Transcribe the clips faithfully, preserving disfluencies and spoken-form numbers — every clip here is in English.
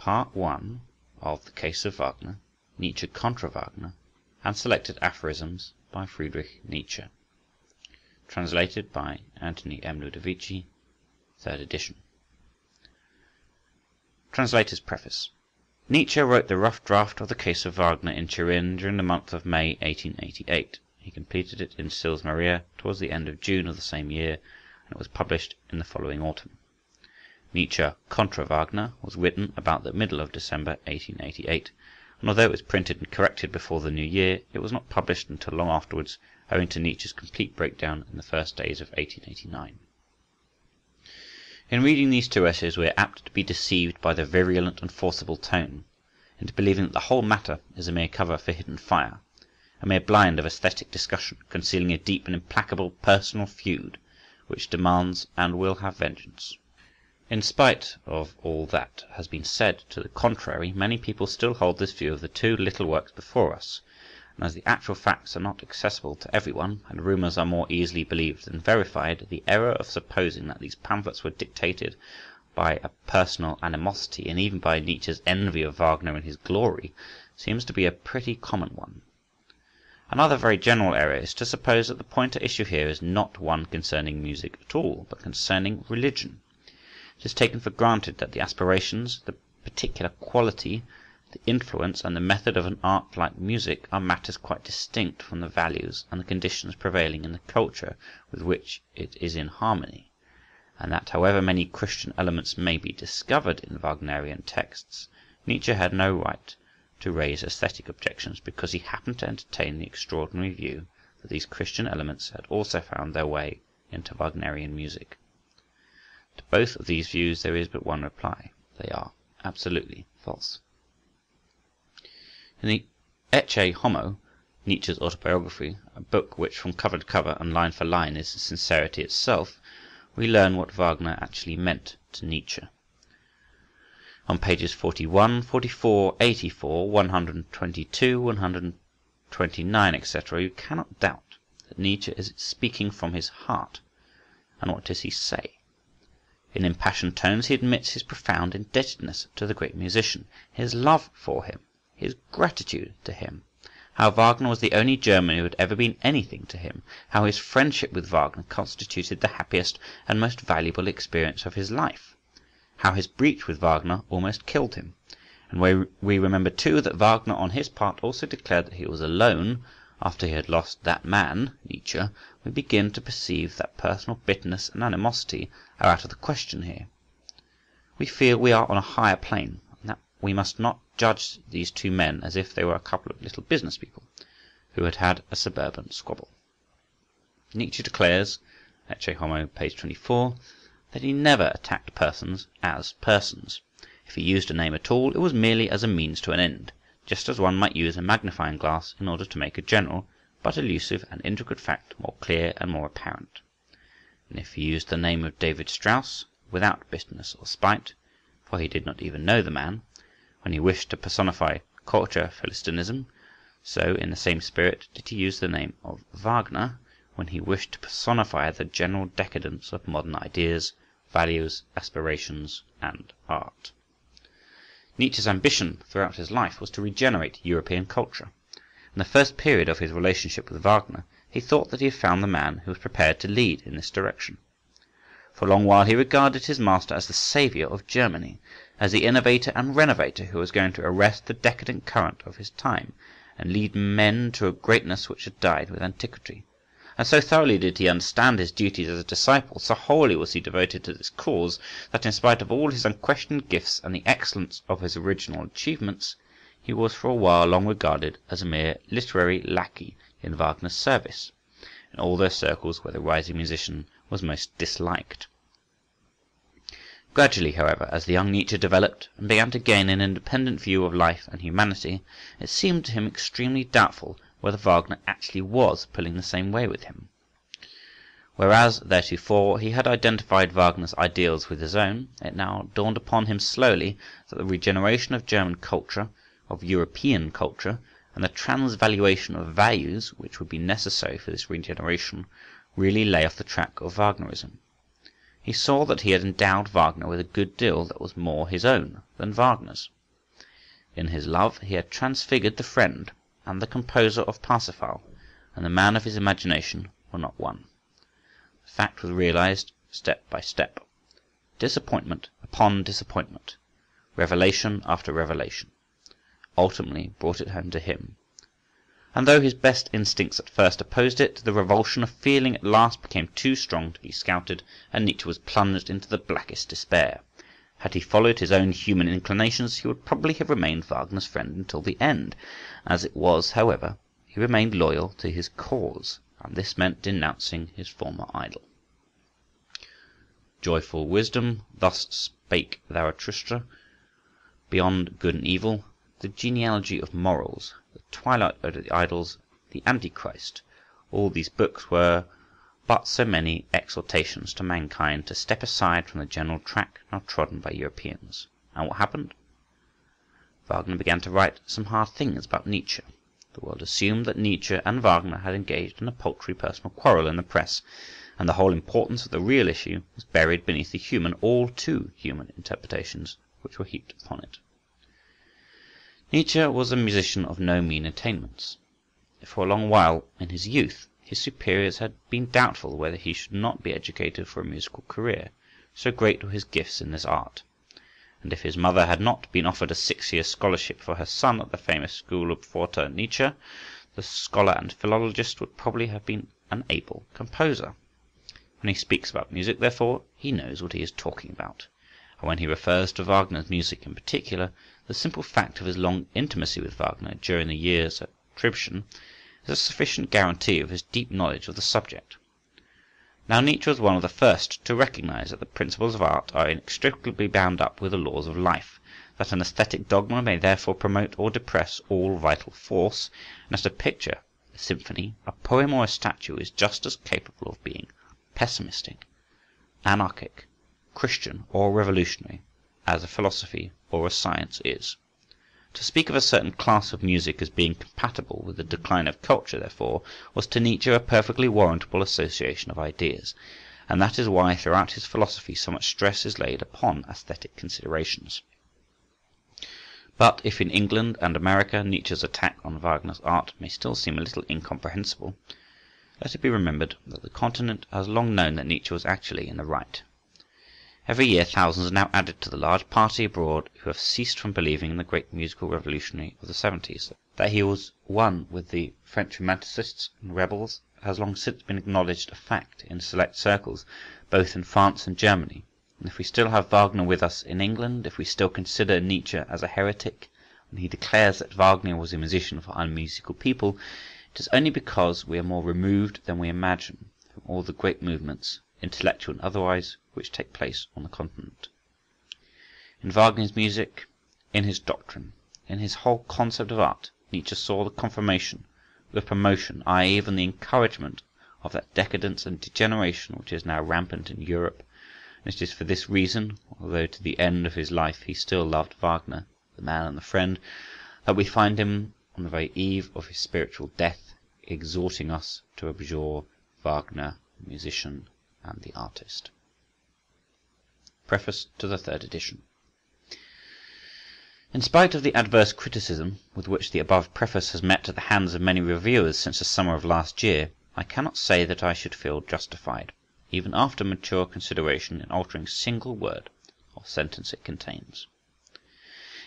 Part one of The Case of Wagner, Nietzsche contra Wagner, and selected aphorisms by Friedrich Nietzsche. Translated by Antony M. Ludovici, third edition. Translator's Preface. Nietzsche wrote the rough draft of The Case of Wagner in Turin during the month of May eighteen eighty-eight. He completed it in Sils Maria towards the end of June of the same year, and it was published in the following autumn. Nietzsche contra Wagner was written about the middle of December eighteen eighty-eight, and although it was printed and corrected before the new year, it was not published until long afterwards, owing to Nietzsche's complete breakdown in the first days of eighteen eighty-nine. In reading these two essays we are apt to be deceived by their virulent and forcible tone, into believing that the whole matter is a mere cover for hidden fire, a mere blind of aesthetic discussion, concealing a deep and implacable personal feud, which demands and will have vengeance. In spite of all that has been said to the contrary, many people still hold this view of the two little works before us, and as the actual facts are not accessible to everyone, and rumours are more easily believed than verified, the error of supposing that these pamphlets were dictated by a personal animosity, and even by Nietzsche's envy of Wagner and his glory, seems to be a pretty common one. Another very general error is to suppose that the point at issue here is not one concerning music at all, but concerning religion. It is taken for granted that the aspirations, the particular quality, the influence, and the method of an art like music are matters quite distinct from the values and the conditions prevailing in the culture with which it is in harmony, and that however many Christian elements may be discovered in Wagnerian texts, Nietzsche had no right to raise aesthetic objections because he happened to entertain the extraordinary view that these Christian elements had also found their way into Wagnerian music. To both of these views there is but one reply: they are absolutely false. In the Ecce Homo, Nietzsche's autobiography, a book which from cover to cover and line for line is sincerity itself, we learn what Wagner actually meant to Nietzsche. On pages forty-one, forty-four, eighty-four, one twenty-two, one twenty-nine, et cetera, you cannot doubt that Nietzsche is speaking from his heart. And what does he say? In impassioned tones he admits his profound indebtedness to the great musician, his love for him, his gratitude to him, how Wagner was the only German who had ever been anything to him, how his friendship with Wagner constituted the happiest and most valuable experience of his life, how his breach with Wagner almost killed him. And we, we remember too that Wagner on his part also declared that he was alone after he had lost that man, Nietzsche. We begin to perceive that personal bitterness and animosity are out of the question here. We feel we are on a higher plane, and that we must not judge these two men as if they were a couple of little business people who had had a suburban squabble. Nietzsche declares, Ecce Homo, page twenty-four, that he never attacked persons as persons. If he used a name at all, it was merely as a means to an end, just as one might use a magnifying glass in order to make a general, but elusive and intricate fact more clear and more apparent. And if he used the name of David Strauss, without bitterness or spite, for he did not even know the man, when he wished to personify culture philistinism, so in the same spirit did he use the name of Wagner, when he wished to personify the general decadence of modern ideas, values, aspirations, and art. Nietzsche's ambition throughout his life was to regenerate European culture. In the first period of his relationship with Wagner, he thought that he had found the man who was prepared to lead in this direction. For a long while he regarded his master as the saviour of Germany, as the innovator and renovator who was going to arrest the decadent current of his time and lead men to a greatness which had died with antiquity. And so thoroughly did he understand his duties as a disciple, so wholly was he devoted to this cause, that in spite of all his unquestioned gifts and the excellence of his original achievements, he was for a while long regarded as a mere literary lackey in Wagner's service, in all those circles where the rising musician was most disliked. Gradually, however, as the young Nietzsche developed and began to gain an independent view of life and humanity, it seemed to him extremely doubtful whether Wagner actually was pulling the same way with him. Whereas, theretofore, he had identified Wagner's ideals with his own, it now dawned upon him slowly that the regeneration of German culture, of European culture, and the transvaluation of values which would be necessary for this regeneration really lay off the track of Wagnerism. He saw that he had endowed Wagner with a good deal that was more his own than Wagner's. In his love he had transfigured the friend, and the composer of Parsifal and the man of his imagination were not one. The fact was realized step by step, disappointment upon disappointment, revelation after revelation, ultimately brought it home to him. And though his best instincts at first opposed it, the revulsion of feeling at last became too strong to be scouted, and Nietzsche was plunged into the blackest despair. Had he followed his own human inclinations, he would probably have remained Wagner's friend until the end. As it was, however, he remained loyal to his cause, and this meant denouncing his former idol. Joyful wisdom, thus spake Zarathustra, beyond good and evil, the genealogy of morals, the twilight of the idols, the Antichrist, all these books were but so many exhortations to mankind to step aside from the general track now trodden by Europeans. And what happened? Wagner began to write some hard things about Nietzsche. The world assumed that Nietzsche and Wagner had engaged in a paltry personal quarrel in the press, and the whole importance of the real issue was buried beneath the human, all too human interpretations which were heaped upon it. Nietzsche was a musician of no mean attainments. For a long while in his youth, his superiors had been doubtful whether he should not be educated for a musical career, so great were his gifts in this art. And if his mother had not been offered a six-year scholarship for her son at the famous school of Forte Nietzsche, the scholar and philologist would probably have been an able composer. When he speaks about music, therefore, he knows what he is talking about. And when he refers to Wagner's music in particular, the simple fact of his long intimacy with Wagner during the years at Tribschen is a sufficient guarantee of his deep knowledge of the subject. Now Nietzsche was one of the first to recognize that the principles of art are inextricably bound up with the laws of life, that an aesthetic dogma may therefore promote or depress all vital force, and that a picture, a symphony, a poem or a statue is just as capable of being pessimistic, anarchic, Christian or revolutionary as a philosophy or a science is. To speak of a certain class of music as being compatible with the decline of culture, therefore, was to Nietzsche a perfectly warrantable association of ideas, and that is why throughout his philosophy so much stress is laid upon aesthetic considerations. But if in England and America Nietzsche's attack on Wagner's art may still seem a little incomprehensible, let it be remembered that the continent has long known that Nietzsche was actually in the right. Every year thousands are now added to the large party abroad who have ceased from believing in the great musical revolutionary of the seventies. That he was one with the French romanticists and rebels has long since been acknowledged a fact in select circles, both in France and Germany. And if we still have Wagner with us in England, if we still consider Nietzsche as a heretic, and he declares that Wagner was a musician for unmusical people, it is only because we are more removed than we imagine from all the great movements, intellectual and otherwise, which take place on the continent. In Wagner's music, in his doctrine, in his whole concept of art, Nietzsche saw the confirmation, the promotion, aye, even the encouragement of that decadence and degeneration which is now rampant in Europe, and it is for this reason, although to the end of his life he still loved Wagner, the man and the friend, that we find him, on the very eve of his spiritual death, exhorting us to abjure Wagner, the musician and the artist. Preface to the third edition. In spite of the adverse criticism with which the above preface has met at the hands of many reviewers since the summer of last year, I cannot say that I should feel justified, even after mature consideration, in altering a single word or sentence it contains.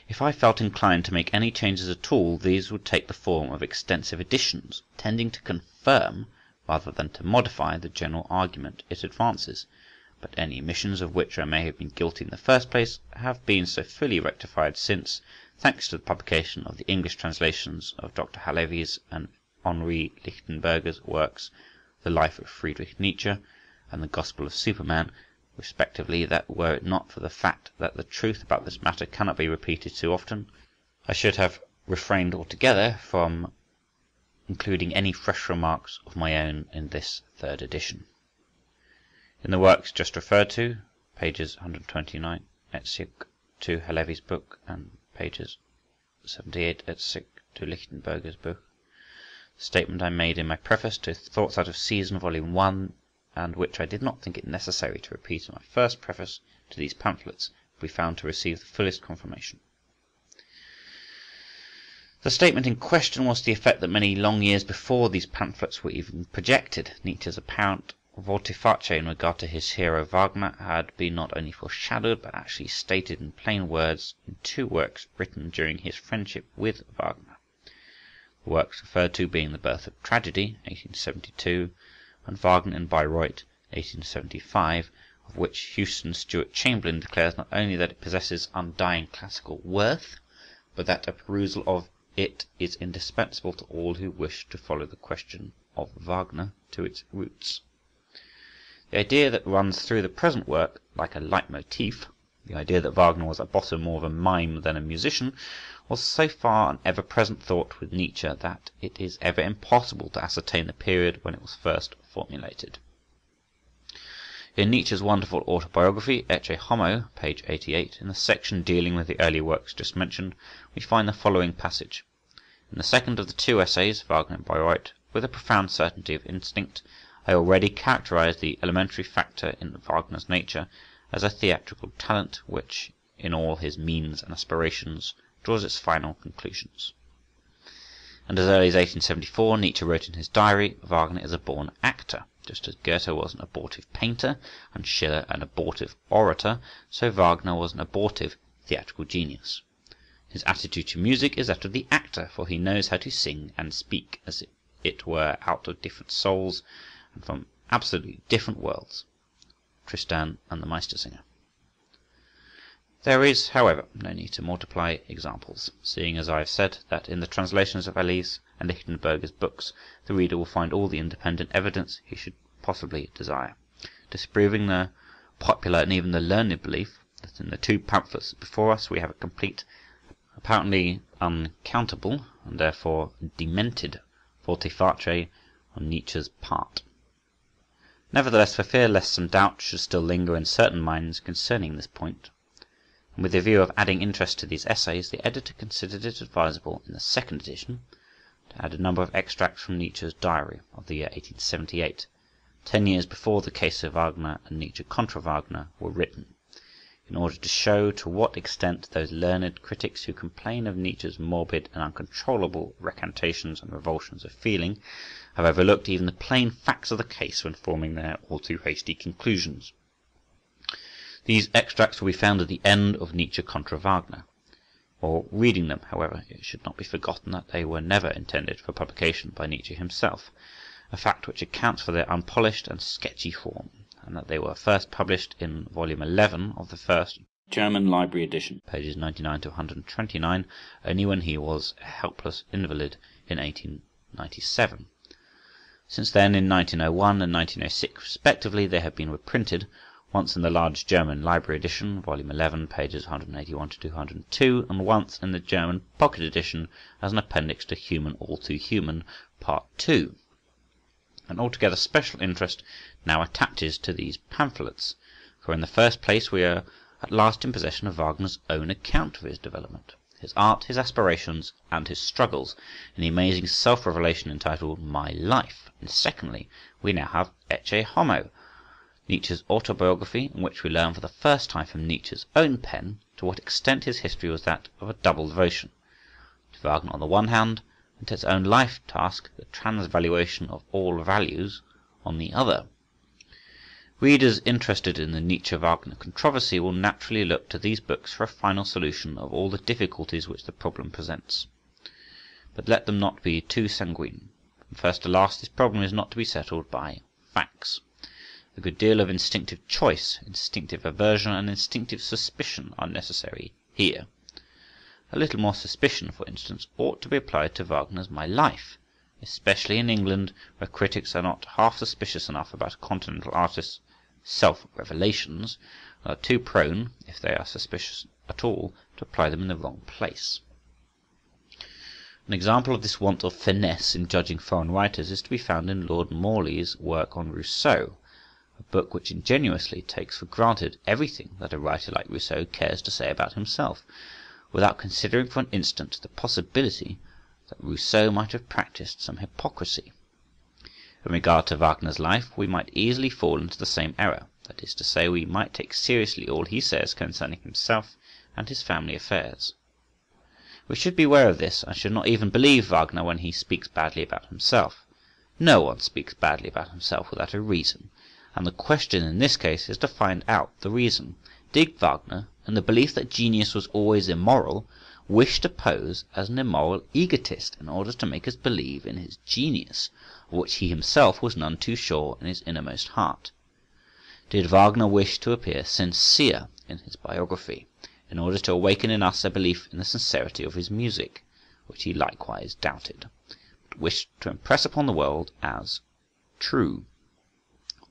If I felt inclined to make any changes at all, these would take the form of extensive additions, tending to confirm rather than to modify the general argument it advances, but any omissions of which I may have been guilty in the first place have been so fully rectified since, thanks to the publication of the English translations of Doctor Halévy's and Henri Lichtenberger's works, The Life of Friedrich Nietzsche and The Gospel of Superman, respectively, that were it not for the fact that the truth about this matter cannot be repeated too often, I should have refrained altogether from including any fresh remarks of my own in this third edition. In the works just referred to, pages one hundred twenty-nine et cetera to Halévy's book and pages seventy-eight et cetera to Lichtenberger's book, the statement I made in my preface to Thoughts Out of Season, Volume one, and which I did not think it necessary to repeat in my first preface to these pamphlets, will be found to receive the fullest confirmation. The statement in question was to the effect that many long years before these pamphlets were even projected, Nietzsche's apparent volte-face in regard to his hero Wagner had been not only foreshadowed but actually stated in plain words in two works written during his friendship with Wagner. The works referred to being The Birth of Tragedy, eighteen seventy-two, and Wagner in Bayreuth, eighteen seventy-five, of which Houston Stewart Chamberlain declares not only that it possesses undying classical worth, but that a perusal of it is indispensable to all who wish to follow the question of Wagner to its roots. The idea that runs through the present work like a leitmotif, the idea that Wagner was at bottom more of a mime than a musician, was so far an ever-present thought with Nietzsche that it is ever impossible to ascertain the period when it was first formulated. In Nietzsche's wonderful autobiography, Ecce Homo, page eighty-eight, in the section dealing with the early works just mentioned, we find the following passage. In the second of the two essays, Wagner and Bayreuth, with a profound certainty of instinct, I already characterized the elementary factor in Wagner's nature as a theatrical talent which, in all his means and aspirations, draws its final conclusions. And as early as eighteen seventy-four, Nietzsche wrote in his diary, Wagner is a born actor. Just as Goethe was an abortive painter, and Schiller an abortive orator, so Wagner was an abortive theatrical genius. His attitude to music is that of the actor, for he knows how to sing and speak, as it were, out of different souls and from absolutely different worlds. Tristan and the Meistersinger. There is, however, no need to multiply examples, seeing, as I have said, that in the translations of Halévy's and Lichtenberger's books, the reader will find all the independent evidence he should possibly desire, disproving the popular and even the learned belief that in the two pamphlets before us we have a complete, apparently uncountable, and therefore demented, volte-face on Nietzsche's part. Nevertheless, for fear lest some doubt should still linger in certain minds concerning this point, and with the view of adding interest to these essays, the editor considered it advisable in the second edition to add a number of extracts from Nietzsche's diary of the year eighteen seventy-eight, ten years before the case of Wagner and Nietzsche contra Wagner were written, in order to show to what extent those learned critics who complain of Nietzsche's morbid and uncontrollable recantations and revulsions of feeling have overlooked even the plain facts of the case when forming their all too hasty conclusions. These extracts will be found at the end of Nietzsche contra Wagner. While reading them, however, it should not be forgotten that they were never intended for publication by Nietzsche himself, a fact which accounts for their unpolished and sketchy form, and that they were first published in volume eleven of the first German Library edition, pages ninety-nine to one hundred twenty-nine, only when he was a helpless invalid in eighteen ninety-seven. Since then, in nineteen oh one and nineteen oh six respectively, they have been reprinted, once in the large German Library edition, volume eleven, pages one hundred eighty-one to two hundred two, and once in the German Pocket edition as an appendix to Human All Too Human, part two. An altogether special interest now attaches to these pamphlets, for in the first place we are at last in possession of Wagner's own account of his development, his art, his aspirations, and his struggles, in the amazing self-revelation entitled My Life. And secondly, we now have Ecce Homo, Nietzsche's autobiography, in which we learn for the first time from Nietzsche's own pen to what extent his history was that of a double devotion, to Wagner on the one hand, and to its own life task, the transvaluation of all values, on the other. Readers interested in the Nietzsche-Wagner controversy will naturally look to these books for a final solution of all the difficulties which the problem presents. But let them not be too sanguine. From first to last, this problem is not to be settled by facts. A good deal of instinctive choice, instinctive aversion, and instinctive suspicion are necessary here. A little more suspicion, for instance, ought to be applied to Wagner's My Life, especially in England, where critics are not half suspicious enough about a continental artist's self-revelations, and are too prone, if they are suspicious at all, to apply them in the wrong place. An example of this want of finesse in judging foreign writers is to be found in Lord Morley's work on Rousseau, a book which ingenuously takes for granted everything that a writer like Rousseau cares to say about himself, without considering for an instant the possibility that Rousseau might have practiced some hypocrisy. In regard to Wagner's life, we might easily fall into the same error, that is to say, we might take seriously all he says concerning himself and his family affairs. We should beware of this, and should not even believe Wagner when he speaks badly about himself. No one speaks badly about himself without a reason, and the question in this case is to find out the reason. Did Wagner, in the belief that genius was always immoral, wish to pose as an immoral egotist in order to make us believe in his genius, of which he himself was none too sure in his innermost heart? Did Wagner wish to appear sincere in his biography, in order to awaken in us a belief in the sincerity of his music, which he likewise doubted, but wished to impress upon the world as true?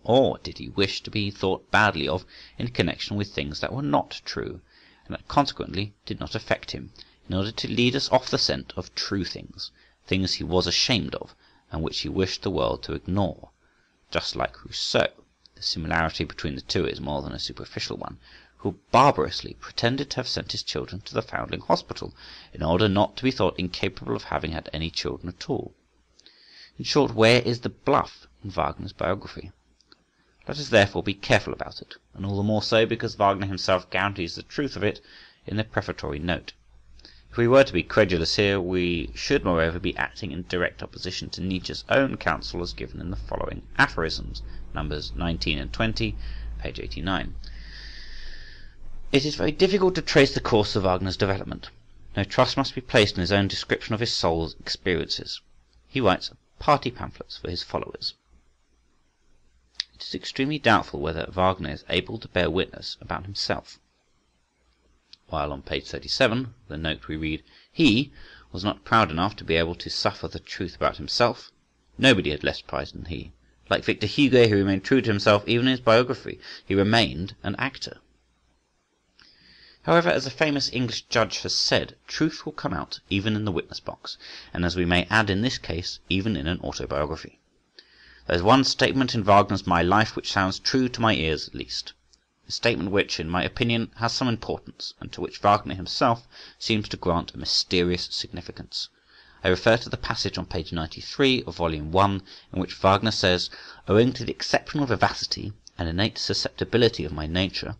Or did he wish to be thought badly of in connection with things that were not true, and that consequently did not affect him, in order to lead us off the scent of true things, things he was ashamed of, and which he wished the world to ignore? Just like Rousseau, the similarity between the two is more than a superficial one, who barbarously pretended to have sent his children to the foundling hospital in order not to be thought incapable of having had any children at all. In short, where is the bluff in Wagner's biography? Let us therefore be careful about it, and all the more so because Wagner himself guarantees the truth of it in the prefatory note. If we were to be credulous here, we should moreover be acting in direct opposition to Nietzsche's own counsel as given in the following aphorisms, numbers nineteen and twenty, page eighty-nine. It is very difficult to trace the course of Wagner's development. No trust must be placed in his own description of his soul's experiences. He writes party pamphlets for his followers. It is extremely doubtful whether Wagner is able to bear witness about himself. While on page thirty-seven, the note, we read, "He was not proud enough to be able to suffer the truth about himself. Nobody had less pride than he. Like Victor Hugo, he remained true to himself even in his biography. He remained an actor." However, as a famous English judge has said, truth will come out even in the witness box, and as we may add in this case, even in an autobiography. There is one statement in Wagner's My Life which sounds true to my ears at least, a statement which, in my opinion, has some importance, and to which Wagner himself seems to grant a mysterious significance. I refer to the passage on page ninety-three of volume one, in which Wagner says, "Owing to the exceptional vivacity and innate susceptibility of my nature,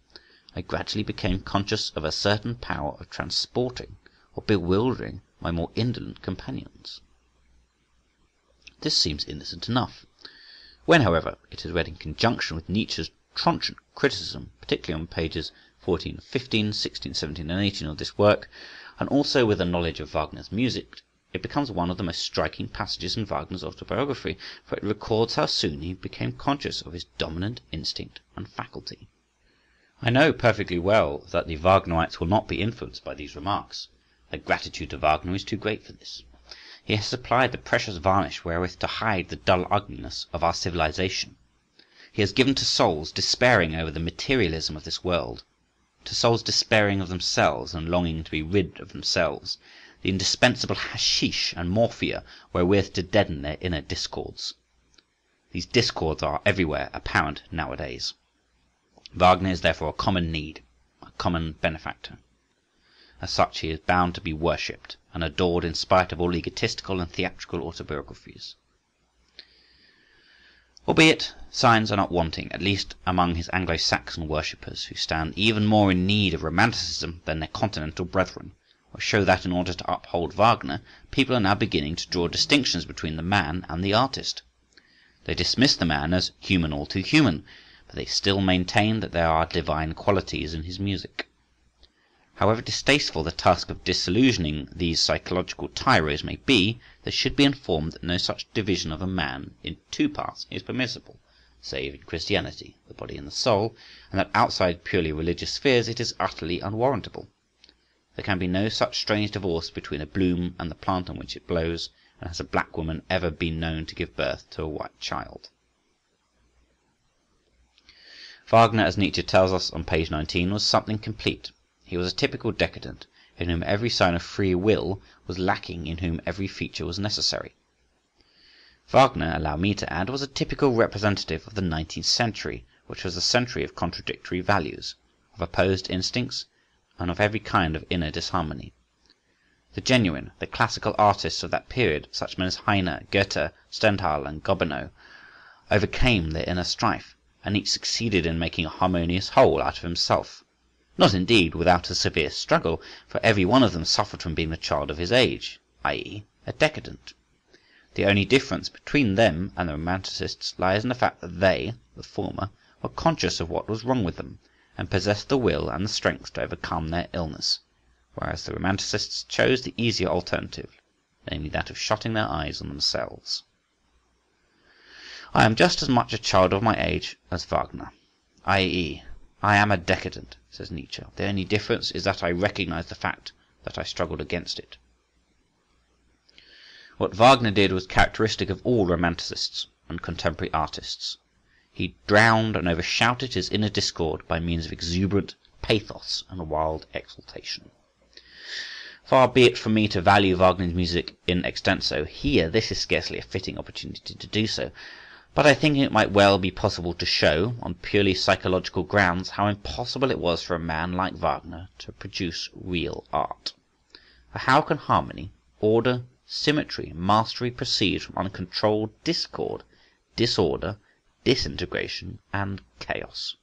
I gradually became conscious of a certain power of transporting or bewildering my more indolent companions." This seems innocent enough. When, however, it is read in conjunction with Nietzsche's trenchant criticism, particularly on pages fourteen, fifteen, sixteen, seventeen and eighteen of this work, and also with a knowledge of Wagner's music, it becomes one of the most striking passages in Wagner's autobiography, for it records how soon he became conscious of his dominant instinct and faculty. I know perfectly well that the Wagnerites will not be influenced by these remarks. Their gratitude to Wagner is too great for this. He has supplied the precious varnish wherewith to hide the dull ugliness of our civilization. He has given to souls despairing over the materialism of this world, to souls despairing of themselves and longing to be rid of themselves, the indispensable hashish and morphia wherewith to deaden their inner discords. These discords are everywhere apparent nowadays. Wagner is therefore a common need, a common benefactor. As such, he is bound to be worshipped and adored in spite of all egotistical and theatrical autobiographies. Albeit, signs are not wanting, at least among his Anglo-Saxon worshippers, who stand even more in need of romanticism than their continental brethren, or show that in order to uphold Wagner, people are now beginning to draw distinctions between the man and the artist. They dismiss the man as human, all too human, but they still maintain that there are divine qualities in his music. However distasteful the task of disillusioning these psychological tyros may be, they should be informed that no such division of a man in two parts is permissible, save in Christianity, the body and the soul, and that outside purely religious spheres it is utterly unwarrantable. There can be no such strange divorce between a bloom and the plant on which it blows, and has a black woman ever been known to give birth to a white child? Wagner, as Nietzsche tells us on page nineteen, was something complete. He was a typical decadent, in whom every sign of free will was lacking, in whom every feature was necessary. Wagner, allow me to add, was a typical representative of the nineteenth century, which was the century of contradictory values, of opposed instincts, and of every kind of inner disharmony. The genuine, the classical artists of that period, such men as Heine, Goethe, Stendhal and Gobineau, overcame their inner strife, and each succeeded in making a harmonious whole out of himself. Not indeed without a severe struggle, for every one of them suffered from being the child of his age, that is, a decadent. The only difference between them and the Romanticists lies in the fact that they, the former, were conscious of what was wrong with them, and possessed the will and the strength to overcome their illness, whereas the Romanticists chose the easier alternative, namely that of shutting their eyes on themselves. I am just as much a child of my age as Wagner, that is, I am a decadent, says Nietzsche. The only difference is that I recognize the fact that I struggled against it. What Wagner did was characteristic of all Romanticists and contemporary artists. He drowned and overshouted his inner discord by means of exuberant pathos and wild exaltation. Far be it from me to value Wagner's music in extenso here, this is scarcely a fitting opportunity to do so, but I think it might well be possible to show, on purely psychological grounds, how impossible it was for a man like Wagner to produce real art. For how can harmony, order, symmetry, mastery proceed from uncontrolled discord, disorder, disintegration, and chaos?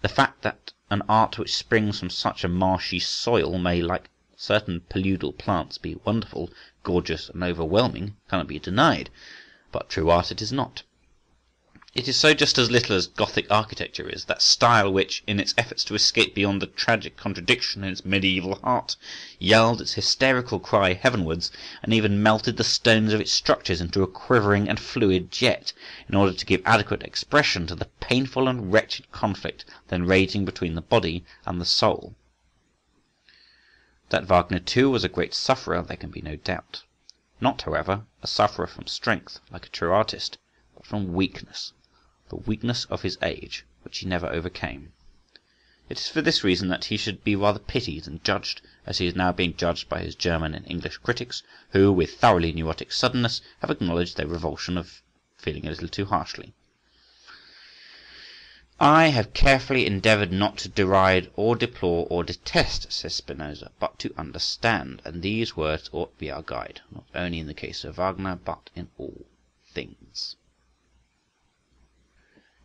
The fact that an art which springs from such a marshy soil may, like certain paludal plants, be wonderful, gorgeous, and overwhelming cannot be denied, but true art it is not. It is so just as little as Gothic architecture is, that style which, in its efforts to escape beyond the tragic contradiction in its medieval heart, yelled its hysterical cry heavenwards, and even melted the stones of its structures into a quivering and fluid jet, in order to give adequate expression to the painful and wretched conflict then raging between the body and the soul. That Wagner, too, was a great sufferer, there can be no doubt. Not, however, a sufferer from strength, like a true artist, but from weakness, the weakness of his age, which he never overcame. It is for this reason that he should be rather pitied than judged, as he is now being judged by his German and English critics, who, with thoroughly neurotic suddenness, have acknowledged their revulsion of feeling a little too harshly. I have carefully endeavoured not to deride or deplore or detest, says Spinoza, but to understand, and these words ought to be our guide, not only in the case of Wagner, but in all things.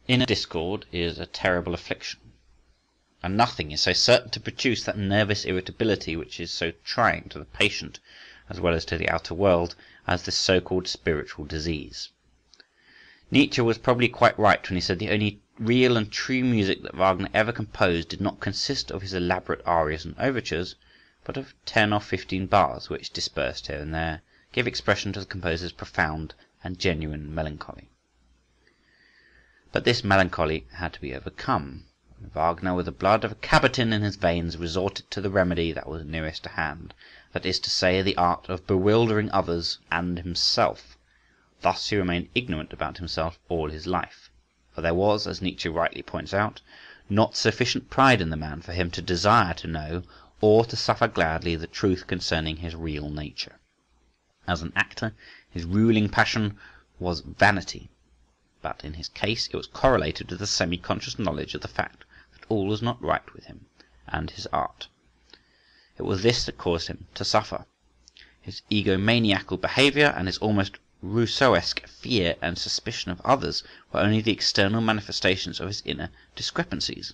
Inner discord is a terrible affliction, and nothing is so certain to produce that nervous irritability which is so trying to the patient, as well as to the outer world, as this so-called spiritual disease. Nietzsche was probably quite right when he said the only real and true music that Wagner ever composed did not consist of his elaborate arias and overtures, but of ten or fifteen bars which, dispersed here and there, give expression to the composer's profound and genuine melancholy. But this melancholy had to be overcome, and Wagner, with the blood of a cabotin in his veins, resorted to the remedy that was nearest to hand, that is to say, the art of bewildering others and himself. Thus he remained ignorant about himself all his life, for there was, as Nietzsche rightly points out, not sufficient pride in the man for him to desire to know, or to suffer gladly, the truth concerning his real nature. As an actor, his ruling passion was vanity, but in his case it was correlated with the semi-conscious knowledge of the fact that all was not right with him and his art. It was this that caused him to suffer. His egomaniacal behaviour and his almost Rousseauesque fear and suspicion of others were only the external manifestations of his inner discrepancies.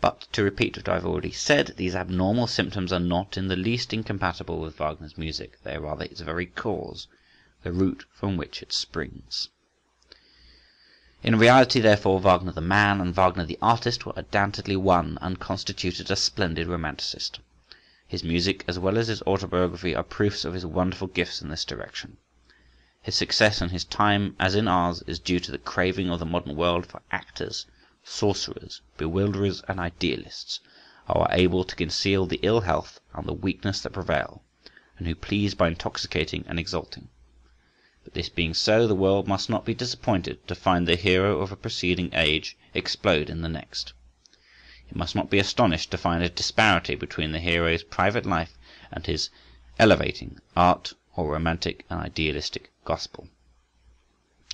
But, to repeat what I have already said, these abnormal symptoms are not in the least incompatible with Wagner's music, they are rather its very cause, the root from which it springs. In reality, therefore, Wagner the man and Wagner the artist were undoubtedly one, and constituted a splendid romanticist. His music, as well as his autobiography, are proofs of his wonderful gifts in this direction. His success and his time, as in ours, is due to the craving of the modern world for actors, sorcerers, bewilderers, and idealists, who are able to conceal the ill health and the weakness that prevail, and who please by intoxicating and exalting. But this being so, the world must not be disappointed to find the hero of a preceding age explode in the next. It must not be astonished to find a disparity between the hero's private life and his elevating art or romantic and idealistic gospel.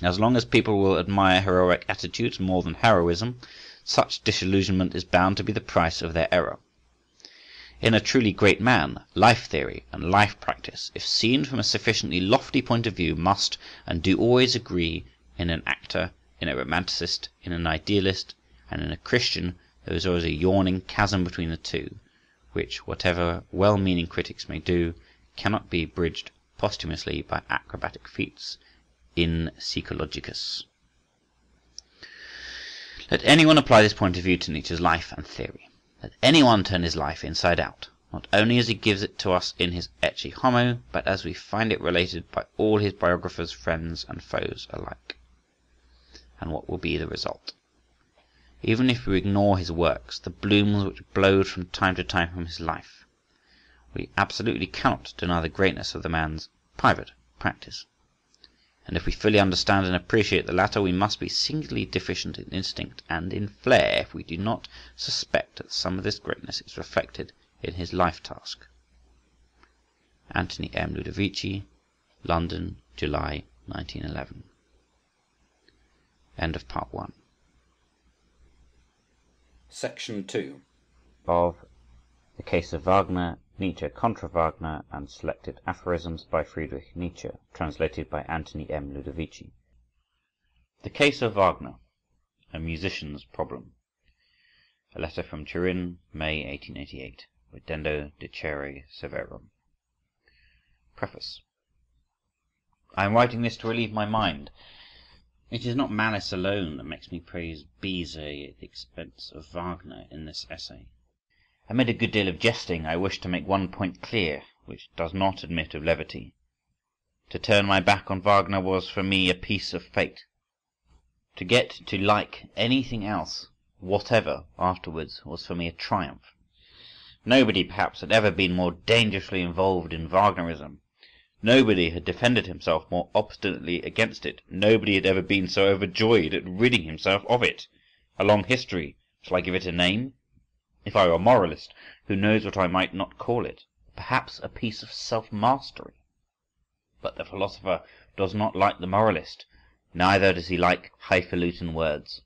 As long as people will admire heroic attitudes more than heroism, such disillusionment is bound to be the price of their error. In a truly great man, life theory and life practice, if seen from a sufficiently lofty point of view, must and do always agree in an actor, in a romanticist, in an idealist, and in a Christian. There is always a yawning chasm between the two, which, whatever well-meaning critics may do, cannot be bridged posthumously by acrobatic feats in psychologicis. Let anyone apply this point of view to Nietzsche's life and theory. Let anyone turn his life inside out, not only as he gives it to us in his Ecce Homo, but as we find it related by all his biographers, friends and foes alike. And what will be the result? Even if we ignore his works, the blooms which blowed from time to time from his life, we absolutely cannot deny the greatness of the man's private practice. And if we fully understand and appreciate the latter, we must be singularly deficient in instinct and in flair if we do not suspect that some of this greatness is reflected in his life task. Antony M. Ludovici, London, July nineteen eleven. End of part one. Section two of The Case of Wagner, Nietzsche contra Wagner, and Selected Aphorisms by Friedrich Nietzsche, translated by Antony M. Ludovici. The Case of Wagner, A Musician's Problem. A letter from Turin, May eighteen eighty-eight. Redendo dicere severum. Preface. I am writing this to relieve my mind. It is not malice alone that makes me praise Bizet at the expense of Wagner in this essay. Amid a good deal of jesting, I wish to make one point clear, which does not admit of levity. To turn my back on Wagner was for me a piece of fate. To get to like anything else, whatever, afterwards, was for me a triumph. Nobody, perhaps, had ever been more dangerously involved in Wagnerism. Nobody had defended himself more obstinately against it. Nobody had ever been so overjoyed at ridding himself of it. A long history, shall I give it a name? If I were a moralist, who knows what I might not call it? Perhaps a piece of self-mastery. But the philosopher does not like the moralist, neither does he like highfalutin words.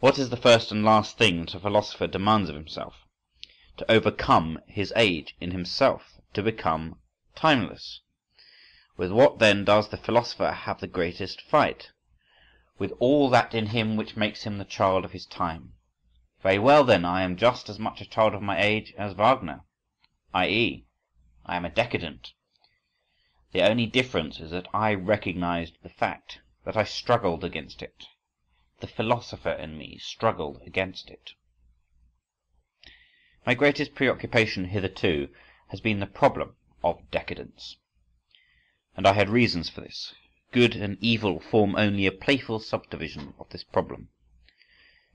What is the first and last thing that a philosopher demands of himself? To overcome his age in himself, to become timeless. With what then does the philosopher have the greatest fight? With all that in him which makes him the child of his time. Very well, then, I am just as much a child of my age as Wagner, that is, I am a decadent. The only difference is that I recognized the fact, that I struggled against it. The philosopher in me struggled against it. My greatest preoccupation hitherto has been the problem of decadence. And I had reasons for this. Good and evil form only a playful subdivision of this problem.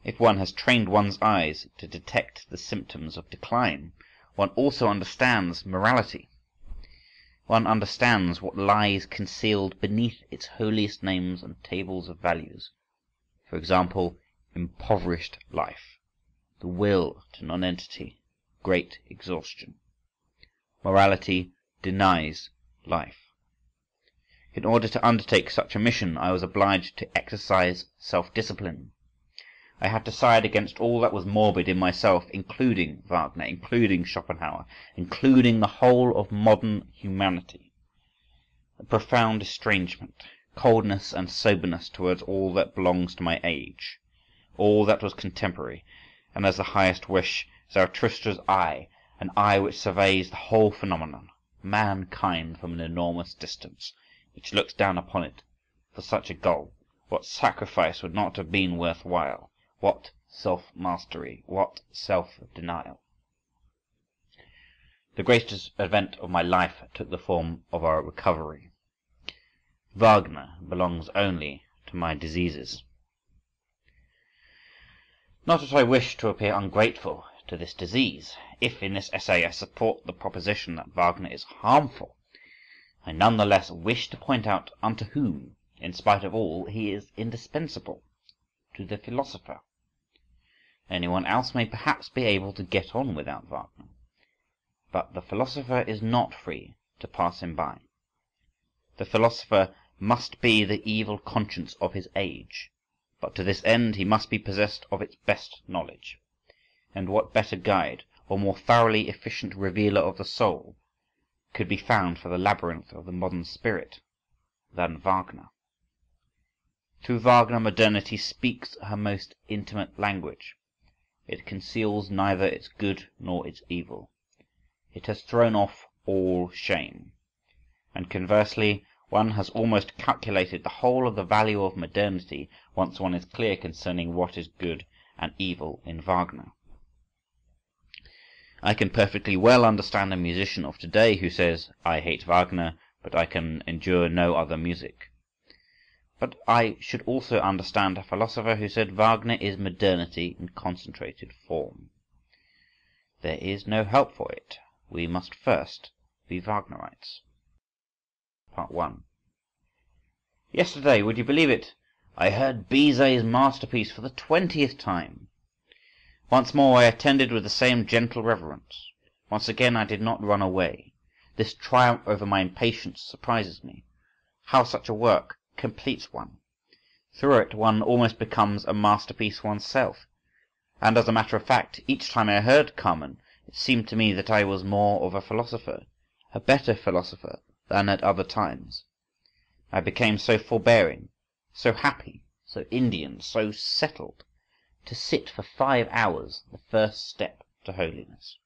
If one has trained one's eyes to detect the symptoms of decline, one also understands morality. One understands what lies concealed beneath its holiest names and tables of values. For example, impoverished life, the will to nonentity, great exhaustion. Morality denies life. In order to undertake such a mission, I was obliged to exercise self-discipline. I had to side against all that was morbid in myself, including Wagner, including Schopenhauer, including the whole of modern humanity. A profound estrangement, coldness and soberness towards all that belongs to my age, all that was contemporary, and as the highest wish, Zarathustra's eye, an eye which surveys the whole phenomenon, mankind from an enormous distance, which looks down upon it. For such a goal, what sacrifice would not have been worth while? What self-mastery, what self-denial? The greatest event of my life took the form of our recovery. Wagner belongs only to my diseases. Not that I wish to appear ungrateful to this disease. If in this essay I support the proposition that Wagner is harmful, I none the less wish to point out unto whom, in spite of all, he is indispensable, to the philosopher. Anyone else may perhaps be able to get on without Wagner, but the philosopher is not free to pass him by. The philosopher must be the evil conscience of his age, but to this end he must be possessed of its best knowledge. And what better guide, or more thoroughly efficient revealer of the soul could be found for the labyrinth of the modern spirit than Wagner. Through Wagner, modernity speaks her most intimate language. It conceals neither its good nor its evil. It has thrown off all shame. And conversely, one has almost calculated the whole of the value of modernity once one is clear concerning what is good and evil in Wagner. I can perfectly well understand a musician of today who says, "I hate Wagner, but I can endure no other music." But I should also understand a philosopher who said Wagner is modernity in concentrated form. There is no help for it. We must first be Wagnerites. Part one. Yesterday, would you believe it, I heard Bizet's masterpiece for the twentieth time. Once more I attended with the same gentle reverence. Once again I did not run away. This triumph over my impatience surprises me. How such a work completes one. Through it one almost becomes a masterpiece oneself. And as a matter of fact, each time I heard Carmen, it seemed to me that I was more of a philosopher, a better philosopher than at other times. I became so forbearing, so happy, so Indian, so settled, to sit for five hours the first step to holiness.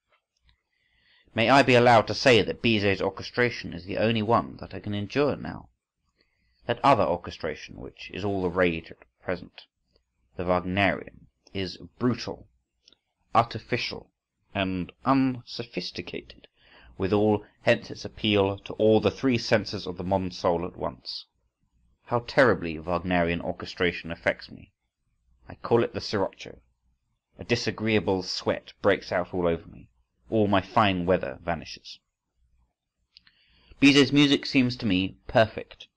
May I be allowed to say that Bizet's orchestration is the only one that I can endure now? That other orchestration, which is all the rage at present, the Wagnerian, is brutal, artificial, and unsophisticated, withal, hence its appeal to all the three senses of the modern soul at once. How terribly Wagnerian orchestration affects me! I call it the sirocco. A disagreeable sweat breaks out all over me. All my fine weather vanishes. Bizet's music seems to me perfect.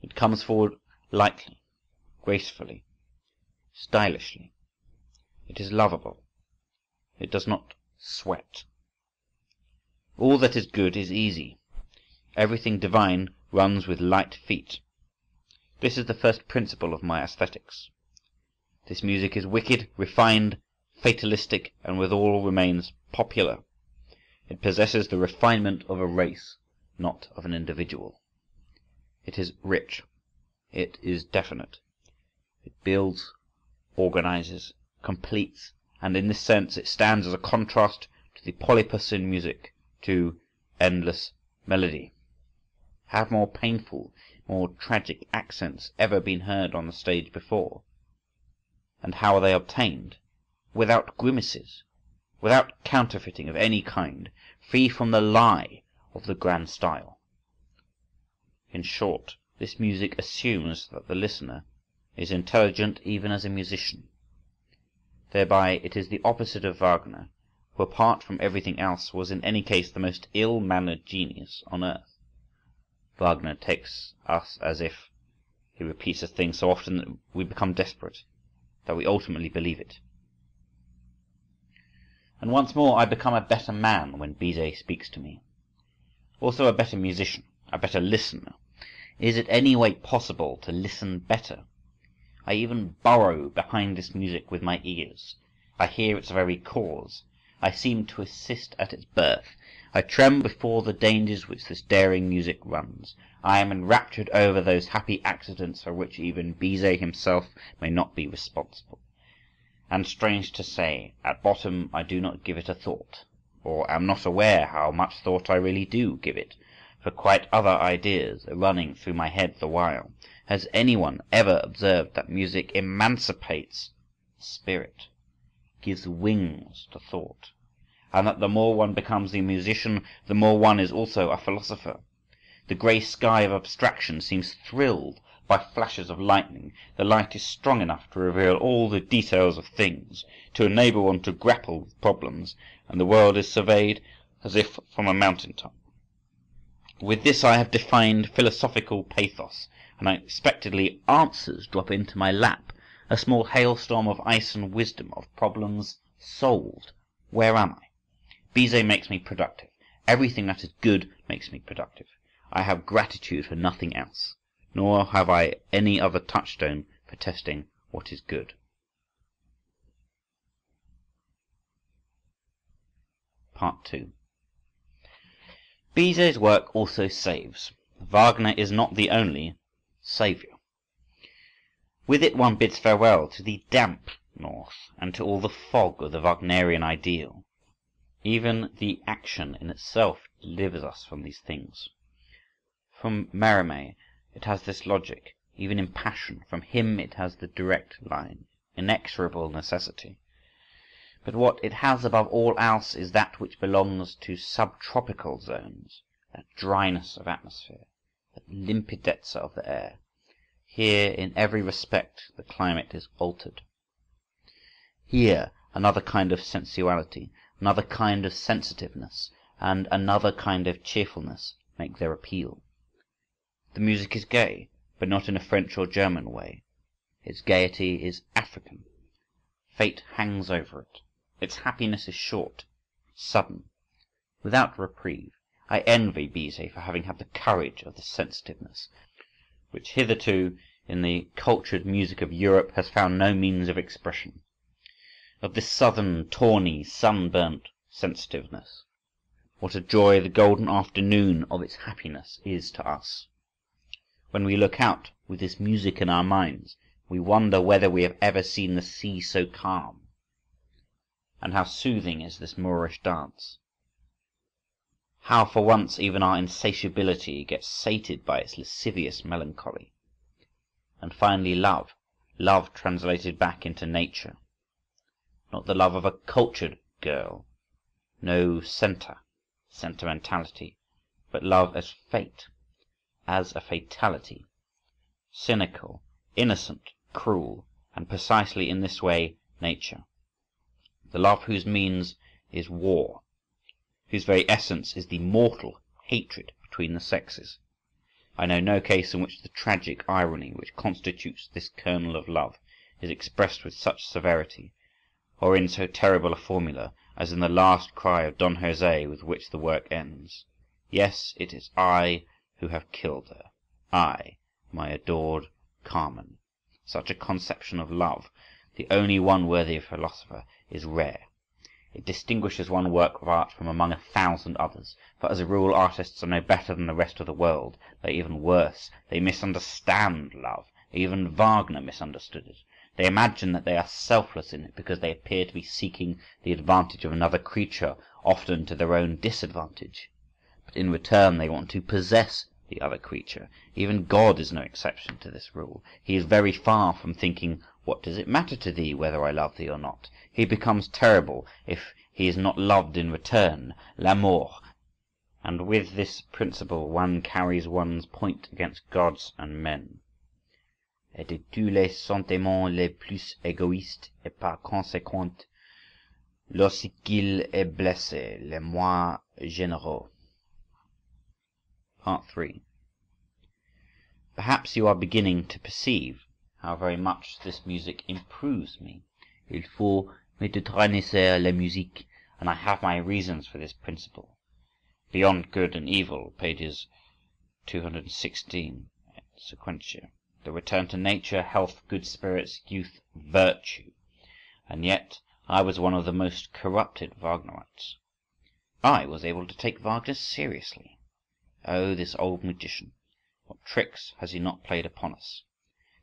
It comes forward lightly, gracefully, stylishly. It is lovable. It does not sweat. All that is good is easy. Everything divine runs with light feet. This is the first principle of my aesthetics. This music is wicked, refined, fatalistic, and withal remains popular. It possesses the refinement of a race, not of an individual. It is rich. It is definite. It builds, organizes, completes, and in this sense it stands as a contrast to the polypus in music, to endless melody. Have more painful, more tragic accents ever been heard on the stage before? And how are they obtained? Without grimaces, without counterfeiting of any kind, free from the lie of the grand style. In short, this music assumes that the listener is intelligent even as a musician. Thereby it is the opposite of Wagner, who apart from everything else was in any case the most ill-mannered genius on earth. Wagner takes us as if he repeats a thing so often that we become desperate, that we ultimately believe it. And once more I become a better man when Bizet speaks to me. Also a better musician, a better listener. Is it any way possible to listen better? I even burrow behind this music with my ears. I hear its very cause. I seem to assist at its birth. I tremble before the dangers which this daring music runs. I am enraptured over those happy accidents for which even Bizet himself may not be responsible. And strange to say, at bottom I do not give it a thought, or am not aware how much thought I really do give it, for quite other ideas are running through my head the while. Has anyone ever observed that music emancipates the spirit, gives wings to thought, and that the more one becomes a musician, the more one is also a philosopher? The grey sky of abstraction seems thrilled by flashes of lightning. The light is strong enough to reveal all the details of things, to enable one to grapple with problems, and the world is surveyed as if from a mountain-top. With this I have defined philosophical pathos, and unexpectedly answers drop into my lap, a small hailstorm of ice and wisdom, of problems solved. Where am I? Bizet makes me productive. Everything that is good makes me productive. I have gratitude for nothing else, nor have I any other touchstone for testing what is good. Part two. Bizet's work also saves. Wagner is not the only saviour. With it one bids farewell to the damp north and to all the fog of the Wagnerian ideal. Even the action in itself delivers us from these things. From Mérimée it has this logic, even in passion. From him it has the direct line, inexorable necessity. But what it has above all else is that which belongs to subtropical zones, that dryness of atmosphere, that limpidezza of the air. Here, in every respect, the climate is altered. Here, another kind of sensuality, another kind of sensitiveness, and another kind of cheerfulness make their appeal. The music is gay, but not in a French or German way. Its gaiety is African. Fate hangs over it. Its happiness is short, sudden, without reprieve. I envy Bizet for having had the courage of this sensitiveness, which hitherto, in the cultured music of Europe, has found no means of expression. Of this southern, tawny, sunburnt sensitiveness, what a joy the golden afternoon of its happiness is to us! When we look out with this music in our minds, we wonder whether we have ever seen the sea so calm. And how soothing is this Moorish dance! How for once even our insatiability gets sated by its lascivious melancholy. And finally love, love translated back into nature. Not the love of a cultured girl, no centre, sentimentality, but love as fate, as a fatality, cynical, innocent, cruel, and precisely in this way nature. The love whose means is war, whose very essence is the mortal hatred between the sexes. I know no case in which the tragic irony which constitutes this kernel of love is expressed with such severity, or in so terrible a formula, as in the last cry of Don Jose with which the work ends. Yes, it is I who have killed her, I, my adored Carmen. Such a conception of love, the only one worthy of a philosopher, is rare. It distinguishes one work of art from among a thousand others, for as a rule artists are no better than the rest of the world. They are even worse. They misunderstand love. Even Wagner misunderstood it. They imagine that they are selfless in it because they appear to be seeking the advantage of another creature, often to their own disadvantage. But in return they want to possess the other creature. Even God is no exception to this rule. He is very far from thinking, "What does it matter to thee whether I love thee or not?" He becomes terrible if he is not loved in return, l'amour. And with this principle one carries one's point against gods and men. Et de tous les sentiments les plus égoïstes, et par conséquent, lorsqu'il est blessé, le moins généreux. Part three. Perhaps you are beginning to perceive how very much this music improves me. Il faut maîtriser la musique, and I have my reasons for this principle. Beyond Good and Evil, pages two hundred sixteen, sequentia. The return to nature, health, good spirits, youth, virtue. And yet I was one of the most corrupted Wagnerites. I was able to take Wagner seriously. Oh, this old magician! What tricks has he not played upon us!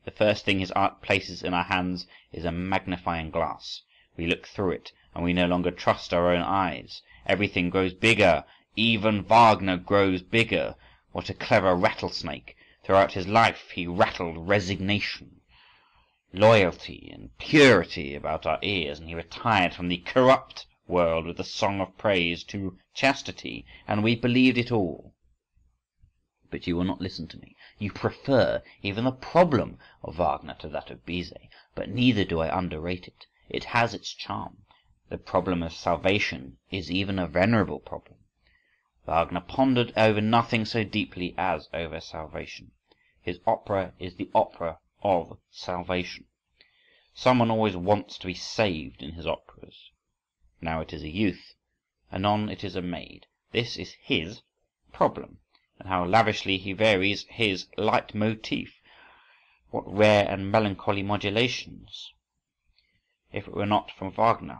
The first thing his art places in our hands is a magnifying glass. We look through it, and we no longer trust our own eyes. Everything grows bigger. Even Wagner grows bigger. What a clever rattlesnake! Throughout his life he rattled resignation, loyalty, and purity about our ears, and he retired from the corrupt world with the song of praise to chastity, and we believed it all. But you will not listen to me. You prefer even the problem of Wagner to that of Bizet, but neither do I underrate it. It has its charm. The problem of salvation is even a venerable problem. Wagner pondered over nothing so deeply as over salvation. His opera is the opera of salvation. Someone always wants to be saved in his operas. Now it is a youth, anon it is a maid. This is his problem. And how lavishly he varies his leitmotif! What rare and melancholy modulations! If it were not from Wagner,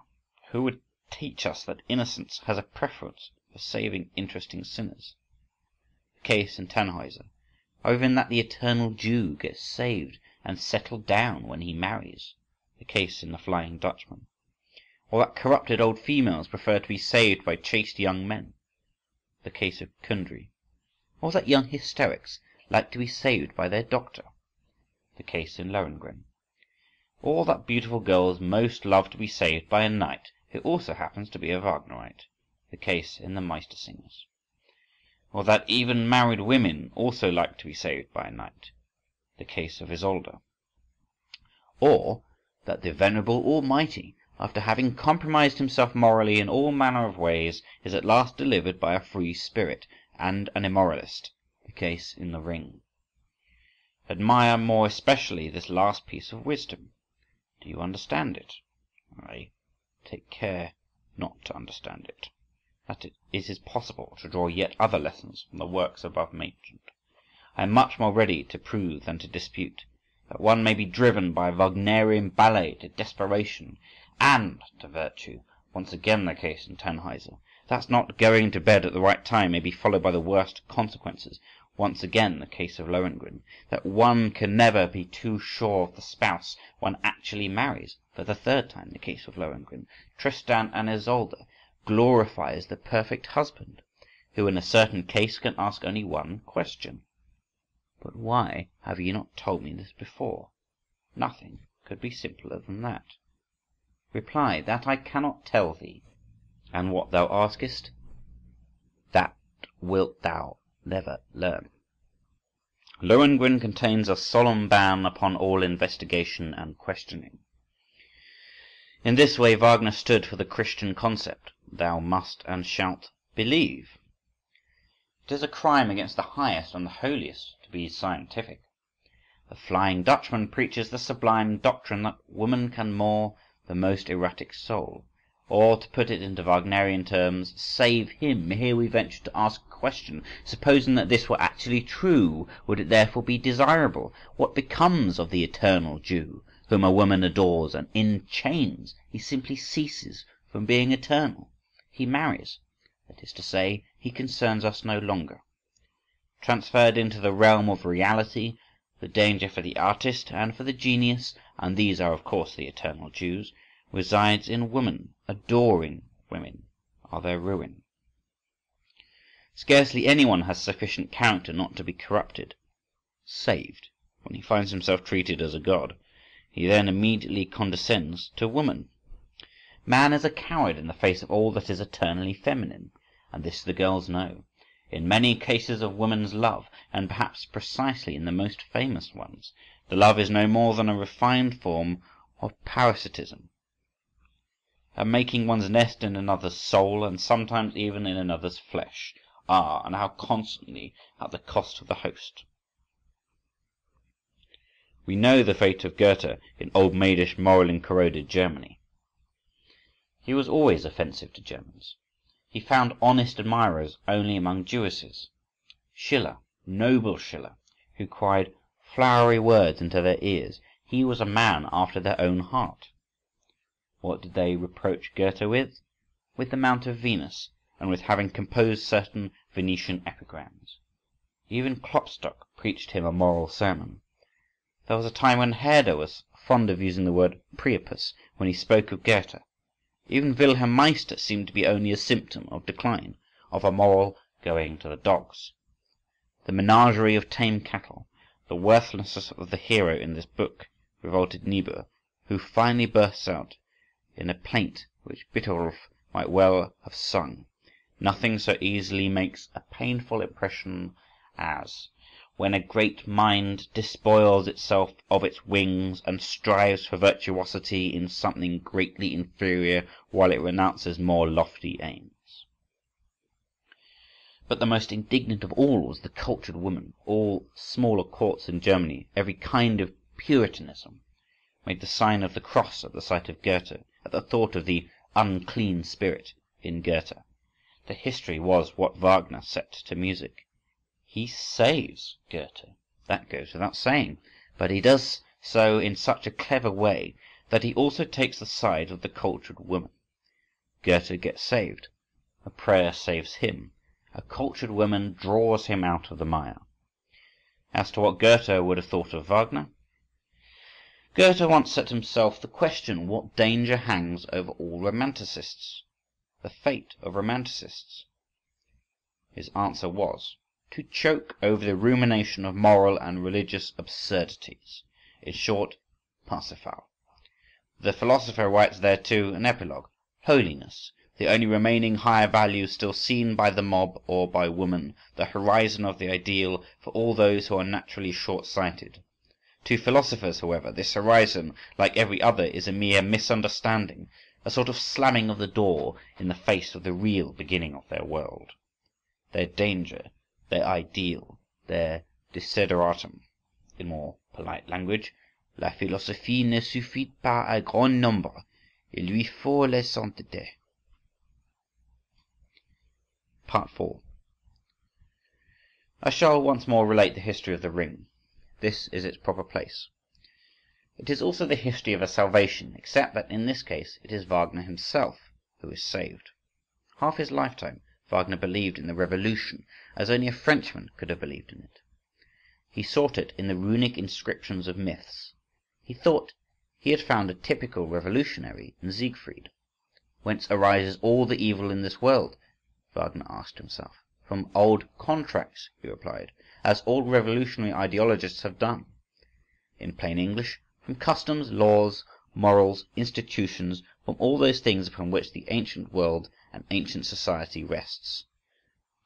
who would teach us that innocence has a preference for saving interesting sinners. The case in Tannhäuser, or even that the eternal Jew gets saved and settled down when he marries, the case in the Flying Dutchman, or that corrupted old females prefer to be saved by chaste young men, the case of Kundry, or that young hysterics like to be saved by their doctor, the case in Lohengrin, or that beautiful girls most love to be saved by a knight who also happens to be a Wagnerite, the case in the Meistersingers, or that even married women also like to be saved by a knight, the case of Isolde, or that the venerable Almighty, after having compromised himself morally in all manner of ways, is at last delivered by a free spirit and an immoralist, the case in the Ring. Admire more especially this last piece of wisdom. Do you understand it? I take care not to understand it. That it is possible to draw yet other lessons from the works above mentioned, I am much more ready to prove than to dispute that one may be driven by a Wagnerian ballet to desperation and to virtue. Once again the case in Tannhäuser, that's not going to bed at the right time may be followed by the worst consequences. Once again the case of Lohengrin, that one can never be too sure of the spouse one actually marries. For the third time the case of Lohengrin, Tristan and Isolde glorifies the perfect husband, who in a certain case can ask only one question: but why have you not told me this before? Nothing could be simpler than that. Reply, that I cannot tell thee, and what thou askest, that wilt thou never learn. Lohengrin contains a solemn ban upon all investigation and questioning. In this way Wagner stood for the Christian concept, thou must and shalt believe. It is a crime against the highest and the holiest to be scientific. The Flying Dutchman preaches the sublime doctrine that woman can more the most erratic soul, or, to put it into Wagnerian terms, save him. Here we venture to ask a question: supposing that this were actually true, would it therefore be desirable? What becomes of the eternal Jew, whom a woman adores and enchains? He simply ceases from being eternal. He marries, that is to say, he concerns us no longer. Transferred into the realm of reality, the danger for the artist and for the genius, and these are of course the eternal Jews, resides in woman. Adoring women are their ruin. Scarcely anyone has sufficient character not to be corrupted, saved, when he finds himself treated as a god. He then immediately condescends to woman. Man is a coward in the face of all that is eternally feminine, and this the girls know. In many cases of woman's love, and perhaps precisely in the most famous ones, the love is no more than a refined form of parasitism, and making one's nest in another's soul, and sometimes even in another's flesh. Ah, and how constantly at the cost of the host! We know the fate of Goethe in old maidish, moral and corroded Germany. He was always offensive to Germans. He found honest admirers only among Jewesses. Schiller, noble Schiller, who cried flowery words into their ears, he was a man after their own heart. What did they reproach Goethe with? With the Mount of Venus, and with having composed certain Venetian epigrams. Even Klopstock preached him a moral sermon. There was a time when Herder was fond of using the word Priapus when he spoke of Goethe. Even Wilhelm Meister seemed to be only a symptom of decline, of a moral going to the dogs. The menagerie of tame cattle, the worthlessness of the hero in this book, revolted Niebuhr, who finally bursts out in a plaint which Bitterolf might well have sung: nothing so easily makes a painful impression as when a great mind despoils itself of its wings and strives for virtuosity in something greatly inferior while it renounces more lofty aims. But the most indignant of all was the cultured woman. All smaller courts in Germany, every kind of Puritanism, made the sign of the cross at the sight of Goethe, at the thought of the unclean spirit in Goethe. The history was what Wagner set to music. He saves Goethe, that goes without saying, but he does so in such a clever way that he also takes the side of the cultured woman. Goethe gets saved, a prayer saves him, a cultured woman draws him out of the mire. As to what Goethe would have thought of Wagner, Goethe once set himself the question, what danger hangs over all romanticists, the fate of romanticists. His answer was, to choke over the rumination of moral and religious absurdities, in short, Parsifal. The philosopher writes thereto an epilogue, holiness, the only remaining higher value still seen by the mob or by woman, the horizon of the ideal for all those who are naturally short-sighted. To philosophers, however, this horizon, like every other, is a mere misunderstanding, a sort of slamming of the door in the face of the real beginning of their world, their danger, their ideal, their desideratum. In more polite language, la philosophie ne suffit pas à grand nombre, il lui faut la sainteté. Part four. I shall once more relate the history of the ring. This is its proper place. It is also the history of a salvation, except that in this case it is Wagner himself who is saved. Half his lifetime Wagner believed in the revolution, as only a Frenchman could have believed in it. He sought it in the runic inscriptions of myths. He thought he had found a typical revolutionary in Siegfried. Whence arises all the evil in this world? Wagner asked himself. From old contracts, he replied, as all revolutionary ideologists have done. In plain English, from customs, laws, morals, institutions, from all those things upon which the ancient world and ancient society rests.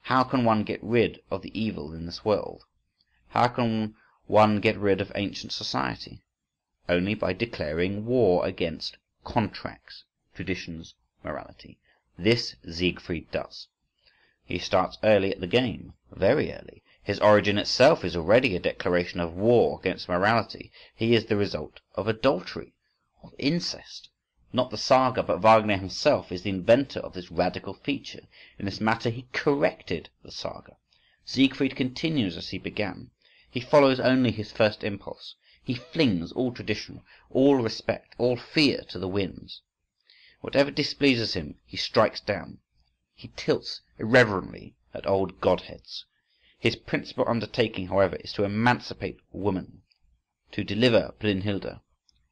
How can one get rid of the evil in this world? How can one get rid of ancient society? Only by declaring war against contracts, traditions, morality. This Siegfried does. He starts early at the game, very early. His origin itself is already a declaration of war against morality. He is the result of adultery, of incest. Not the saga, but Wagner himself is the inventor of this radical feature. In this matter he corrected the saga. Siegfried continues as he began. He follows only his first impulse. He flings all tradition, all respect, all fear to the winds. Whatever displeases him, he strikes down. He tilts irreverently at old godheads. His principal undertaking, however, is to emancipate woman, to deliver Brünnhilde.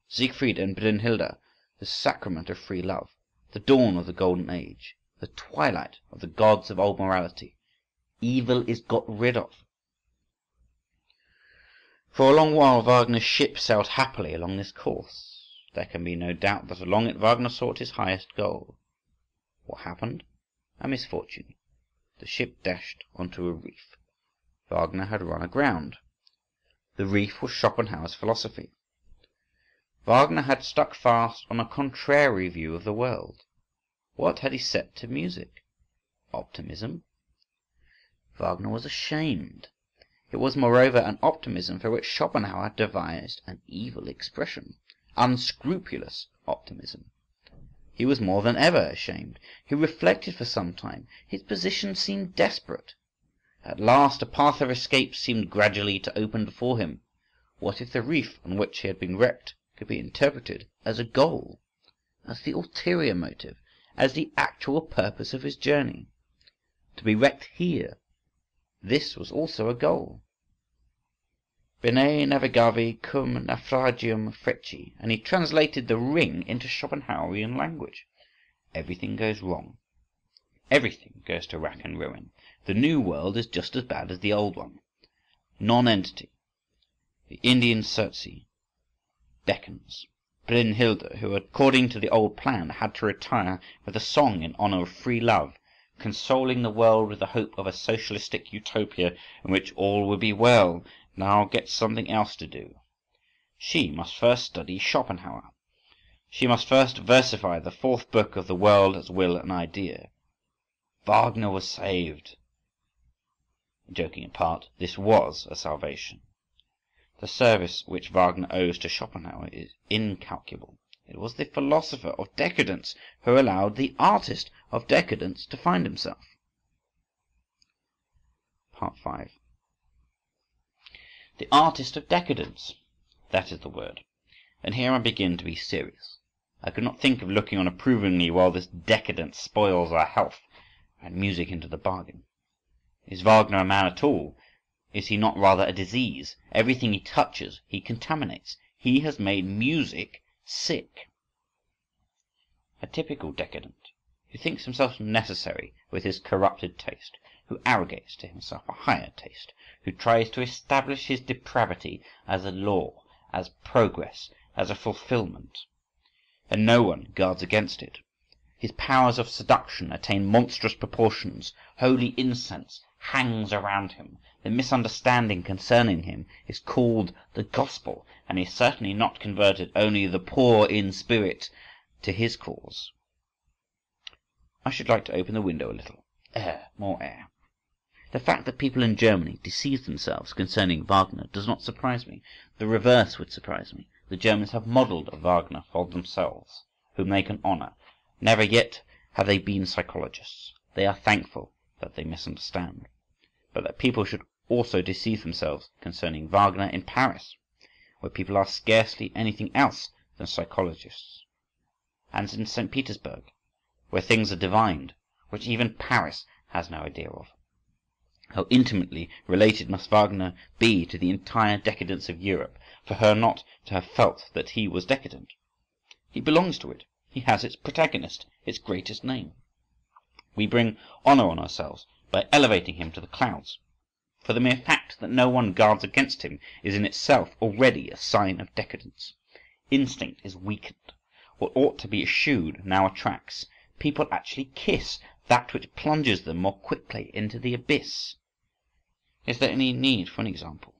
Siegfried and Brünnhilde, the sacrament of free love, the dawn of the golden age, the twilight of the gods of old morality. Evil is got rid of. For a long while Wagner's ship sailed happily along this course. There can be no doubt that along it Wagner sought his highest goal. What happened? A misfortune. The ship dashed onto a reef. Wagner had run aground. The reef was Schopenhauer's philosophy. Wagner had stuck fast on a contrary view of the world. What had he set to music? Optimism? Wagner was ashamed. It was, moreover, an optimism for which Schopenhauer devised an evil expression, unscrupulous optimism. He was more than ever ashamed. He reflected for some time. His position seemed desperate. At last a path of escape seemed gradually to open before him. What if the reef on which he had been wrecked could be interpreted as a goal, as the ulterior motive, as the actual purpose of his journey? To be wrecked here, this was also a goal. Bene navigavi cum naufragium feci, and he translated the ring into Schopenhauerian language. Everything goes wrong. Everything goes to rack and ruin. The new world is just as bad as the old one. Non-entity. The Indian Circe beckons. Brünnhilde, who according to the old plan had to retire, with a song in honor of free love, consoling the world with the hope of a socialistic utopia in which all would be well, now gets something else to do. She must first study Schopenhauer. She must first versify the fourth book of The World as Will and Idea. Wagner was saved. Joking apart, this was a salvation. The service which Wagner owes to Schopenhauer is incalculable. It was the philosopher of decadence who allowed the artist of decadence to find himself. Part five. The artist of decadence, that is the word. And here I begin to be serious. I could not think of looking on approvingly while this decadence spoils our health, and music into the bargain. Is Wagner a man at all? Is he not rather a disease? Everything he touches he contaminates. He has made music sick. A typical decadent, who thinks himself necessary with his corrupted taste, who arrogates to himself a higher taste, who tries to establish his depravity as a law, as progress, as a fulfilment. And no one guards against it. His powers of seduction attain monstrous proportions. Holy incense hangs around him. The misunderstanding concerning him is called the gospel, and he has certainly not converted only the poor in spirit to his cause. I should like to open the window a little. Air, more air. The fact that people in Germany deceive themselves concerning Wagner does not surprise me. The reverse would surprise me. The Germans have modelled Wagner for themselves, whom they can honour. Never yet have they been psychologists. They are thankful that they misunderstand. But that people should also deceive themselves concerning Wagner in Paris, where people are scarcely anything else than psychologists, and in Saint Petersburg, where things are divined, which even Paris has no idea of. How intimately related must Wagner be to the entire decadence of Europe, for her not to have felt that he was decadent? He belongs to it. He has its protagonist, its greatest name. We bring honour on ourselves by elevating him to the clouds, for the mere fact that no one guards against him is in itself already a sign of decadence. Instinct is weakened. What ought to be eschewed now attracts. People actually kiss that which plunges them more quickly into the abyss. Is there any need for an example?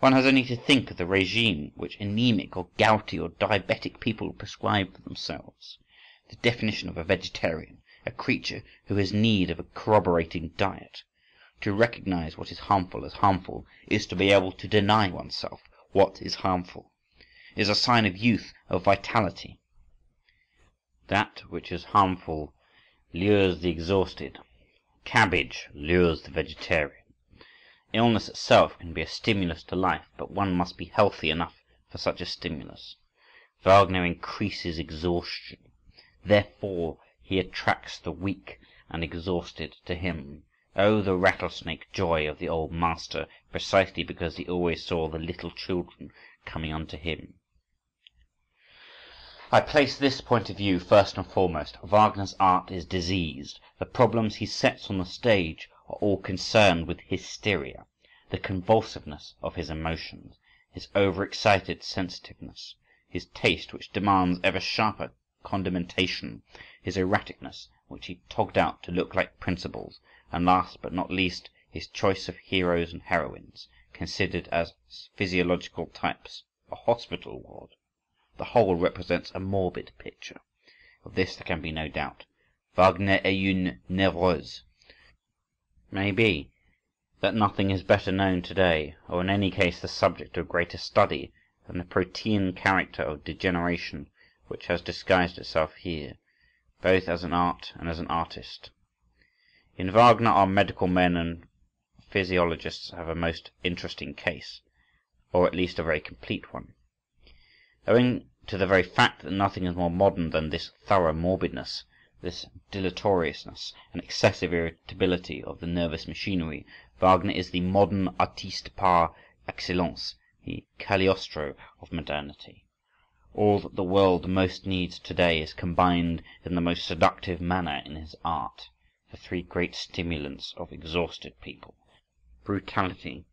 One has only to think of the regime which anemic or gouty or diabetic people prescribe for themselves, the definition of a vegetarian, a creature who has need of a corroborating diet. To recognize what is harmful as harmful is to be able to deny oneself what is harmful, is a sign of youth, of vitality. That which is harmful lures the exhausted. Cabbage lures the vegetarian. Illness itself can be a stimulus to life, but one must be healthy enough for such a stimulus. Wagner increases exhaustion. Therefore he attracts the weak and exhausted to him. Oh, the rattlesnake joy of the old master, precisely because he always saw the little children coming unto him. I place this point of view first and foremost. Wagner's art is diseased. The problems he sets on the stage are all concerned with hysteria, the convulsiveness of his emotions, his over-excited sensitiveness, his taste which demands ever sharper condimentation, his erraticness which he togged out to look like principles, and last but not least his choice of heroes and heroines, considered as physiological types, a hospital ward. The whole represents a morbid picture. Of this there can be no doubt. Wagner est une névrose. May be that nothing is better known today, or in any case the subject of greater study, than the protean character of degeneration which has disguised itself here, both as an art and as an artist. In Wagner our medical men and physiologists have a most interesting case, or at least a very complete one. Owing to the very fact that nothing is more modern than this thorough morbidness, this dilatoriousness and excessive irritability of the nervous machinery, Wagner is the modern artiste par excellence, the Cagliostro of modernity. All that the world most needs today is combined in the most seductive manner in his art, the three great stimulants of exhausted people: brutality,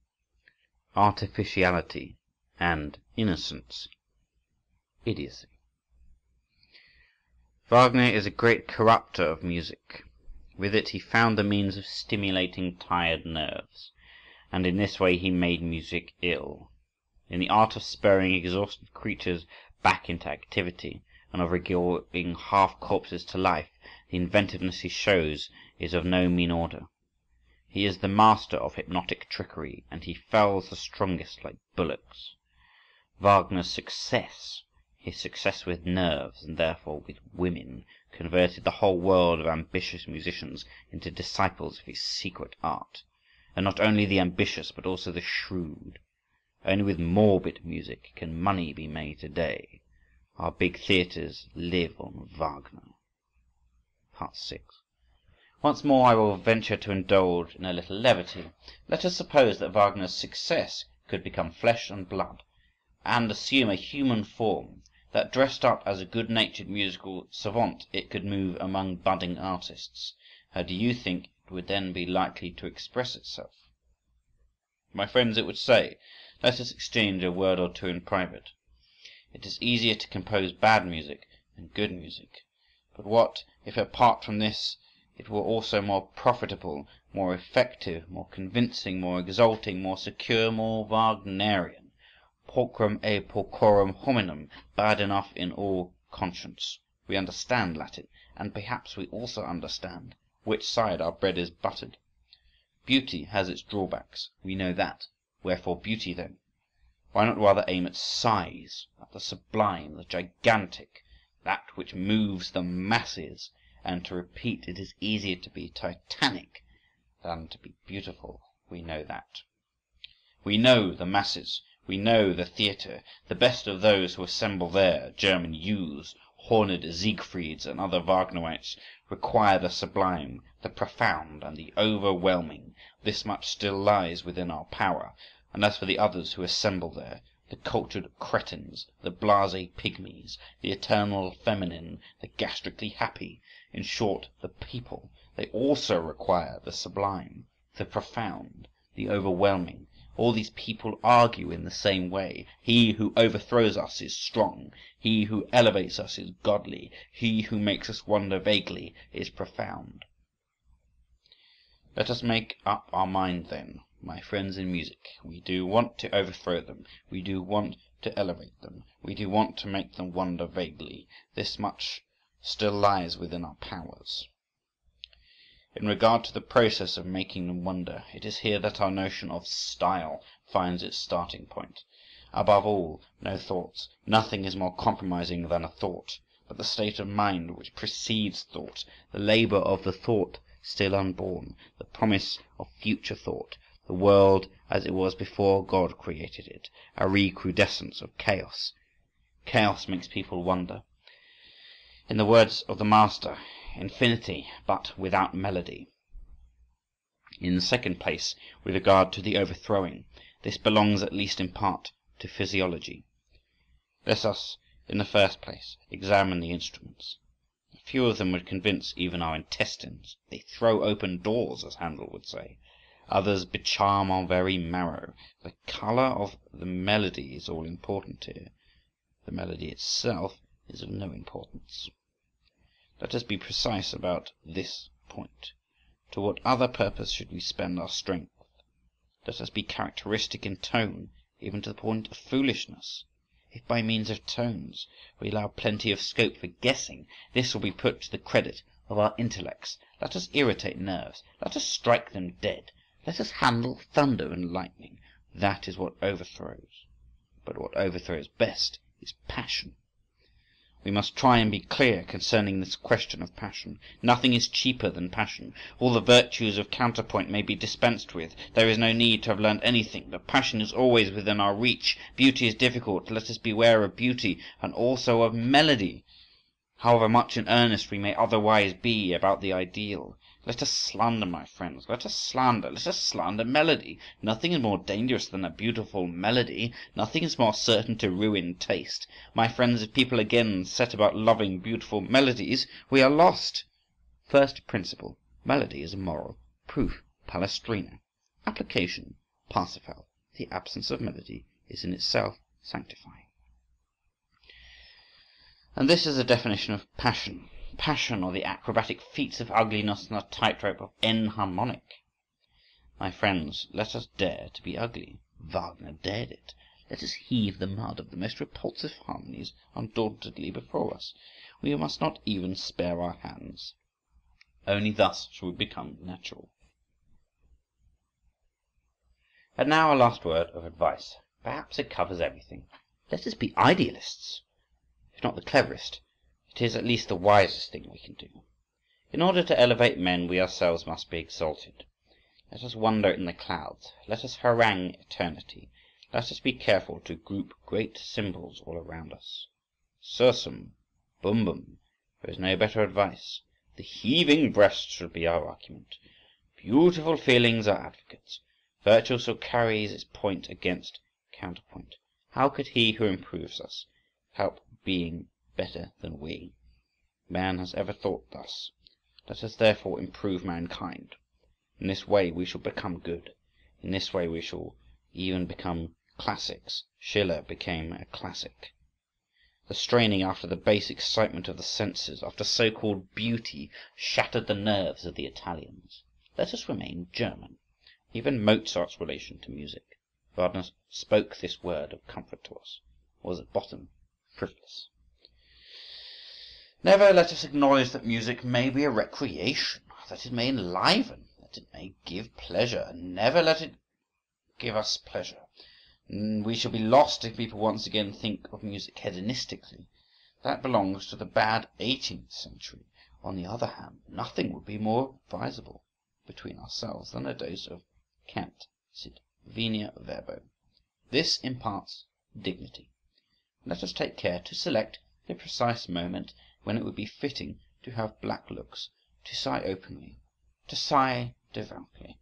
artificiality, and innocence, idiocy. Wagner is a great corrupter of music. With it he found the means of stimulating tired nerves, and in this way he made music ill. In the art of spurring exhausted creatures back into activity, and of regaling half-corpses to life, the inventiveness he shows is of no mean order. He is the master of hypnotic trickery, and he fells the strongest like bullocks. Wagner's success, his success with nerves, and therefore with women, converted the whole world of ambitious musicians into disciples of his secret art, and not only the ambitious but also the shrewd. Only with morbid music can money be made today. Our big theatres live on Wagner. Part six. Once more I will venture to indulge in a little levity. Let us suppose that Wagner's success could become flesh and blood, and assume a human form, that dressed up as a good-natured musical savant it could move among budding artists. How do you think it would then be likely to express itself? My friends, it would say, let us exchange a word or two in private. It is easier to compose bad music than good music, but what if, apart from this, it were also more profitable, more effective, more convincing, more exalting, more secure, more Wagnerian? Porcum e porcorum hominem, bad enough in all conscience. We understand Latin, and perhaps we also understand which side our bread is buttered. Beauty has its drawbacks, we know that. Wherefore beauty, then? Why not rather aim at size, at the sublime, the gigantic, that which moves the masses? And to repeat, it is easier to be titanic than to be beautiful. We know that. We know the masses. We know the theatre, the best of those who assemble there, German youths, horned Siegfrieds and other Wagnerites, require the sublime, the profound, and the overwhelming. This much still lies within our power, and as for the others who assemble there, the cultured cretins, the blasé pygmies, the eternal feminine, the gastrically happy, in short, the people, they also require the sublime, the profound, the overwhelming. All these people argue in the same way. He who overthrows us is strong. He who elevates us is godly. He who makes us wonder vaguely is profound. Let us make up our mind then, my friends in music. We do want to overthrow them. We do want to elevate them. We do want to make them wonder vaguely. This much still lies within our powers. In regard to the process of making them wonder, it is here that our notion of style finds its starting point. Above all, no thoughts. Nothing is more compromising than a thought, but the state of mind which precedes thought, the labour of the thought still unborn, the promise of future thought, the world as it was before God created it, a recrudescence of chaos. Chaos makes people wonder. In the words of the master, infinity, but without melody. In the second place, with regard to the overthrowing, this belongs at least in part to physiology. Let us, in the first place, examine the instruments. A few of them would convince even our intestines. They throw open doors, as Handel would say. Others becharm our very marrow. The colour of the melody is all important here. The melody itself is of no importance. Let us be precise about this point. To what other purpose should we spend our strength? Let us be characteristic in tone, even to the point of foolishness. If by means of tones we allow plenty of scope for guessing, this will be put to the credit of our intellects. Let us irritate nerves. Let us strike them dead. Let us handle thunder and lightning. That is what overthrows. But what overthrows best is passion. We must try and be clear concerning this question of passion. Nothing is cheaper than passion. All the virtues of counterpoint may be dispensed with. There is no need to have learned anything, but passion is always within our reach. Beauty is difficult. Let us beware of beauty, and also of melody. However much in earnest we may otherwise be about the ideal, let us slander, my friends, let us slander, let us slander melody. Nothing is more dangerous than a beautiful melody. Nothing is more certain to ruin taste. My friends, if people again set about loving beautiful melodies, we are lost. First principle, melody is immoral. Proof, Palestrina. Application, Parsifal. The absence of melody is in itself sanctifying. And this is a definition of passion. Passion, or the acrobatic feats of ugliness on the tightrope of enharmonic. My friends, let us dare to be ugly. Wagner dared it. Let us heave the mud of the most repulsive harmonies undauntedly before us. We must not even spare our hands. Only thus shall we become natural. And now a last word of advice. Perhaps it covers everything. Let us be idealists. If not the cleverest, it is at least the wisest thing we can do. In order to elevate men, we ourselves must be exalted. Let us wander in the clouds. Let us harangue eternity. Let us be careful to group great symbols all around us. Sursum, bumbum, there is no better advice. The heaving breast should be our argument. Beautiful feelings are advocates. Virtue also carries its point against counterpoint. How could he who improves us help being better than we? Man has ever thought thus. Let us therefore improve mankind. In this way we shall become good. In this way we shall even become classics. Schiller became a classic. The straining after the base excitement of the senses, after so-called beauty, shattered the nerves of the Italians. Let us remain German. Even Mozart's relation to music. Wagner spoke this word of comfort to us. Was at bottom frivolous. Never let us acknowledge that music may be a recreation, that it may enliven, that it may give pleasure, and never let it give us pleasure. We shall be lost if people once again think of music hedonistically. That belongs to the bad eighteenth century. On the other hand, nothing would be more advisable between ourselves than a dose of cant sit venia verbo. This imparts dignity. Let us take care to select the precise moment when it would be fitting to have black looks, to sigh openly, to sigh devoutly,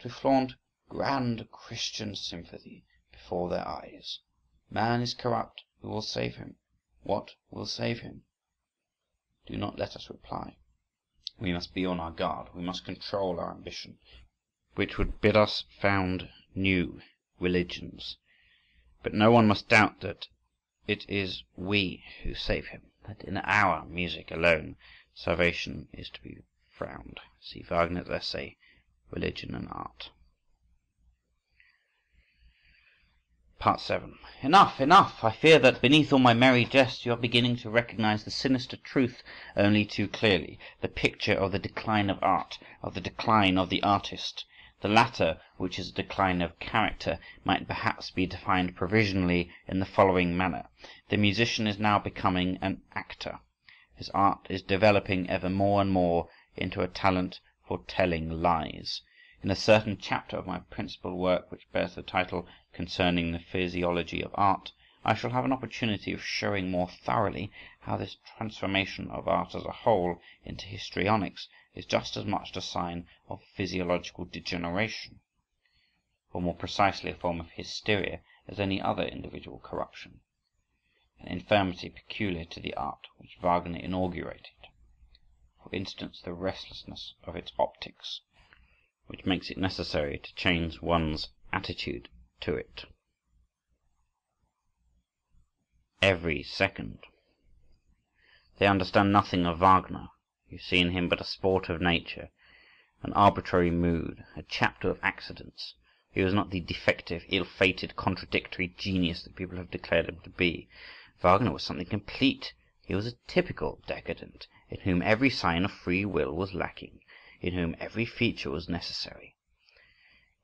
to flaunt grand Christian sympathy before their eyes. Man is corrupt. Who will save him? What will save him? Do not let us reply. We must be on our guard. We must control our ambition, which would bid us found new religions. But no one must doubt that it is we who save him, that in our music alone salvation is to be found. See Wagner's essay, Religion and Art. Part seven. Enough, enough! I fear that beneath all my merry jests you are beginning to recognize the sinister truth only too clearly, the picture of the decline of art, of the decline of the artist. The latter, which is a decline of character, might perhaps be defined provisionally in the following manner. The musician is now becoming an actor. His art is developing ever more and more into a talent for telling lies. In a certain chapter of my principal work, which bears the title Concerning the Physiology of Art, I shall have an opportunity of showing more thoroughly how this transformation of art as a whole into histrionics is just as much a sign of physiological degeneration, or more precisely a form of hysteria, as any other individual corruption, an infirmity peculiar to the art which Wagner inaugurated. For instance, the restlessness of its optics, which makes it necessary to change one's attitude to it every second. They understand nothing of Wagner. You see in him but a sport of nature, an arbitrary mood, a chapter of accidents. He was not the defective, ill-fated, contradictory genius that people have declared him to be. Wagner was something complete. He was a typical decadent, in whom every sign of free will was lacking, in whom every feature was necessary.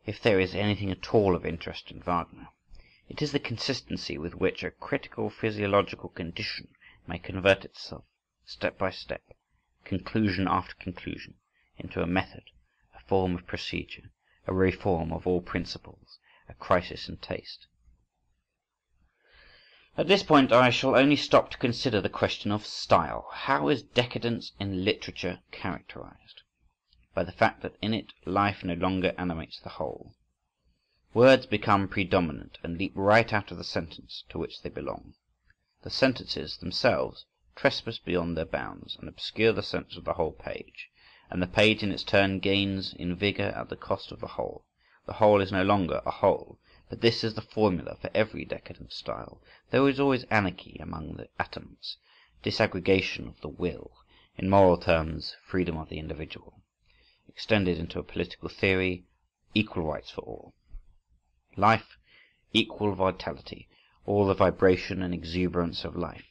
If there is anything at all of interest in Wagner, it is the consistency with which a critical physiological condition may convert itself, step by step, conclusion after conclusion, into a method, a form of procedure, a reform of all principles, a crisis in taste. At this point I shall only stop to consider the question of style. How is decadence in literature characterized? By the fact that in it life no longer animates the whole. Words become predominant and leap right out of the sentence to which they belong. The sentences themselves trespass beyond their bounds and obscure the sense of the whole page, and the page in its turn gains in vigour at the cost of the whole. The whole is no longer a whole, but this is the formula for every decadent style. There is always anarchy among the atoms, disaggregation of the will, in moral terms, freedom of the individual. Extended into a political theory, equal rights for all. Life, equal vitality, all the vibration and exuberance of life,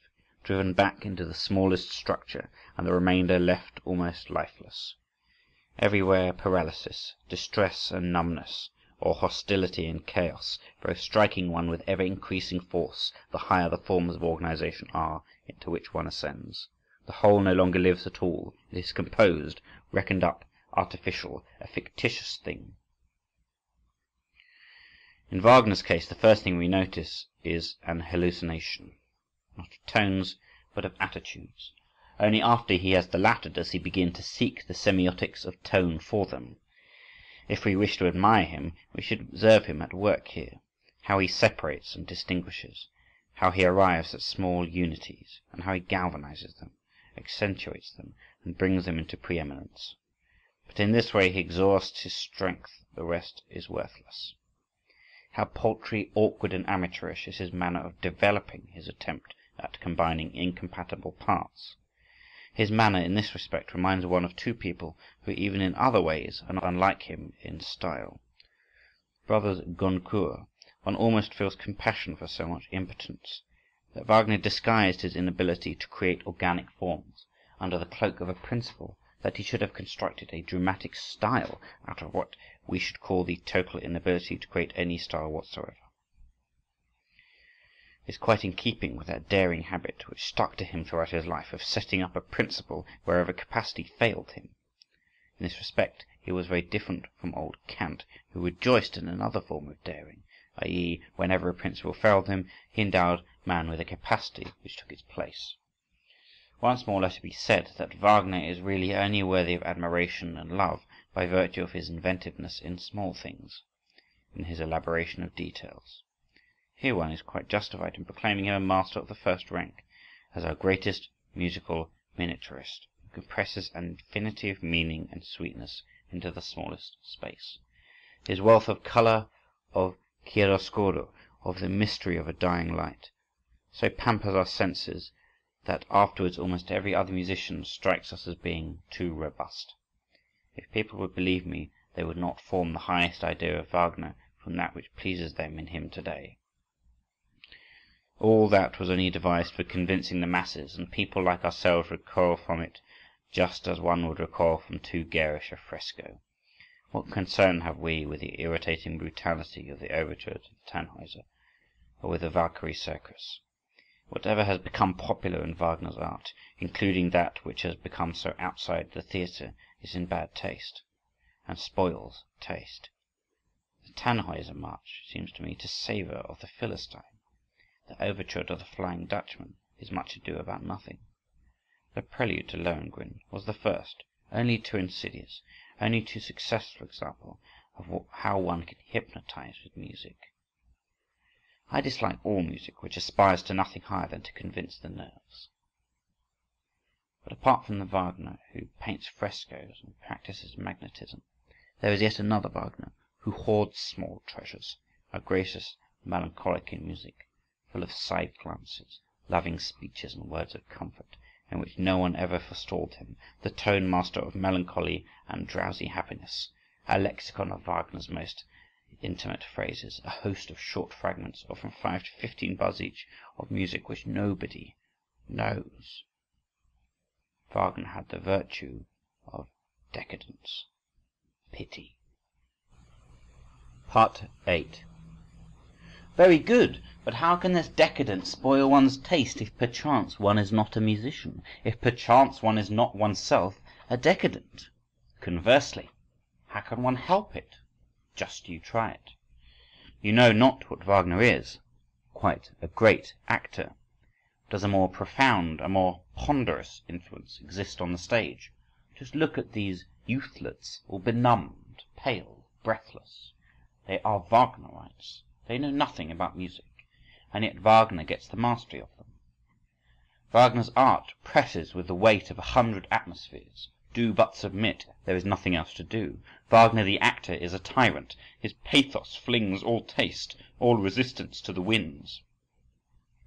driven back into the smallest structure, and the remainder left almost lifeless. Everywhere paralysis, distress and numbness, or hostility and chaos, both striking one with ever-increasing force the higher the forms of organization are into which one ascends. The whole no longer lives at all. It is composed, reckoned up, artificial, a fictitious thing. In Wagner's case, the first thing we notice is an hallucination, not of tones, but of attitudes. Only after he has the latter does he begin to seek the semiotics of tone for them. If we wish to admire him, we should observe him at work here, how he separates and distinguishes, how he arrives at small unities, and how he galvanizes them, accentuates them, and brings them into preeminence. But in this way he exhausts his strength, the rest is worthless. How paltry, awkward, and amateurish is his manner of developing his attempt at combining incompatible parts! His manner in this respect reminds one of two people who even in other ways are not unlike him in style. Brothers Goncourt. One almost feels compassion for so much impotence, that Wagner disguised his inability to create organic forms under the cloak of a principle that he should have constructed a dramatic style out of what we should call the total inability to create any style whatsoever. It is quite in keeping with that daring habit which stuck to him throughout his life of setting up a principle wherever capacity failed him. In this respect he was very different from old Kant, who rejoiced in another form of daring, that is, whenever a principle failed him, he endowed man with a capacity which took its place. Once more let it be said that Wagner is really only worthy of admiration and love by virtue of his inventiveness in small things, in his elaboration of details. Here one is quite justified in proclaiming him a master of the first rank, as our greatest musical miniaturist, who compresses an infinity of meaning and sweetness into the smallest space. His wealth of colour, of chiaroscuro, of the mystery of a dying light, so pampers our senses that afterwards almost every other musician strikes us as being too robust. If people would believe me, they would not form the highest idea of Wagner from that which pleases them in him today. All that was only devised for convincing the masses, and people like ourselves recoil from it just as one would recoil from too garish a fresco. What concern have we with the irritating brutality of the overture to the Tannhäuser, or with the Valkyrie circus? Whatever has become popular in Wagner's art, including that which has become so outside the theatre, is in bad taste, and spoils taste. The Tannhäuser march seems to me to savour of the Philistine. The overture to the Flying Dutchman is much ado about nothing. The prelude to Lohengrin was the first, only too insidious, only too successful example of what, how one can hypnotize with music. I dislike all music which aspires to nothing higher than to convince the nerves. But apart from the Wagner who paints frescoes and practices magnetism, there is yet another Wagner who hoards small treasures, a gracious, melancholic in music, full of side glances, loving speeches and words of comfort, in which no one ever forestalled him, the tone master of melancholy and drowsy happiness, a lexicon of Wagner's most intimate phrases, a host of short fragments of from five to fifteen bars each of music which nobody knows. Wagner had the virtue of decadence, pity. Part eight. Very good, but how can this decadence spoil one's taste if perchance one is not a musician, if perchance one is not oneself a decadent? Conversely, how can one help it? Just you try it. You know not what Wagner is, quite a great actor. Does a more profound, a more ponderous influence exist on the stage? Just look at these youthlets, all benumbed, pale, breathless. They are Wagnerites. They know nothing about music, and yet Wagner gets the mastery of them. Wagner's art presses with the weight of a hundred atmospheres. Do but submit, there is nothing else to do. Wagner the actor is a tyrant. His pathos flings all taste, all resistance to the winds.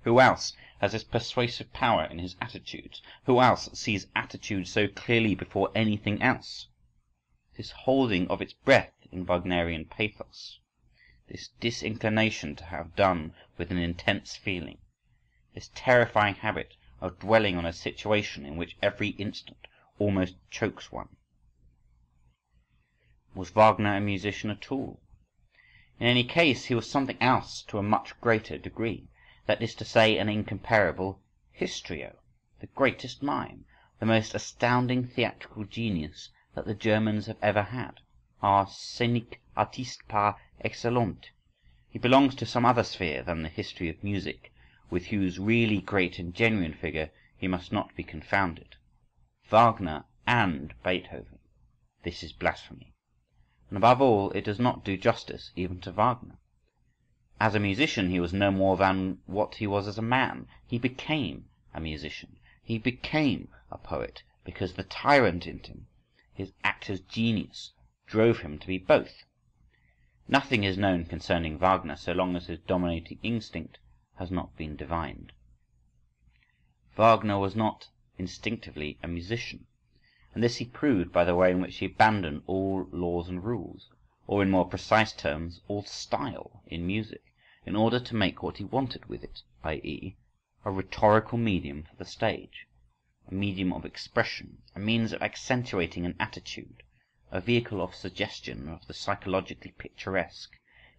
Who else has this persuasive power in his attitudes? Who else sees attitude so clearly before anything else? This holding of its breath in Wagnerian pathos, this disinclination to have done with an intense feeling, this terrifying habit of dwelling on a situation in which every instant almost chokes one. Was Wagner a musician at all? In any case, he was something else to a much greater degree, that is to say, an incomparable histrio, the greatest mime, the most astounding theatrical genius that the Germans have ever had, our scenic artiste par excellence. He belongs to some other sphere than the history of music, with whose really great and genuine figure he must not be confounded. Wagner and Beethoven. This is blasphemy. And above all, it does not do justice even to Wagner. As a musician, he was no more than what he was as a man. He became a musician. He became a poet because the tyrant in him, his actor's genius, drove him to be both. Nothing is known concerning Wagner so long as his dominating instinct has not been divined. Wagner was not instinctively a musician, and this he proved by the way in which he abandoned all laws and rules, or in more precise terms, all style in music, in order to make what he wanted with it, that is, a rhetorical medium for the stage, a medium of expression, a means of accentuating an attitude, a vehicle of suggestion of the psychologically picturesque.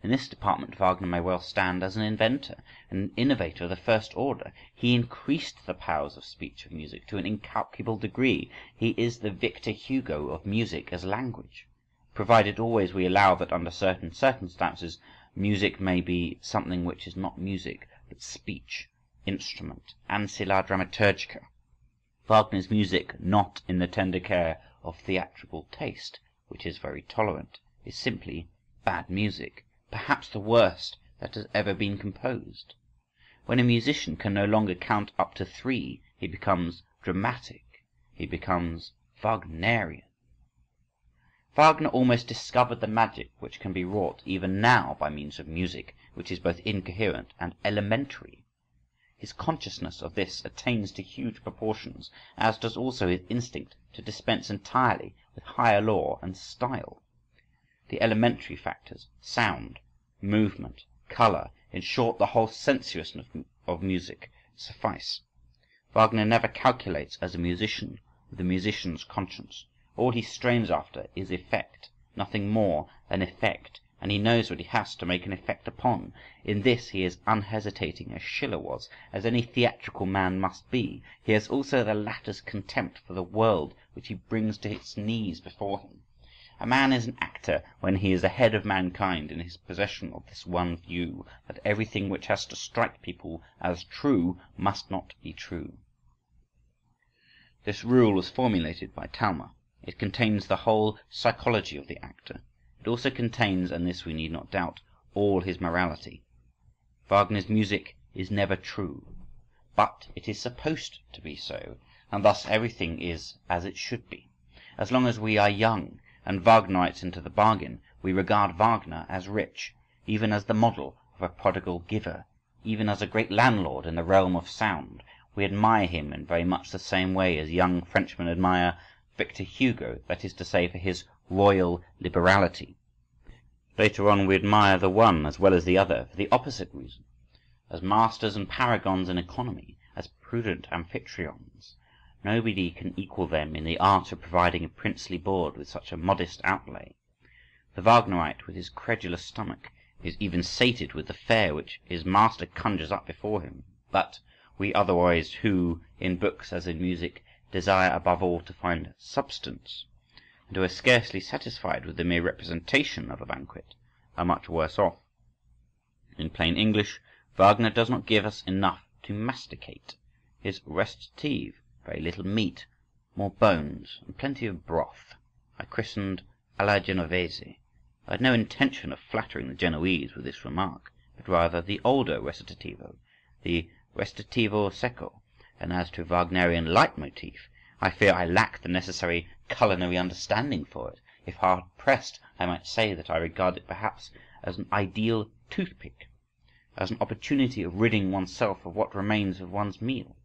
In this department Wagner may well stand as an inventor and an innovator of the first order. He increased the powers of speech of music to an incalculable degree. He is the Victor Hugo of music as language, provided always we allow that under certain circumstances music may be something which is not music but speech, instrument, ancilla dramaturgica. Wagner's music, not in the tender care of theatrical taste, which is very tolerant, is simply bad music, perhaps the worst that has ever been composed. When a musician can no longer count up to three, he becomes dramatic, he becomes Wagnerian. Wagner almost discovered the magic which can be wrought even now by means of music, which is both incoherent and elementary. His consciousness of this attains to huge proportions, as does also his instinct to dispense entirely with higher law and style. The elementary factors, sound, movement, colour, in short the whole sensuousness of music, suffice. Wagner never calculates as a musician with a musician's conscience. All he strains after is effect, nothing more than effect, and he knows what he has to make an effect upon. In this he is unhesitating as Schiller was, as any theatrical man must be. He has also the latter's contempt for the world, which he brings to its knees before him. A man is an actor when he is ahead of mankind in his possession of this one view, that everything which has to strike people as true must not be true. This rule was formulated by Talma. It contains the whole psychology of the actor. It also contains, and this we need not doubt, all his morality. Wagner's music is never true, but it is supposed to be so, and thus everything is as it should be. As long as we are young, and Wagnerites into the bargain, we regard Wagner as rich, even as the model of a prodigal giver, even as a great landlord in the realm of sound. We admire him in very much the same way as young Frenchmen admire Victor Hugo, that is to say, for his royal liberality. Later on we admire the one as well as the other for the opposite reason, as masters and paragons in economy, as prudent amphitryons. Nobody can equal them in the art of providing a princely board with such a modest outlay. The Wagnerite, with his credulous stomach, is even sated with the fare which his master conjures up before him. But we otherwise, who, in books as in music, desire above all to find substance, and who are scarcely satisfied with the mere representation of a banquet, are much worse off. In plain English, Wagner does not give us enough to masticate. His recitative, very little meat, more bones, and plenty of broth, I christened alla Genovese. I had no intention of flattering the Genoese with this remark, but rather the older recitativo, the recitativo secco, and as to Wagnerian leitmotif, I fear I lack the necessary culinary understanding for it. If hard pressed, I might say that I regard it perhaps as an ideal toothpick, as an opportunity of ridding oneself of what remains of one's meal.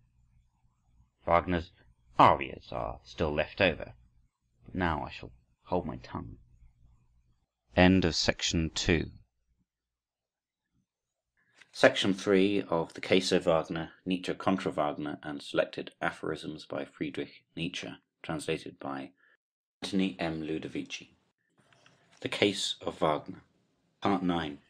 Wagner's arias are still left over, but now I shall hold my tongue. End of section two. Section three of The Case of Wagner, Nietzsche contra Wagner, and selected aphorisms by Friedrich Nietzsche, translated by Antony M. Ludovici. The Case of Wagner, Part nine.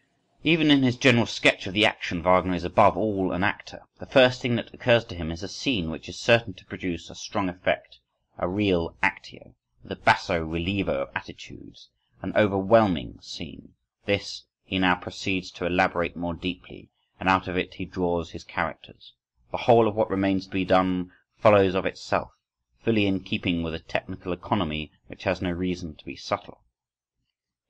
Even in his general sketch of the action, Wagner is above all an actor. The first thing that occurs to him is a scene which is certain to produce a strong effect, a real actio, the basso relievo of attitudes, an overwhelming scene. This he now proceeds to elaborate more deeply, and out of it he draws his characters. The whole of what remains to be done follows of itself, fully in keeping with a technical economy which has no reason to be subtle.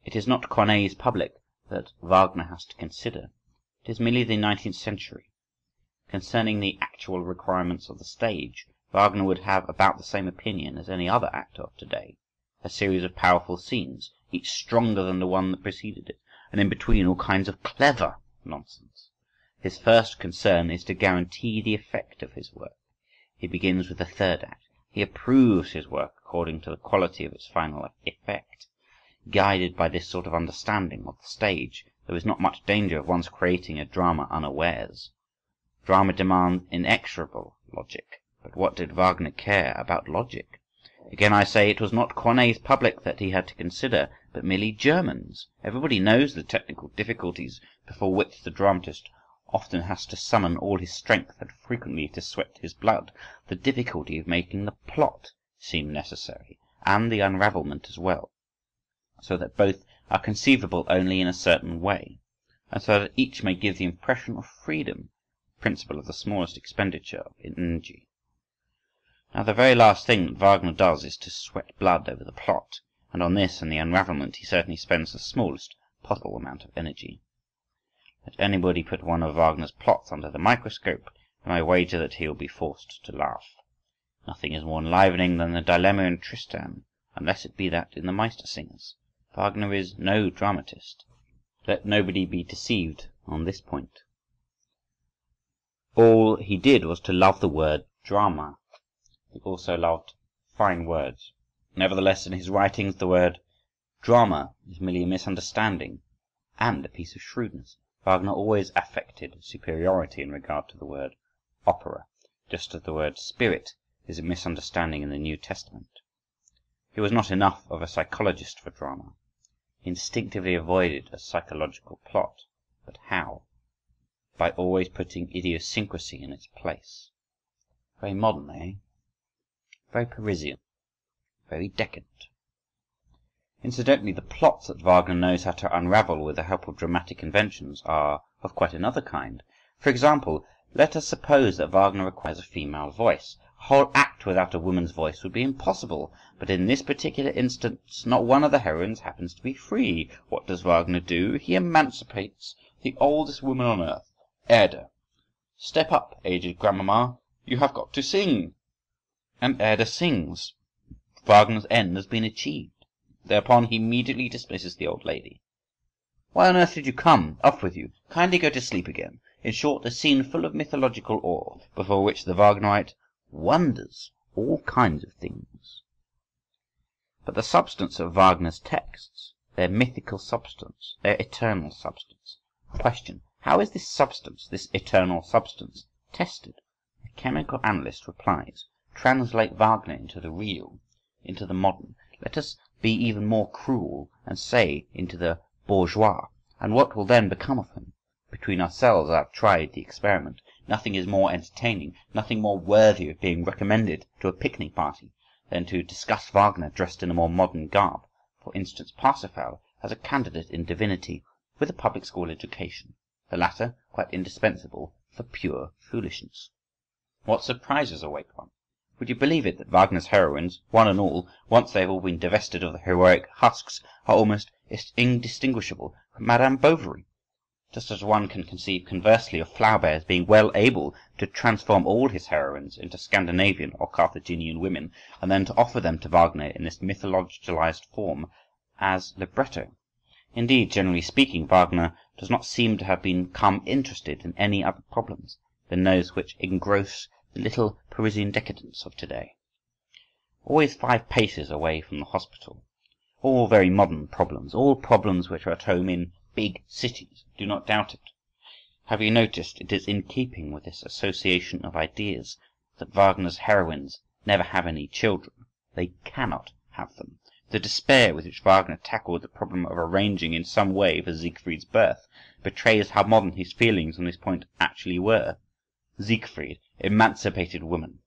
It is not Corneille's public that Wagner has to consider, it is merely the nineteenth century. Concerning the actual requirements of the stage, Wagner would have about the same opinion as any other actor of today. A series of powerful scenes, each stronger than the one that preceded it, and in between all kinds of clever nonsense. His first concern is to guarantee the effect of his work. He begins with the third act. He approves his work according to the quality of its final effect. Guided by this sort of understanding of the stage, there is not much danger of one's creating a drama unawares. Drama demands inexorable logic, but what did Wagner care about logic? Again I say, it was not Corneille's public that he had to consider, but merely Germans. Everybody knows the technical difficulties before which the dramatist often has to summon all his strength and frequently to sweat his blood, the difficulty of making the plot seem necessary, and the unravelment as well, so that both are conceivable only in a certain way, and so that each may give the impression of freedom, the principle of the smallest expenditure of energy. Now the very last thing that Wagner does is to sweat blood over the plot, and on this and the unravelment he certainly spends the smallest possible amount of energy. Let anybody put one of Wagner's plots under the microscope, and I wager that he will be forced to laugh. Nothing is more enlivening than the dilemma in Tristan, unless it be that in the Meistersingers. Wagner is no dramatist. Let nobody be deceived on this point. All he did was to love the word drama. He also loved fine words. Nevertheless, in his writings the word drama is merely a misunderstanding and a piece of shrewdness. Wagner always affected superiority in regard to the word opera, just as the word spirit is a misunderstanding in the New Testament. He was not enough of a psychologist for drama. He instinctively avoided a psychological plot, but how? By always putting idiosyncrasy in its place. Very modern, eh? Very Parisian, very decadent. Incidentally, the plots that Wagner knows how to unravel with the help of dramatic inventions are of quite another kind. For example, let us suppose that Wagner requires a female voice. A whole act without a woman's voice would be impossible, but in this particular instance not one of the heroines happens to be free. What does Wagner do? He emancipates the oldest woman on earth, Erde. Step up, aged grandmama, you have got to sing. And Erde sings. Wagner's end has been achieved. Thereupon he immediately dismisses the old lady. Why on earth did you come? Off with you. Kindly go to sleep again. In short, a scene full of mythological awe, before which the Wagnerite wonders all kinds of things. But the substance of Wagner's texts, their mythical substance, their eternal substance. Question: how is this substance, this eternal substance, tested? A chemical analyst replies: translate Wagner into the real, into the modern. Let us be even more cruel and say into the bourgeois, and what will then become of him? Between ourselves, I have tried the experiment. Nothing is more entertaining, nothing more worthy of being recommended to a picnic party, than to discuss Wagner dressed in a more modern garb. For instance, Parsifal as a candidate in divinity, with a public school education, the latter quite indispensable for pure foolishness. What surprises await one? Would you believe it that Wagner's heroines, one and all, once they have all been divested of the heroic husks, are almost indistinguishable from Madame Bovary? Just as one can conceive conversely of Flaubert as being well able to transform all his heroines into Scandinavian or Carthaginian women, and then to offer them to Wagner in this mythologicalized form as libretto. Indeed, generally speaking, Wagner does not seem to have become interested in any other problems than those which engross the little Parisian decadence of today. Always five paces away from the hospital. All very modern problems, all problems which are at home in big cities, do not doubt it. Have you noticed it is in keeping with this association of ideas that Wagner's heroines never have any children? They cannot have them. The despair with which Wagner tackled the problem of arranging in some way for Siegfried's birth betrays how modern his feelings on this point actually were. Siegfried, emancipated woman,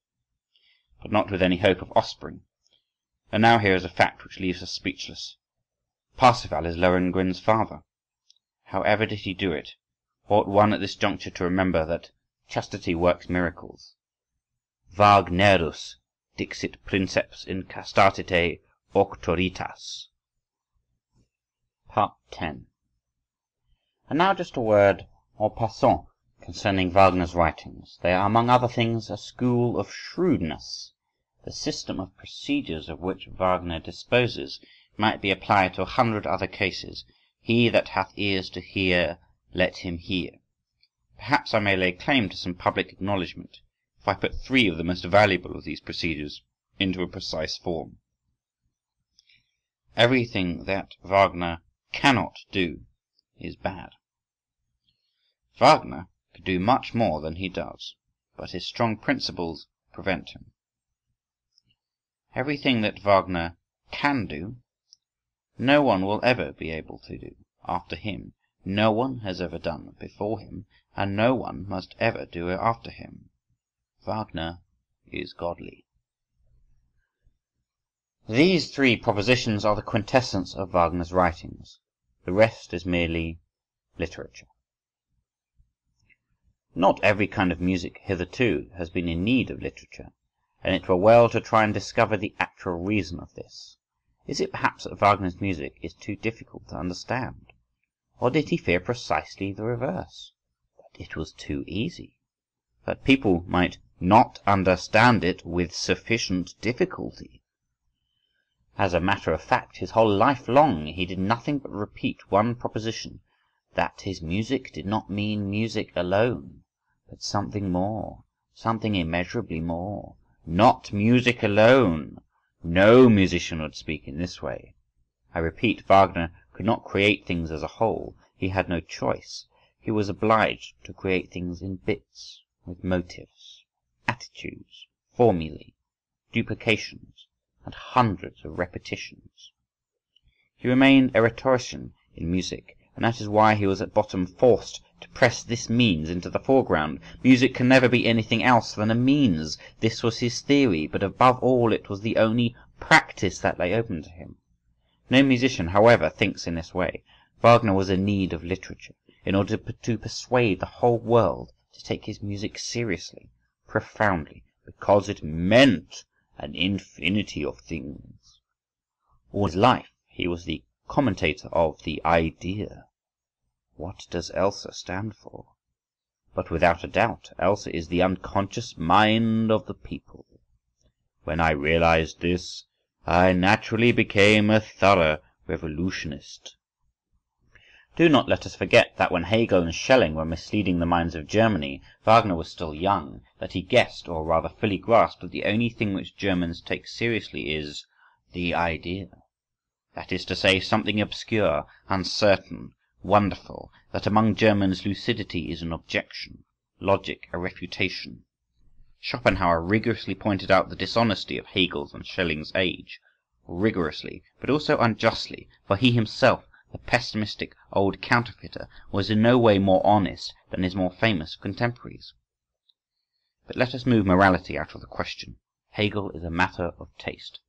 but not with any hope of offspring. And now here is a fact which leaves us speechless. Parsifal is Lohengrin's father. However did he do it? Ought one at this juncture to remember that chastity works miracles? Wagnerus dixit princeps in castitate auctoritas. Part ten. And now just a word en passant concerning Wagner's writings. They are, among other things, a school of shrewdness. The system of procedures of which Wagner disposes might be applied to a hundred other cases. He that hath ears to hear, let him hear. Perhaps I may lay claim to some public acknowledgment if I put three of the most valuable of these procedures into a precise form. Everything that Wagner cannot do is bad. Wagner could do much more than he does, but his strong principles prevent him. Everything that Wagner can do, no one will ever be able to do after him, no one has ever done before him, and no one must ever do after him. Wagner is godly. These three propositions are the quintessence of Wagner's writings. The rest is merely literature. Not every kind of music hitherto has been in need of literature, and it were well to try and discover the actual reason of this. Is it perhaps that Wagner's music is too difficult to understand? Or did he fear precisely the reverse, that it was too easy, that people might not understand it with sufficient difficulty? As a matter of fact, his whole life long he did nothing but repeat one proposition, that his music did not mean music alone, but something more, something immeasurably more. Not music alone. No musician would speak in this way. I repeat, Wagner could not create things as a whole. He had no choice. He was obliged to create things in bits, with motives, attitudes, formulae, duplications, and hundreds of repetitions. He remained a rhetorician in music, and that is why he was at bottom forced to press this means into the foreground. Music can never be anything else than a means. This was his theory, but above all it was the only practice that lay open to him. No musician, however, thinks in this way. Wagner was in need of literature, in order to persuade the whole world to take his music seriously, profoundly, because it meant an infinity of things. All his life he was the commentator of the idea. What does Elsa stand for? But without a doubt, Elsa is the unconscious mind of the people. When I realized this, I naturally became a thorough revolutionist. Do not let us forget that when Hegel and Schelling were misleading the minds of Germany, Wagner was still young, that he guessed, or rather fully grasped, that the only thing which Germans take seriously is the idea. That is to say, something obscure, uncertain, wonderful, that among Germans lucidity is an objection, logic a refutation. Schopenhauer rigorously pointed out the dishonesty of Hegel's and Schelling's age, rigorously, but also unjustly, for he himself, the pessimistic old counterfeiter, was in no way more honest than his more famous contemporaries. But let us move morality out of the question. Hegel is a matter of taste,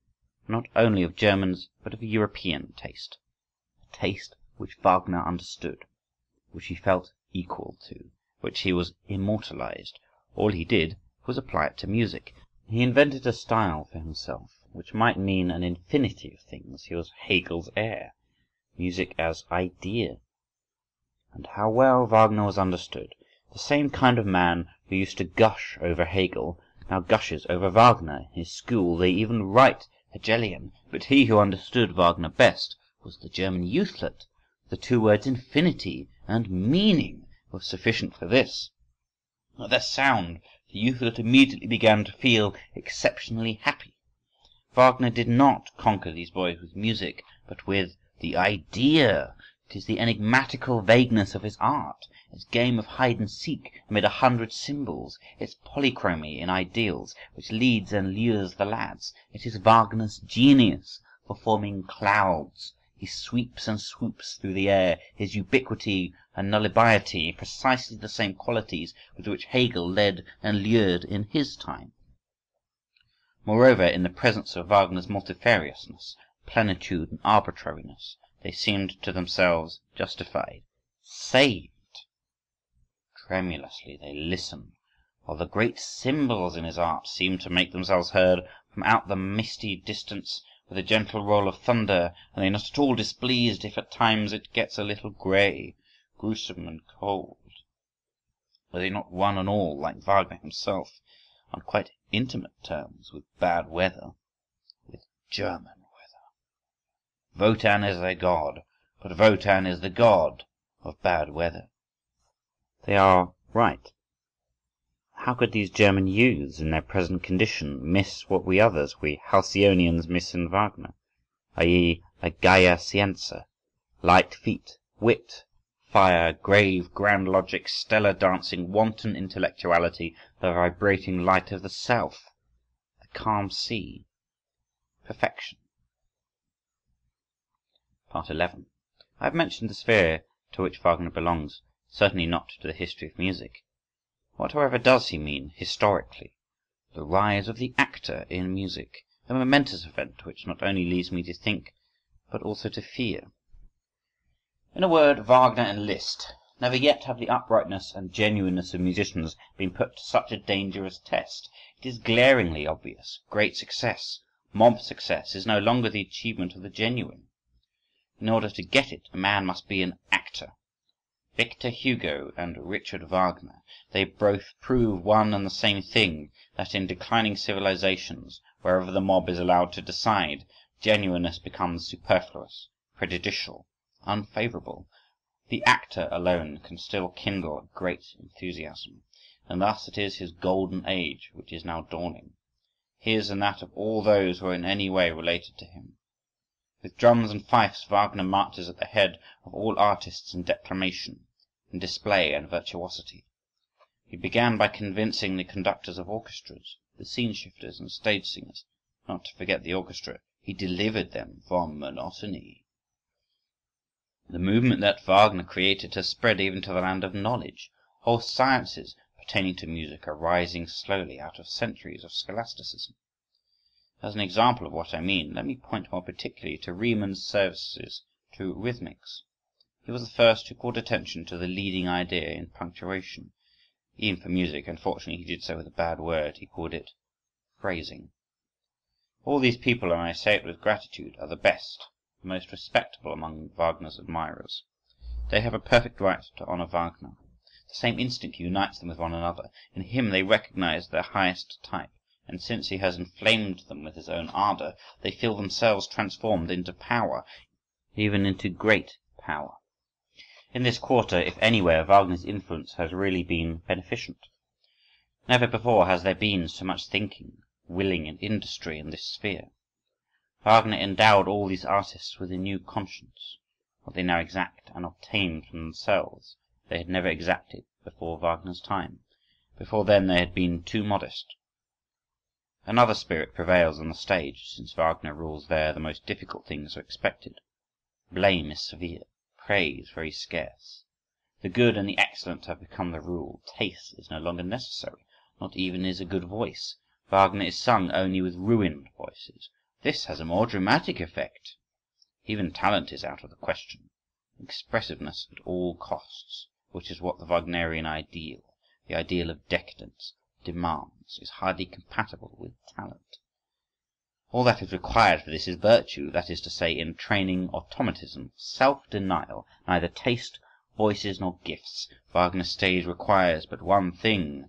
not only of Germans, but of European taste, a taste which Wagner understood, which he felt equal to, which he was immortalized. All he did was apply it to music. He invented a style for himself, which might mean an infinity of things. He was Hegel's heir, music as idea. And how well Wagner was understood! The same kind of man who used to gush over Hegel now gushes over Wagner. In his school they even write Hegelian, but he who understood Wagner best was the German youthlet. The two words infinity and meaning were sufficient for this. At their sound, the youthlet immediately began to feel exceptionally happy. Wagner did not conquer these boys with music, but with the idea. It is the enigmatical vagueness of his art, its game of hide-and-seek amid a hundred symbols, its polychromy in ideals, which leads and lures the lads. It is Wagner's genius for forming clouds. He sweeps and swoops through the air, his ubiquity and nullibiety, precisely the same qualities with which Hegel led and lured in his time. Moreover, in the presence of Wagner's multifariousness, plenitude and arbitrariness, they seemed to themselves justified, saved. tremulously they listen, while the great cymbals in his art seem to make themselves heard from out the misty distance with a gentle roll of thunder, and they are not at all displeased if at times it gets a little grey, gruesome and cold. Were they not one and all, like Wagner himself, on quite intimate terms with bad weather, with German weather? Wotan is their god, but Wotan is the god of bad weather. They are right. How could these German youths, in their present condition, miss what we others, we Halcyonians, miss in Wagner, that is, a Gaia Scienza, light feet, wit, fire, grave, grand logic, stellar dancing, wanton intellectuality, the vibrating light of the south, the calm sea, perfection. Part eleven. I have mentioned the sphere to which Wagner belongs, certainly not to the history of music. What, however, does he mean historically? The rise of the actor in music, a momentous event which not only leads me to think, but also to fear. In a word, Wagner and Liszt. Never yet have the uprightness and genuineness of musicians been put to such a dangerous test. It is glaringly obvious. Great success, mob success, is no longer the achievement of the genuine. In order to get it, a man must be an actor. Victor Hugo and Richard Wagner, they both prove one and the same thing, that in declining civilizations, wherever the mob is allowed to decide, genuineness becomes superfluous, prejudicial, unfavorable. The actor alone can still kindle great enthusiasm, and thus it is his golden age which is now dawning, his and that of all those who are in any way related to him. With drums and fifes, Wagner marches at the head of all artists in declamation, in display and virtuosity. He began by convincing the conductors of orchestras, the scene-shifters and stage-singers, not to forget the orchestra. He delivered them from monotony. The movement that Wagner created has spread even to the land of knowledge. Whole sciences pertaining to music are rising slowly out of centuries of scholasticism. As an example of what I mean, let me point more particularly to Riemann's services to rhythmics. He was the first who called attention to the leading idea in punctuation. Even for music, unfortunately, he did so with a bad word. He called it phrasing. All these people, and I say it with gratitude, are the best, the most respectable among Wagner's admirers. They have a perfect right to honor Wagner. The same instinct unites them with one another. In him they recognize their highest type, and since he has inflamed them with his own ardor, they feel themselves transformed into power, even into great power. In this quarter, if anywhere, Wagner's influence has really been beneficent. Never before has there been so much thinking, willing, and industry in this sphere. Wagner endowed all these artists with a new conscience. What they now exact and obtain from themselves, they had never exacted before Wagner's time. Before then they had been too modest. Another spirit prevails on the stage. Since Wagner rules there, the most difficult things are expected. Blame is severe, praise very scarce. The good and the excellent have become the rule. Taste is no longer necessary, not even is a good voice. Wagner is sung only with ruined voices. This has a more dramatic effect. Even talent is out of the question. Expressiveness at all costs, which is what the Wagnerian ideal, the ideal of decadence, demands, is hardly compatible with talent. All that is required for this is virtue, that is to say, in training, automatism, self-denial. Neither taste, voices, nor gifts. Wagner's stage requires but one thing: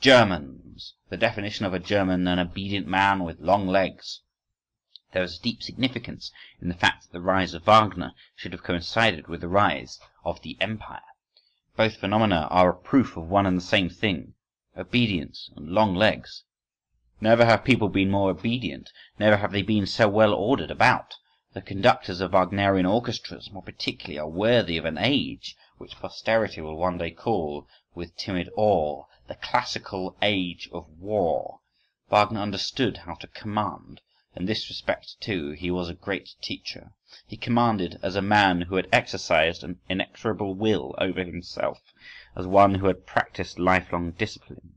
Germans. The definition of a German: an obedient man with long legs. There is deep significance in the fact that the rise of Wagner should have coincided with the rise of the empire. Both phenomena are a proof of one and the same thing: obedience and long legs. Never have people been more obedient, never have they been so well ordered about. The conductors of Wagnerian orchestras, more particularly, are worthy of an age which posterity will one day call, with timid awe, the classical age of war. Wagner understood how to command. In this respect, too, he was a great teacher. He commanded as a man who had exercised an inexorable will over himself, as one who had practised lifelong discipline.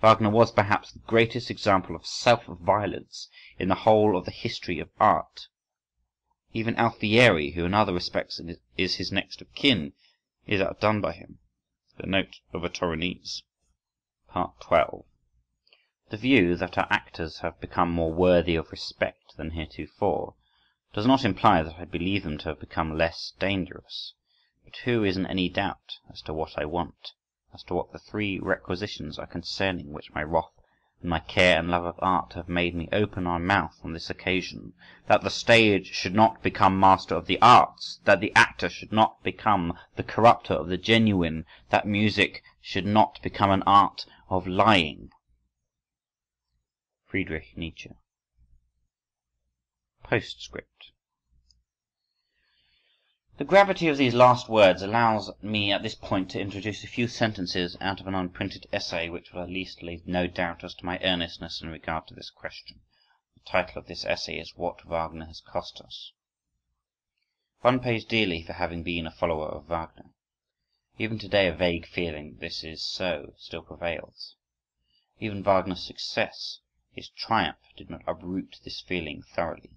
Wagner was perhaps the greatest example of self-violence in the whole of the history of art. Even Alfieri, who in other respects is his next of kin, is outdone by him. The Note of a Torinese, Part twelve. The view that our actors have become more worthy of respect than heretofore does not imply that I believe them to have become less dangerous, but who is in any doubt as to what I want, as to what the three requisitions are concerning which my wrath and my care and love of art have made me open our mouth on this occasion? That the stage should not become master of the arts, that the actor should not become the corrupter of the genuine, that music should not become an art of lying. Friedrich Nietzsche. Postscript. The gravity of these last words allows me at this point to introduce a few sentences out of an unprinted essay which will at least leave no doubt as to my earnestness in regard to this question. The title of this essay is What Wagner Has Cost Us. One pays dearly for having been a follower of Wagner. Even today a vague feeling that this is so still prevails. Even Wagner's success, his triumph, did not uproot this feeling thoroughly.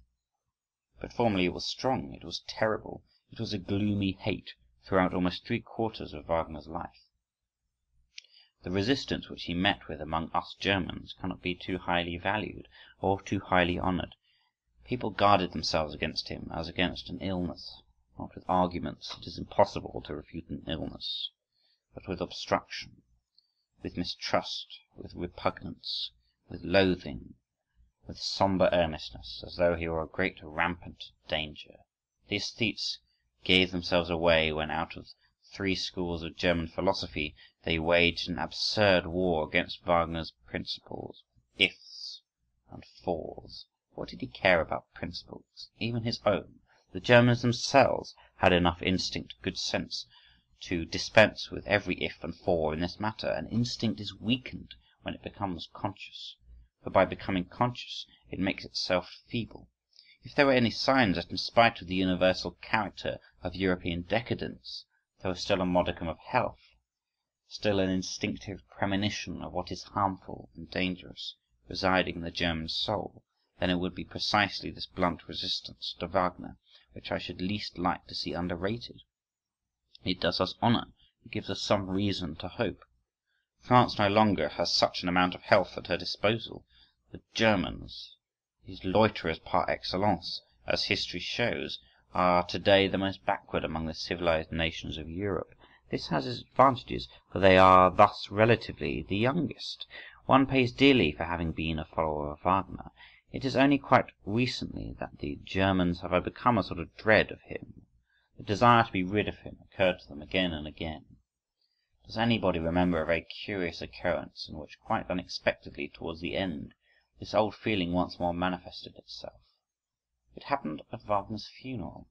But formerly it was strong, it was terrible. It was a gloomy hate throughout almost three quarters of Wagner's life. The resistance which he met with among us Germans cannot be too highly valued or too highly honoured. People guarded themselves against him as against an illness, not with arguments, it is impossible to refute an illness, but with obstruction, with mistrust, with repugnance, with loathing, with sombre earnestness, as though he were a great rampant danger. The aesthetes gave themselves away when, out of three schools of German philosophy, they waged an absurd war against Wagner's principles, ifs and fors. What did he care about principles, even his own? The Germans themselves had enough instinct, good sense, to dispense with every if and for in this matter, and instinct is weakened when it becomes conscious, for by becoming conscious it makes itself feeble. If there were any signs that, in spite of the universal character of European decadence, there was still a modicum of health, still an instinctive premonition of what is harmful and dangerous residing in the German soul, then it would be precisely this blunt resistance to Wagner which I should least like to see underrated. It does us honour, it gives us some reason to hope. France no longer has such an amount of health at her disposal. The Germans, these loiterers par excellence, as history shows, are today the most backward among the civilized nations of Europe. This has its advantages, for they are thus relatively the youngest. One pays dearly for having been a follower of Wagner. It is only quite recently that the Germans have overcome a sort of dread of him. The desire to be rid of him occurred to them again and again. Does anybody remember a very curious occurrence in which, quite unexpectedly towards the end, this old feeling once more manifested itself? It happened at Wagner's funeral.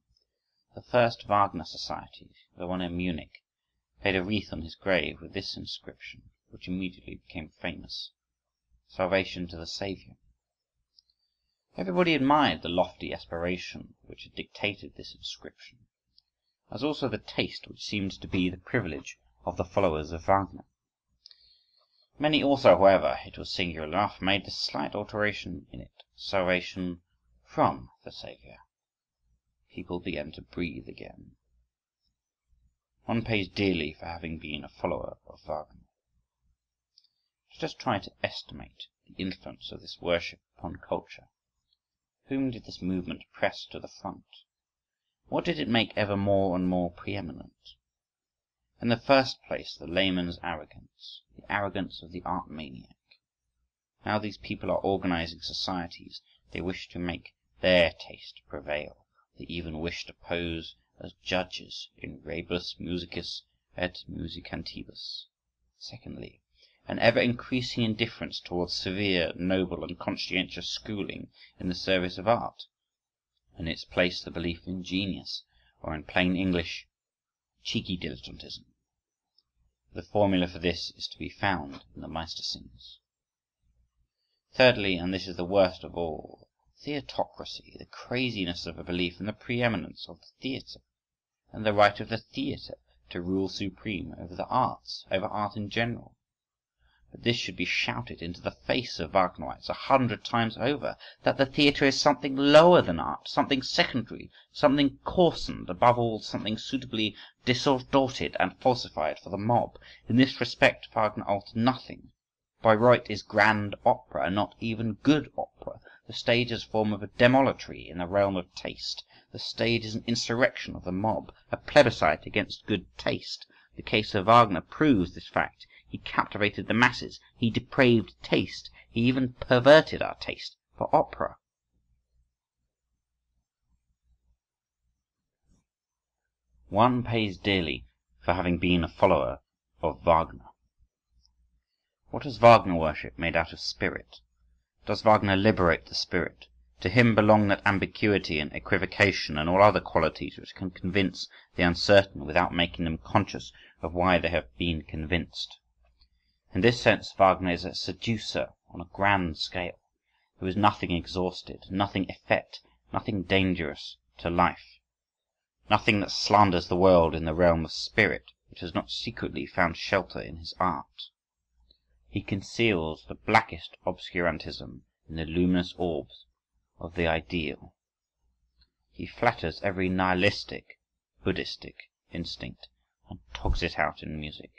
The first Wagner Society, the one in Munich, laid a wreath on his grave with this inscription, which immediately became famous: Salvation to the Saviour. Everybody admired the lofty aspiration which had dictated this inscription, as also the taste which seemed to be the privilege of the followers of Wagner. Many also, however, it was singular enough, made this slight alteration in it: salvation from the Saviour. People began to breathe again. One pays dearly for having been a follower of Wagner. Let us try to estimate the influence of this worship upon culture. Whom did this movement press to the front? What did it make ever more and more preeminent? In the first place, the layman's arrogance, the arrogance of the art maniac. Now these people are organizing societies. They wish to make their taste prevail. They even wish to pose as judges in rebus musicis et musicantibus. Secondly, an ever-increasing indifference towards severe, noble, and conscientious schooling in the service of art. In its place, the belief in genius, or in plain English, cheeky dilettantism. The formula for this is to be found in the Meistersingers. Thirdly, and this is the worst of all, theatocracy, the craziness of a belief in the preeminence of the theatre, and the right of the theatre to rule supreme over the arts, over art in general. But this should be shouted into the face of Wagnerites a hundred times over, that the theatre is something lower than art, something secondary, something coarsened, above all something suitably distorted and falsified for the mob. In this respect Wagner altered nothing. By right is grand opera, and not even good opera. The stage is a form of a demolitory in the realm of taste. The stage is an insurrection of the mob, a plebiscite against good taste. The case of Wagner proves this fact. He captivated the masses, he depraved taste, he even perverted our taste for opera. One pays dearly for having been a follower of Wagner. What is Wagner worship made out of spirit? Does Wagner liberate the spirit? To him belong that ambiguity and equivocation and all other qualities which can convince the uncertain without making them conscious of why they have been convinced. In this sense Wagner is a seducer on a grand scale. There is nothing exhausted, nothing effete, nothing dangerous to life, nothing that slanders the world in the realm of spirit, which has not secretly found shelter in his art. He conceals the blackest obscurantism in the luminous orbs of the ideal. He flatters every nihilistic, Buddhistic instinct, and togs it out in music.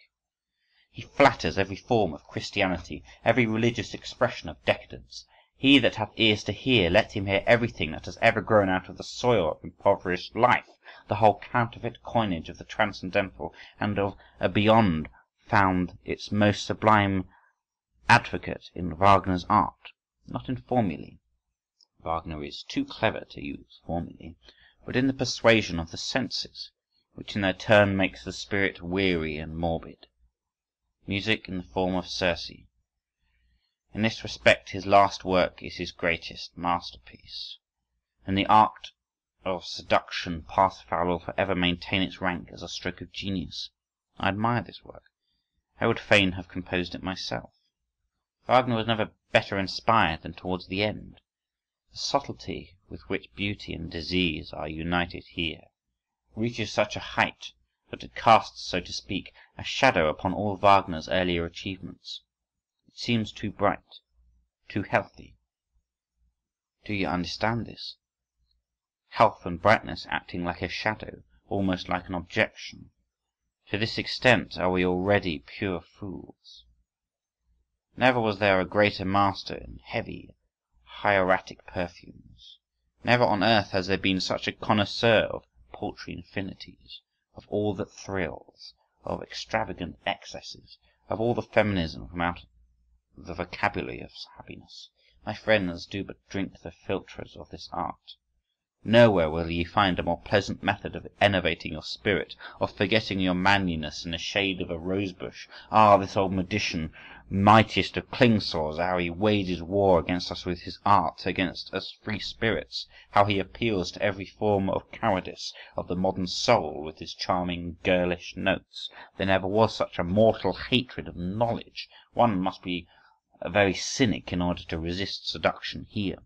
He flatters every form of Christianity, every religious expression of decadence. He that hath ears to hear, let him hear everything that has ever grown out of the soil of impoverished life, the whole counterfeit coinage of the transcendental and of a beyond found its most sublime advocate in Wagner's art, not in formulae. Wagner is too clever to use formulae, but in the persuasion of the senses, which in their turn makes the spirit weary and morbid. Music in the form of Circe. In this respect his last work is his greatest masterpiece. In the art of seduction Parsifal will forever maintain its rank as a stroke of genius. I admire this work. I would fain have composed it myself. Wagner was never better inspired than towards the end. The subtlety with which beauty and disease are united here reaches such a height that it casts, so to speak, a shadow upon all Wagner's earlier achievements. It seems too bright, too healthy. Do you understand this? Health and brightness acting like a shadow, almost like an objection. To this extent are we already pure fools. Never was there a greater master in heavy, hieratic perfumes. Never on earth has there been such a connoisseur of paltry infinities, of all that thrills, of extravagant excesses, of all the feminism from out the vocabulary of happiness. My friends, do but drink the philtres of this art. Nowhere will ye find a more pleasant method of enervating your spirit, of forgetting your manliness in the shade of a rosebush. Ah, this old magician, mightiest of clingsores, how he wages war against us with his art, against us free spirits, how he appeals to every form of cowardice of the modern soul with his charming girlish notes. There never was such a mortal hatred of knowledge. One must be a very cynic in order to resist seduction here.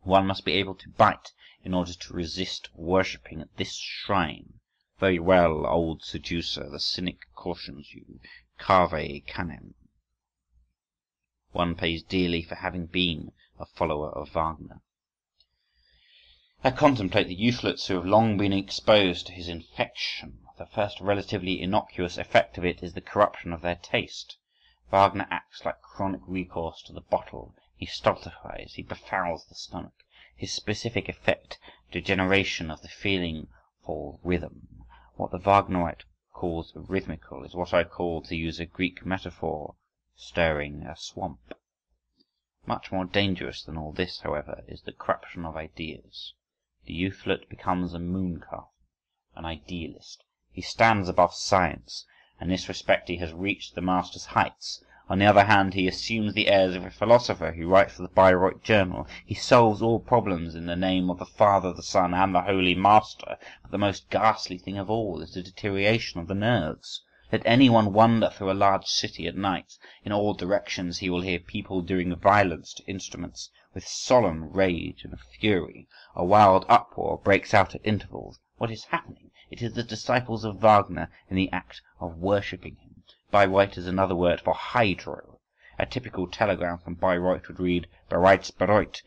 One must be able to bite in order to resist worshipping at this shrine. Very well, old seducer, the cynic cautions you, cave canem. One pays dearly for having been a follower of Wagner. I contemplate the youthlets who have long been exposed to his infection. The first relatively innocuous effect of it is the corruption of their taste. Wagner acts like chronic recourse to the bottle. He stultifies, he befouls the stomach. His specific effect, degeneration of the feeling for rhythm. What the Wagnerite calls rhythmical is what I call, to use a Greek metaphor, stirring a swamp. Much more dangerous than all this, however, is the corruption of ideas. The youthlet becomes a mooncalf, an idealist. He stands above science, and in this respect he has reached the master's heights. On the other hand, he assumes the airs of a philosopher who writes for the Bayreuth Journal. He solves all problems in the name of the Father, the Son, and the Holy Master. But the most ghastly thing of all is the deterioration of the nerves. Let anyone wander through a large city at night. In all directions he will hear people doing violence to instruments with solemn rage and fury. A wild uproar breaks out at intervals. What is happening? It is the disciples of Wagner in the act of worshipping him. Bayreuth is another word for hydro. A typical telegram from Bayreuth would read, "Bereits bereut,"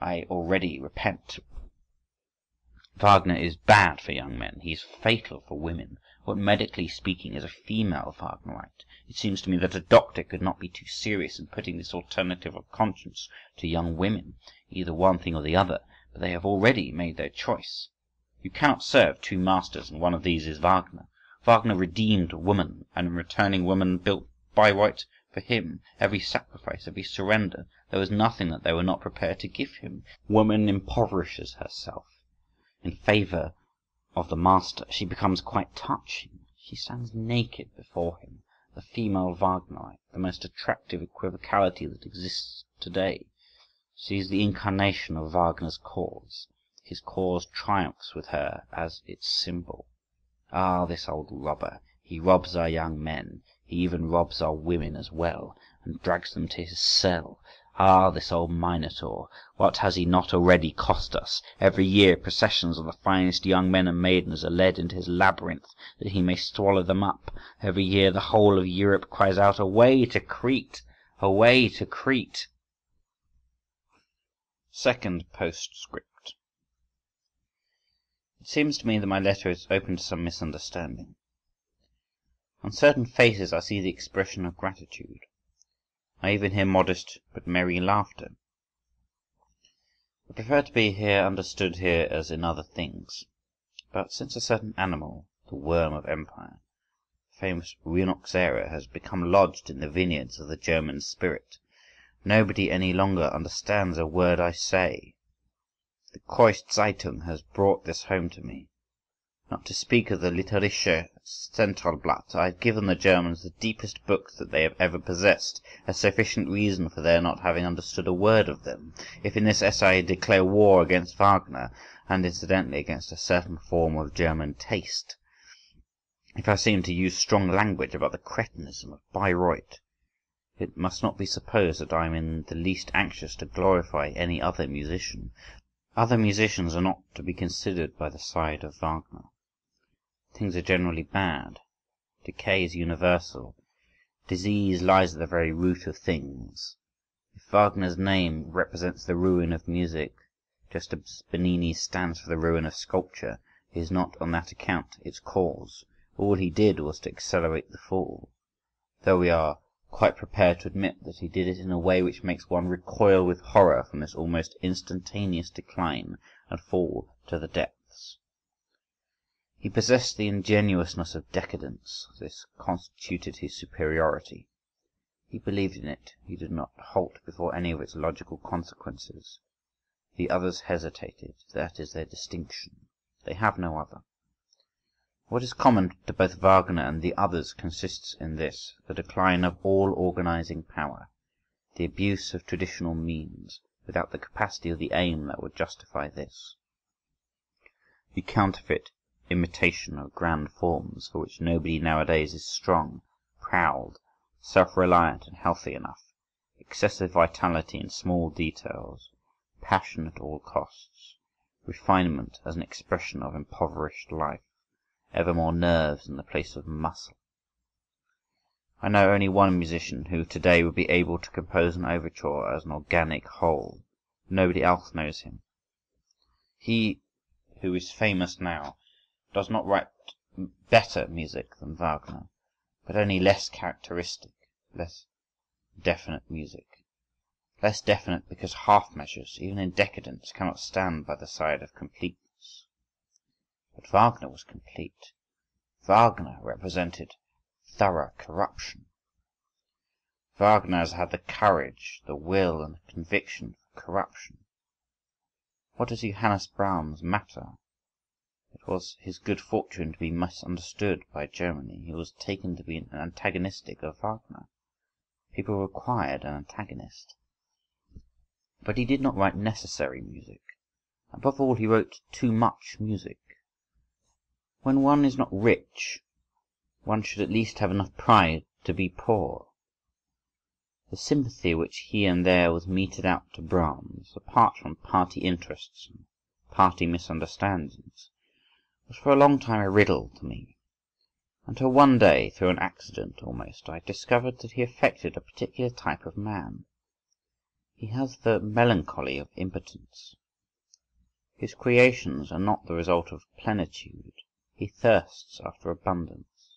I already repent. Wagner is bad for young men, he is fatal for women. What, medically speaking, is a female Wagnerite? It seems to me that a doctor could not be too serious in putting this alternative of conscience to young women, either one thing or the other, but they have already made their choice. You cannot serve two masters, and one of these is Wagner. Wagner redeemed woman, and in returning woman built Bayreuth for him. Every sacrifice, every surrender, there was nothing that they were not prepared to give him. Woman impoverishes herself in favour of the master. She becomes quite touching. She stands naked before him, the female Wagnerite, the most attractive equivocality that exists today. She is the incarnation of Wagner's cause. His cause triumphs with her as its symbol. Ah, this old robber! He robs our young men. He even robs our women as well, and drags them to his cell. Ah, this old Minotaur! What has he not already cost us? Every year processions of the finest young men and maidens are led into his labyrinth, that he may swallow them up. Every year the whole of Europe cries out, "Away to Crete! Away to Crete!" Second postscript. It seems to me that my letter is open to some misunderstanding. On certain faces I see the expression of gratitude. I even hear modest but merry laughter. I prefer to be here understood here as in other things. But since a certain animal, the worm of empire, the famous Rhinoxera, has become lodged in the vineyards of the German spirit, nobody any longer understands a word I say. The Kreuzzeitung has brought this home to me. Not to speak of the Literarische Centralblatt, I have given the Germans the deepest books that they have ever possessed, a sufficient reason for their not having understood a word of them. If in this essay I declare war against Wagner, and incidentally against a certain form of German taste, if I seem to use strong language about the cretinism of Bayreuth, it must not be supposed that I am in the least anxious to glorify any other musician. Other musicians are not to be considered by the side of Wagner. Things are generally bad. Decay is universal. Disease lies at the very root of things. If Wagner's name represents the ruin of music, just as Bernini stands for the ruin of sculpture, he is not on that account its cause. All he did was to accelerate the fall, though we are quite prepared to admit that he did it in a way which makes one recoil with horror from this almost instantaneous decline and fall to the depths. He possessed the ingenuousness of decadence. This constituted his superiority. He believed in it. He did not halt before any of its logical consequences. The others hesitated. That is their distinction. They have no other. What is common to both Wagner and the others consists in this, the decline of all organizing power, the abuse of traditional means, without the capacity of the aim that would justify this, the counterfeit imitation of grand forms for which nobody nowadays is strong, proud, self-reliant and healthy enough, excessive vitality in small details, passion at all costs, refinement as an expression of impoverished life, ever more nerves in the place of muscle. I know only one musician who today would be able to compose an overture as an organic whole. Nobody else knows him. He who is famous now does not write better music than Wagner, but only less characteristic, less definite music. Less definite because half measures, even in decadence, cannot stand by the side of complete. But Wagner was complete. Wagner represented thorough corruption. Wagner has had the courage, the will, and the conviction for corruption. What does Johannes Brahms matter? It was his good fortune to be misunderstood by Germany. He was taken to be an antagonistic of Wagner. People required an antagonist. But he did not write necessary music. Above all, he wrote too much music. When one is not rich, one should at least have enough pride to be poor. The sympathy which here and there was meted out to Brahms, apart from party interests and party misunderstandings, was for a long time a riddle to me. until one day, through an accident almost, I discovered that he affected a particular type of man. He has the melancholy of impotence. His creations are not the result of plenitude. He thirsts after abundance,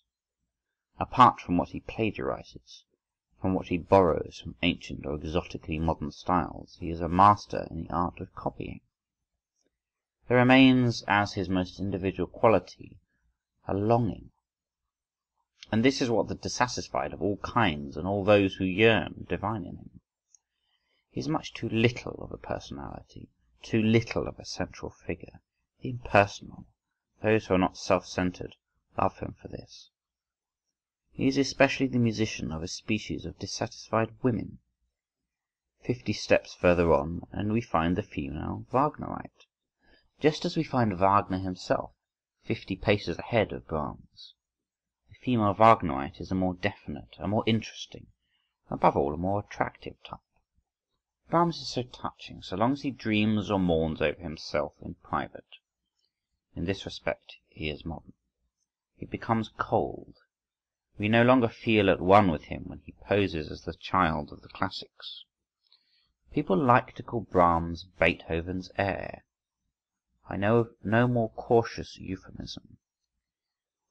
apart from what he plagiarizes, from what he borrows from ancient or exotically modern styles. He is a master in the art of copying. There remains as his most individual quality a longing. And this is what the dissatisfied of all kinds and all those who yearn divine in him. He is much too little of a personality, too little of a central figure, impersonal. Those who are not self-centered love him for this. He is especially the musician of a species of dissatisfied women. Fifty steps further on, and we find the female Wagnerite, just as we find Wagner himself, fifty paces ahead of Brahms. The female Wagnerite is a more definite, a more interesting, and above all a more attractive type. Brahms is so touching, so long as he dreams or mourns over himself in private. In this respect he is modern. He becomes cold. We no longer feel at one with him when he poses as the child of the classics. People like to call Brahms Beethoven's heir. I know of no more cautious euphemism.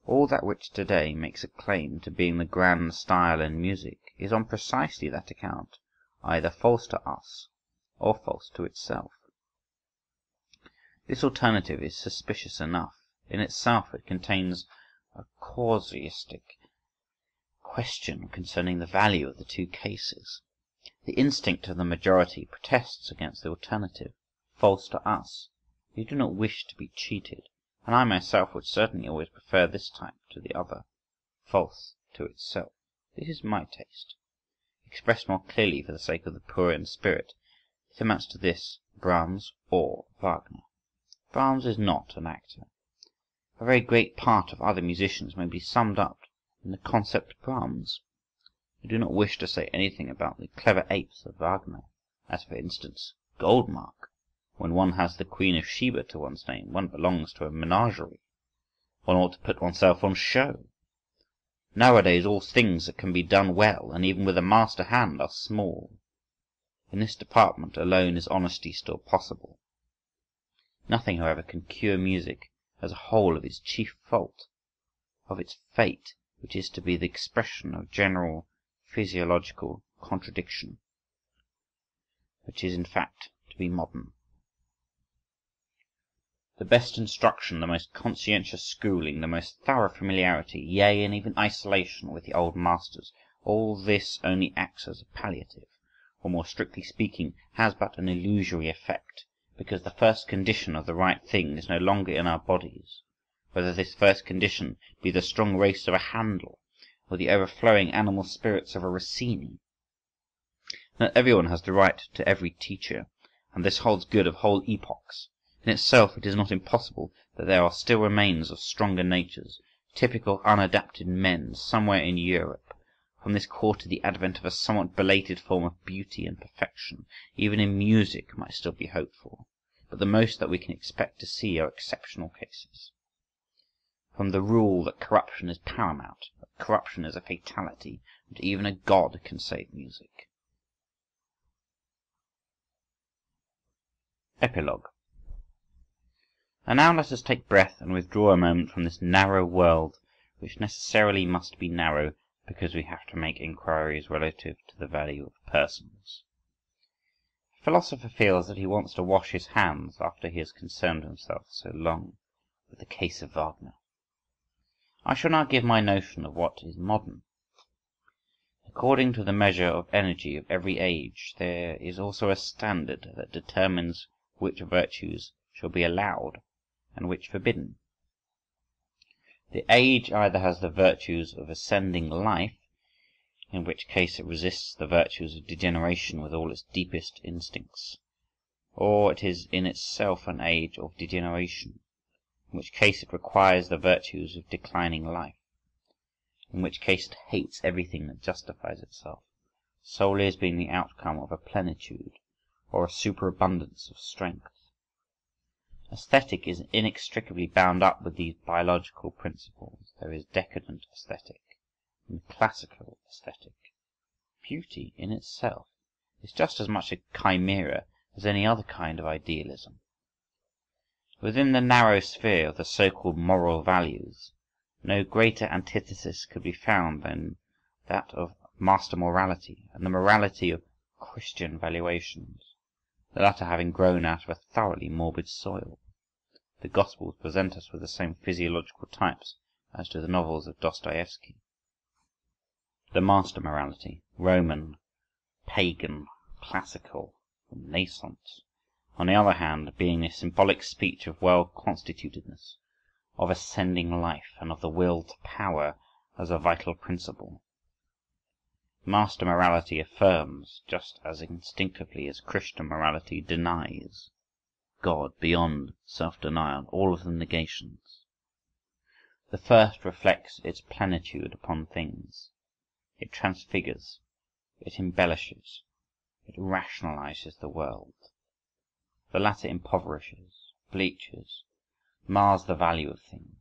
All that which today makes a claim to being the grand style in music is on precisely that account either false to us or false to itself. This alternative is suspicious enough. In itself it contains a casuistic question concerning the value of the two cases. The instinct of the majority protests against the alternative, false to us. We do not wish to be cheated, and I myself would certainly always prefer this type to the other, false to itself. This is my taste. Expressed more clearly for the sake of the poor in spirit, it amounts to this: Brahms or Wagner. Brahms is not an actor. A very great part of other musicians may be summed up in the concept of Brahms. I do not wish to say anything about the clever apes of Wagner, as for instance Goldmark. When one has the Queen of Sheba to one's name, one belongs to a menagerie. One ought to put oneself on show. Nowadays all things that can be done well, and even with a master hand, are small. In this department alone is honesty still possible. Nothing, however, can cure music as a whole of its chief fault, of its fate, which is to be the expression of general physiological contradiction, which is in fact to be modern. The best instruction, the most conscientious schooling, the most thorough familiarity, yea, and even isolation with the old masters, all this only acts as a palliative, or more strictly speaking, has but an illusory effect, because the first condition of the right thing is no longer in our bodies, whether this first condition be the strong race of a Handel, or the overflowing animal spirits of a Rossini. Not everyone has the right to every teacher, and this holds good of whole epochs. In itself it is not impossible that there are still remains of stronger natures, typical unadapted men, somewhere in Europe. From this quarter the advent of a somewhat belated form of beauty and perfection, even in music, might still be hoped for, but the most that we can expect to see are exceptional cases. From the rule that corruption is paramount, that corruption is a fatality, and even a god can save music. Epilogue. And now let us take breath and withdraw a moment from this narrow world, which necessarily must be narrow, because we have to make inquiries relative to the value of persons. The philosopher feels that he wants to wash his hands after he has concerned himself so long with the case of Wagner. I shall now give my notion of what is modern. According to the measure of energy of every age, there is also a standard that determines which virtues shall be allowed and which forbidden. The age either has the virtues of ascending life, in which case it resists the virtues of degeneration with all its deepest instincts, or it is in itself an age of degeneration, in which case it requires the virtues of declining life, in which case it hates everything that justifies itself, solely as being the outcome of a plenitude or a superabundance of strength. Aesthetic is inextricably bound up with these biological principles. There is decadent aesthetic and classical aesthetic. Beauty in itself is just as much a chimera as any other kind of idealism. Within the narrow sphere of the so-called moral values, no greater antithesis could be found than that of master morality and the morality of Christian valuations, the latter having grown out of a thoroughly morbid soil. The Gospels present us with the same physiological types as do the novels of Dostoevsky. The master morality, Roman, pagan, classical, Renaissance, on the other hand, being a symbolic speech of well-constitutedness, of ascending life, and of the will to power as a vital principle. Master morality affirms, just as instinctively as Christian morality denies, God beyond self-denial, all of the negations. The first reflects its plenitude upon things. It transfigures, it embellishes, it rationalizes the world. The latter impoverishes, bleaches, mars the value of things.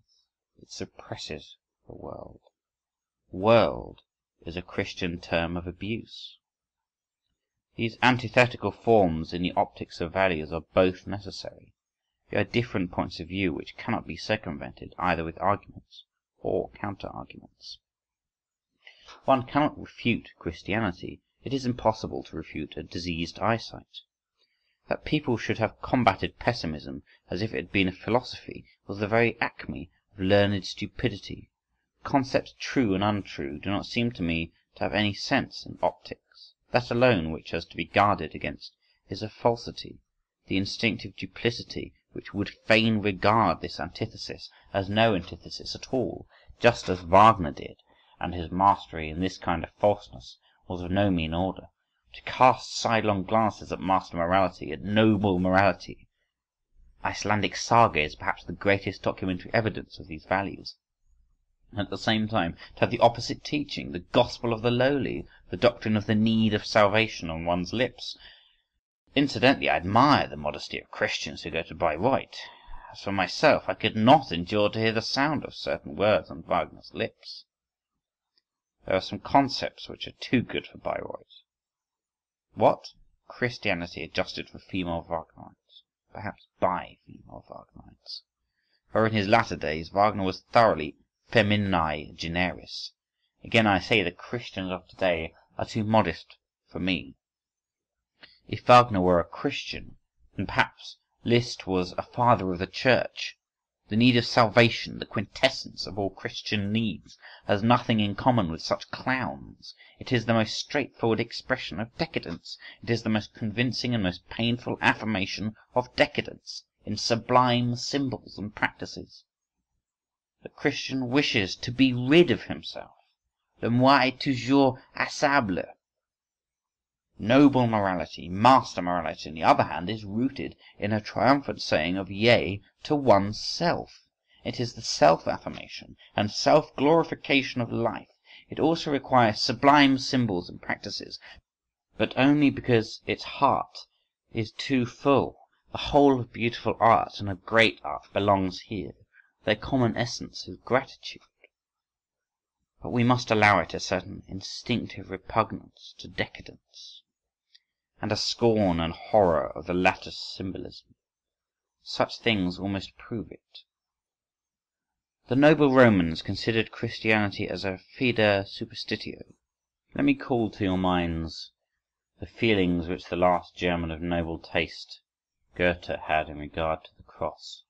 It suppresses the world. World is a Christian term of abuse. These antithetical forms in the optics of values are both necessary. They are different points of view which cannot be circumvented either with arguments or counter-arguments. One cannot refute Christianity. It is impossible to refute a diseased eyesight. That people should have combated pessimism as if it had been a philosophy was the very acme of learned stupidity. Concepts true and untrue do not seem to me to have any sense in optics. That alone which has to be guarded against is a falsity, the instinctive duplicity which would fain regard this antithesis as no antithesis at all, just as Wagner did, and his mastery in this kind of falseness was of no mean order. To cast sidelong glances at master morality, at noble morality. Icelandic saga is perhaps the greatest documentary evidence of these values. And at the same time, to have the opposite teaching, the gospel of the lowly, the doctrine of the need of salvation on one's lips. Incidentally, I admire the modesty of Christians who go to Bayreuth. As for myself, I could not endure to hear the sound of certain words on Wagner's lips. There are some concepts which are too good for Bayreuth. What? Christianity adjusted for female Wagnerites, perhaps by female Wagnerites. For in his latter days Wagner was thoroughly feminae generis. Again I say, the Christians of today are too modest for me. If Wagner were a Christian, then perhaps Liszt was a father of the church. The need of salvation, the quintessence of all Christian needs, has nothing in common with such clowns. It is the most straightforward expression of decadence. It is the most convincing and most painful affirmation of decadence in sublime symbols and practices. The Christian wishes to be rid of himself. Le moi est toujours hassable. Noble morality, master morality, on the other hand, is rooted in a triumphant saying of yea to one's self. It is the self-affirmation and self-glorification of life. It also requires sublime symbols and practices, but only because its heart is too full. The whole of beautiful art and of great art belongs here. Their common essence is gratitude. But we must allow it a certain instinctive repugnance to decadence, and a scorn and horror of the latter's symbolism. Such things almost prove it. The noble Romans considered Christianity as a fida superstitio. Let me call to your minds the feelings which the last German of noble taste, Goethe, had in regard to the cross.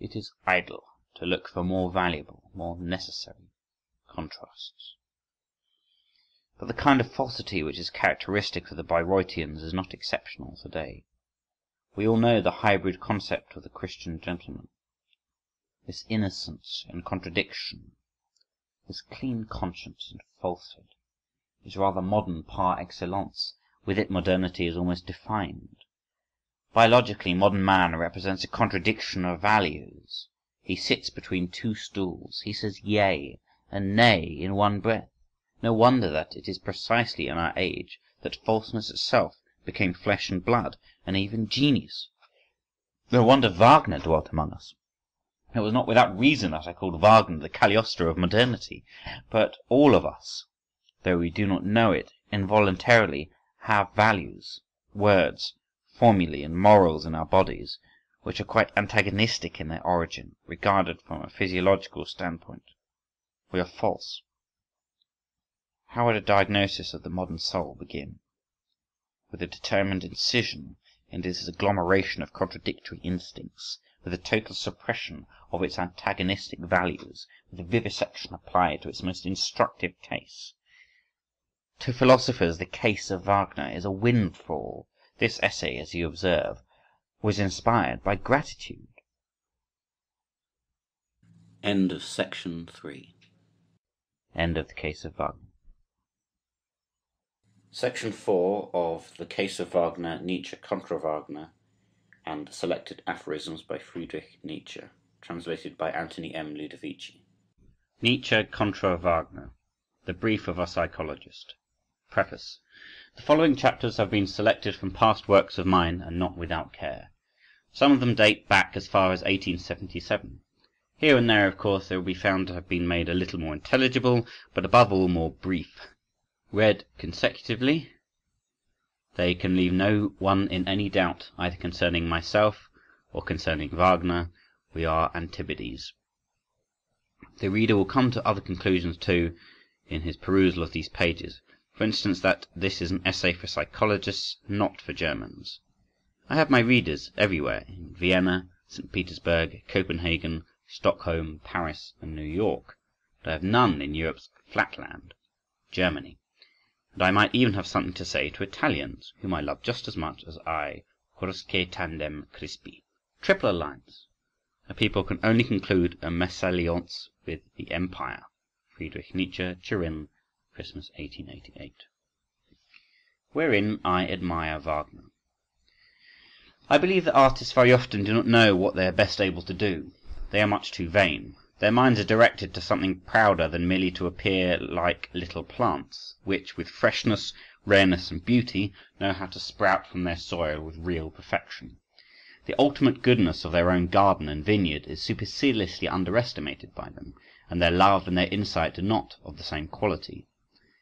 It is idle to look for more valuable, more necessary contrasts. But the kind of falsity which is characteristic of the Bayreuthians is not exceptional today. We all know the hybrid concept of the Christian gentleman. This innocence and contradiction, this clean conscience and falsehood, is rather modern par excellence. With it, modernity is almost defined. Biologically, modern man represents a contradiction of values. He sits between two stools. He says yea and nay in one breath. No wonder that it is precisely in our age that falseness itself became flesh and blood, and even genius. No wonder Wagner dwelt among us. It was not without reason that I called Wagner the Cagliostro of modernity. But all of us, though we do not know it, involuntarily have values, words, formulae, and morals in our bodies, which are quite antagonistic in their origin, regarded from a physiological standpoint. We are false. How would a diagnosis of the modern soul begin? With a determined incision into this agglomeration of contradictory instincts, with a total suppression of its antagonistic values, with a vivisection applied to its most instructive case. To philosophers, the case of Wagner is a windfall. This essay, as you observe, was inspired by gratitude. End of section three. End of the case of Wagner. Section four of The Case of Wagner, Nietzsche contra Wagner, and selected aphorisms by Friedrich Nietzsche, translated by Antony M. Ludovici. Nietzsche contra Wagner, the brief of our psychologist. Preface. The following chapters have been selected from past works of mine, and not without care. Some of them date back as far as eighteen seventy-seven. Here and there, of course, they will be found to have been made a little more intelligible, but above all more brief. Read consecutively, they can leave no one in any doubt, either concerning myself or concerning Wagner. We are Antipodes. The reader will come to other conclusions too in his perusal of these pages. For instance, that this is an essay for psychologists, not for Germans. I have my readers everywhere, in Vienna, Saint Petersburg, Copenhagen, Stockholm, Paris, and New York, but I have none in Europe's flatland, Germany. And I might even have something to say to Italians, whom I love just as much as I, Quousque tandem crispi. Tripler lines. A people can only conclude a mésalliance with the Empire. Friedrich Nietzsche, Turin, Christmas eighteen eighty-eight. Wherein I admire Wagner. I believe that artists very often do not know what they are best able to do. They are much too vain. Their minds are directed to something prouder than merely to appear like little plants, which, with freshness, rareness, and beauty, know how to sprout from their soil with real perfection. The ultimate goodness of their own garden and vineyard is superciliously underestimated by them, and their love and their insight are not of the same quality.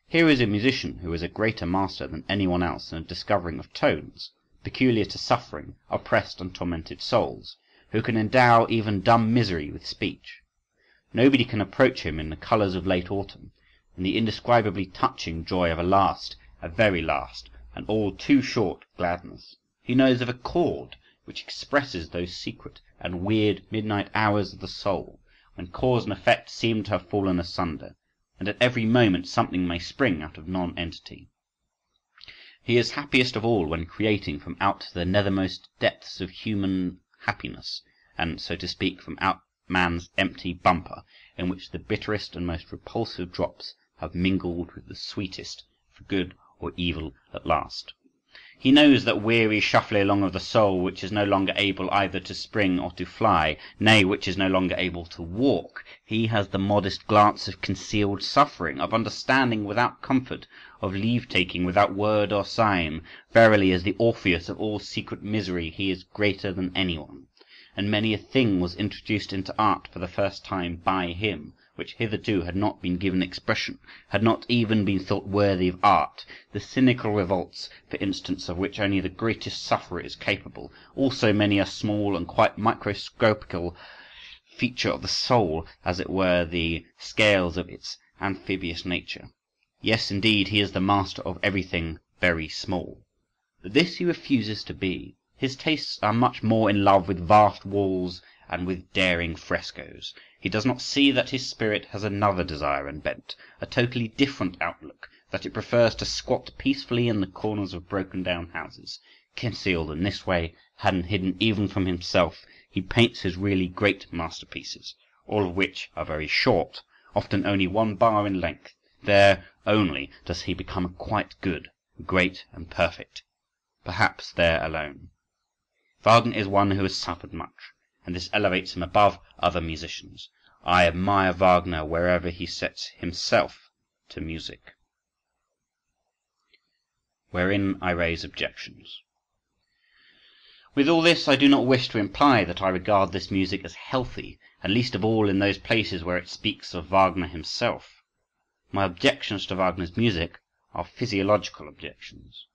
Here is a musician who is a greater master than anyone else in a discovering of tones, peculiar to suffering, oppressed and tormented souls, who can endow even dumb misery with speech. Nobody can approach him in the colours of late autumn, in the indescribably touching joy of a last, a very last, and all too short gladness. He knows of a chord which expresses those secret and weird midnight hours of the soul, when cause and effect seem to have fallen asunder, and at every moment something may spring out of non-entity. He is happiest of all when creating from out the nethermost depths of human happiness, and, so to speak, from out man's empty bumper, in which the bitterest and most repulsive drops have mingled with the sweetest, for good or evil at last. He knows that weary shuffling along of the soul, which is no longer able either to spring or to fly, nay, which is no longer able to walk. He has the modest glance of concealed suffering, of understanding without comfort, of leave-taking without word or sign. Verily, as the Orpheus of all secret misery, he is greater than anyone. And many a thing was introduced into art for the first time by him, which hitherto had not been given expression, had not even been thought worthy of art. The cynical revolts, for instance, of which only the greatest sufferer is capable, also many a small and quite microscopical feature of the soul, as it were, the scales of its amphibious nature. Yes, indeed, he is the master of everything very small. But this he refuses to be. His tastes are much more in love with vast walls and with daring frescoes. He does not see that his spirit has another desire and bent, a totally different outlook, that it prefers to squat peacefully in the corners of broken-down houses. Concealed in this way, and hidden even from himself, he paints his really great masterpieces, all of which are very short, often only one bar in length. There only does he become quite good, great, and perfect. Perhaps there alone. Wagner is one who has suffered much, and this elevates him above other musicians. I admire Wagner wherever he sets himself to music. Wherein I raise objections. With all this, I do not wish to imply that I regard this music as healthy, and least of all in those places where it speaks of Wagner himself. My objections to Wagner's music are physiological objections.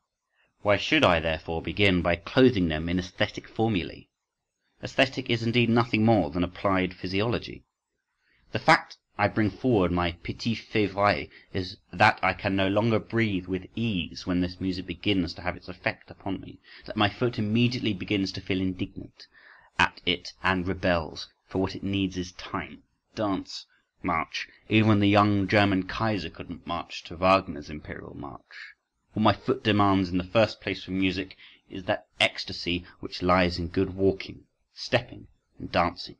Why should I, therefore, begin by clothing them in aesthetic formulae? Aesthetic is indeed nothing more than applied physiology. The fact I bring forward, my petit fevrier, is that I can no longer breathe with ease when this music begins to have its effect upon me, that my foot immediately begins to feel indignant at it and rebels, for what it needs is time, dance, march. Even the young German Kaiser couldn't march to Wagner's imperial march. What my foot demands in the first place from music is that ecstasy which lies in good walking, stepping, and dancing.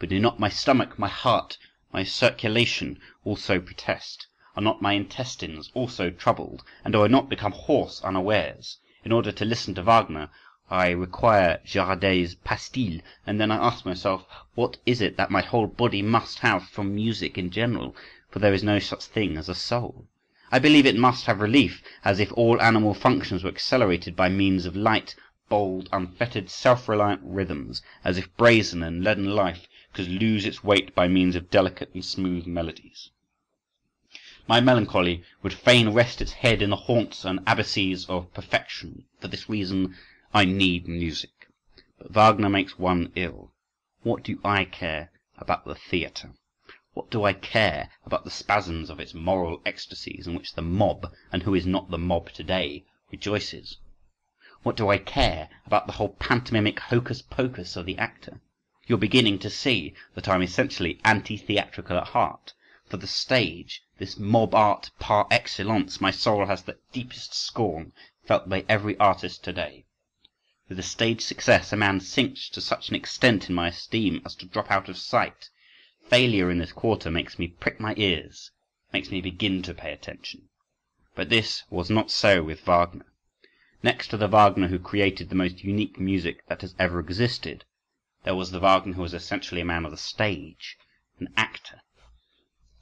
But do not my stomach, my heart, my circulation also protest? Are not my intestines also troubled? And do I not become hoarse unawares? In order to listen to Wagner, I require Girardet's pastille, and then I ask myself, what is it that my whole body must have from music in general? For there is no such thing as a soul. I believe it must have relief, as if all animal functions were accelerated by means of light, bold, unfettered, self-reliant rhythms, as if brazen and leaden life could lose its weight by means of delicate and smooth melodies. My melancholy would fain rest its head in the haunts and abysses of perfection. For this reason I need music. But Wagner makes one ill. What do I care about the theatre? What do I care about the spasms of its moral ecstasies in which the mob, and who is not the mob today, rejoices? What do I care about the whole pantomimic hocus-pocus of the actor? You're beginning to see that I'm essentially anti-theatrical at heart. For the stage, this mob art par excellence, my soul has the deepest scorn felt by every artist today. With a stage success, a man sinks to such an extent in my esteem as to drop out of sight. Failure in this quarter makes me prick my ears, makes me begin to pay attention. But this was not so with Wagner. Next to the Wagner who created the most unique music that has ever existed, there was the Wagner who was essentially a man of the stage, an actor,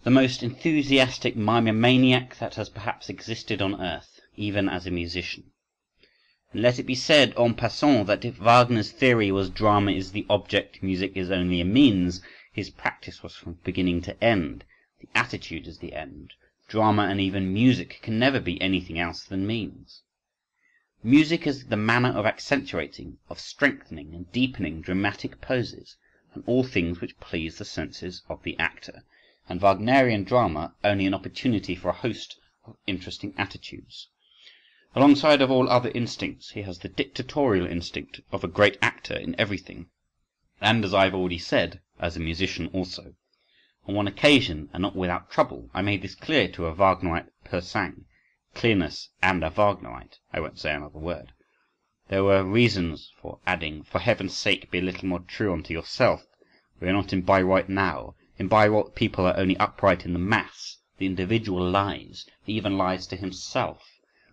the most enthusiastic mimomaniac that has perhaps existed on earth, even as a musician. And let it be said en passant that if Wagner's theory was drama is the object, music is only a means, his practice was from beginning to end. The attitude is the end. Drama and even music can never be anything else than means. Music is the manner of accentuating, of strengthening and deepening dramatic poses, and all things which please the senses of the actor, and Wagnerian drama only an opportunity for a host of interesting attitudes. Alongside of all other instincts, he has the dictatorial instinct of a great actor in everything, and, as I have already said, as a musician also. On one occasion, and not without trouble, I made this clear to a Wagnerite per sang. Clearness and a Wagnerite, I won't say another word. There were reasons for adding, for heaven's sake be a little more true unto yourself. We are not in Bayreuth now. In Bayreuth people are only upright in the mass. The individual lies, he even lies to himself.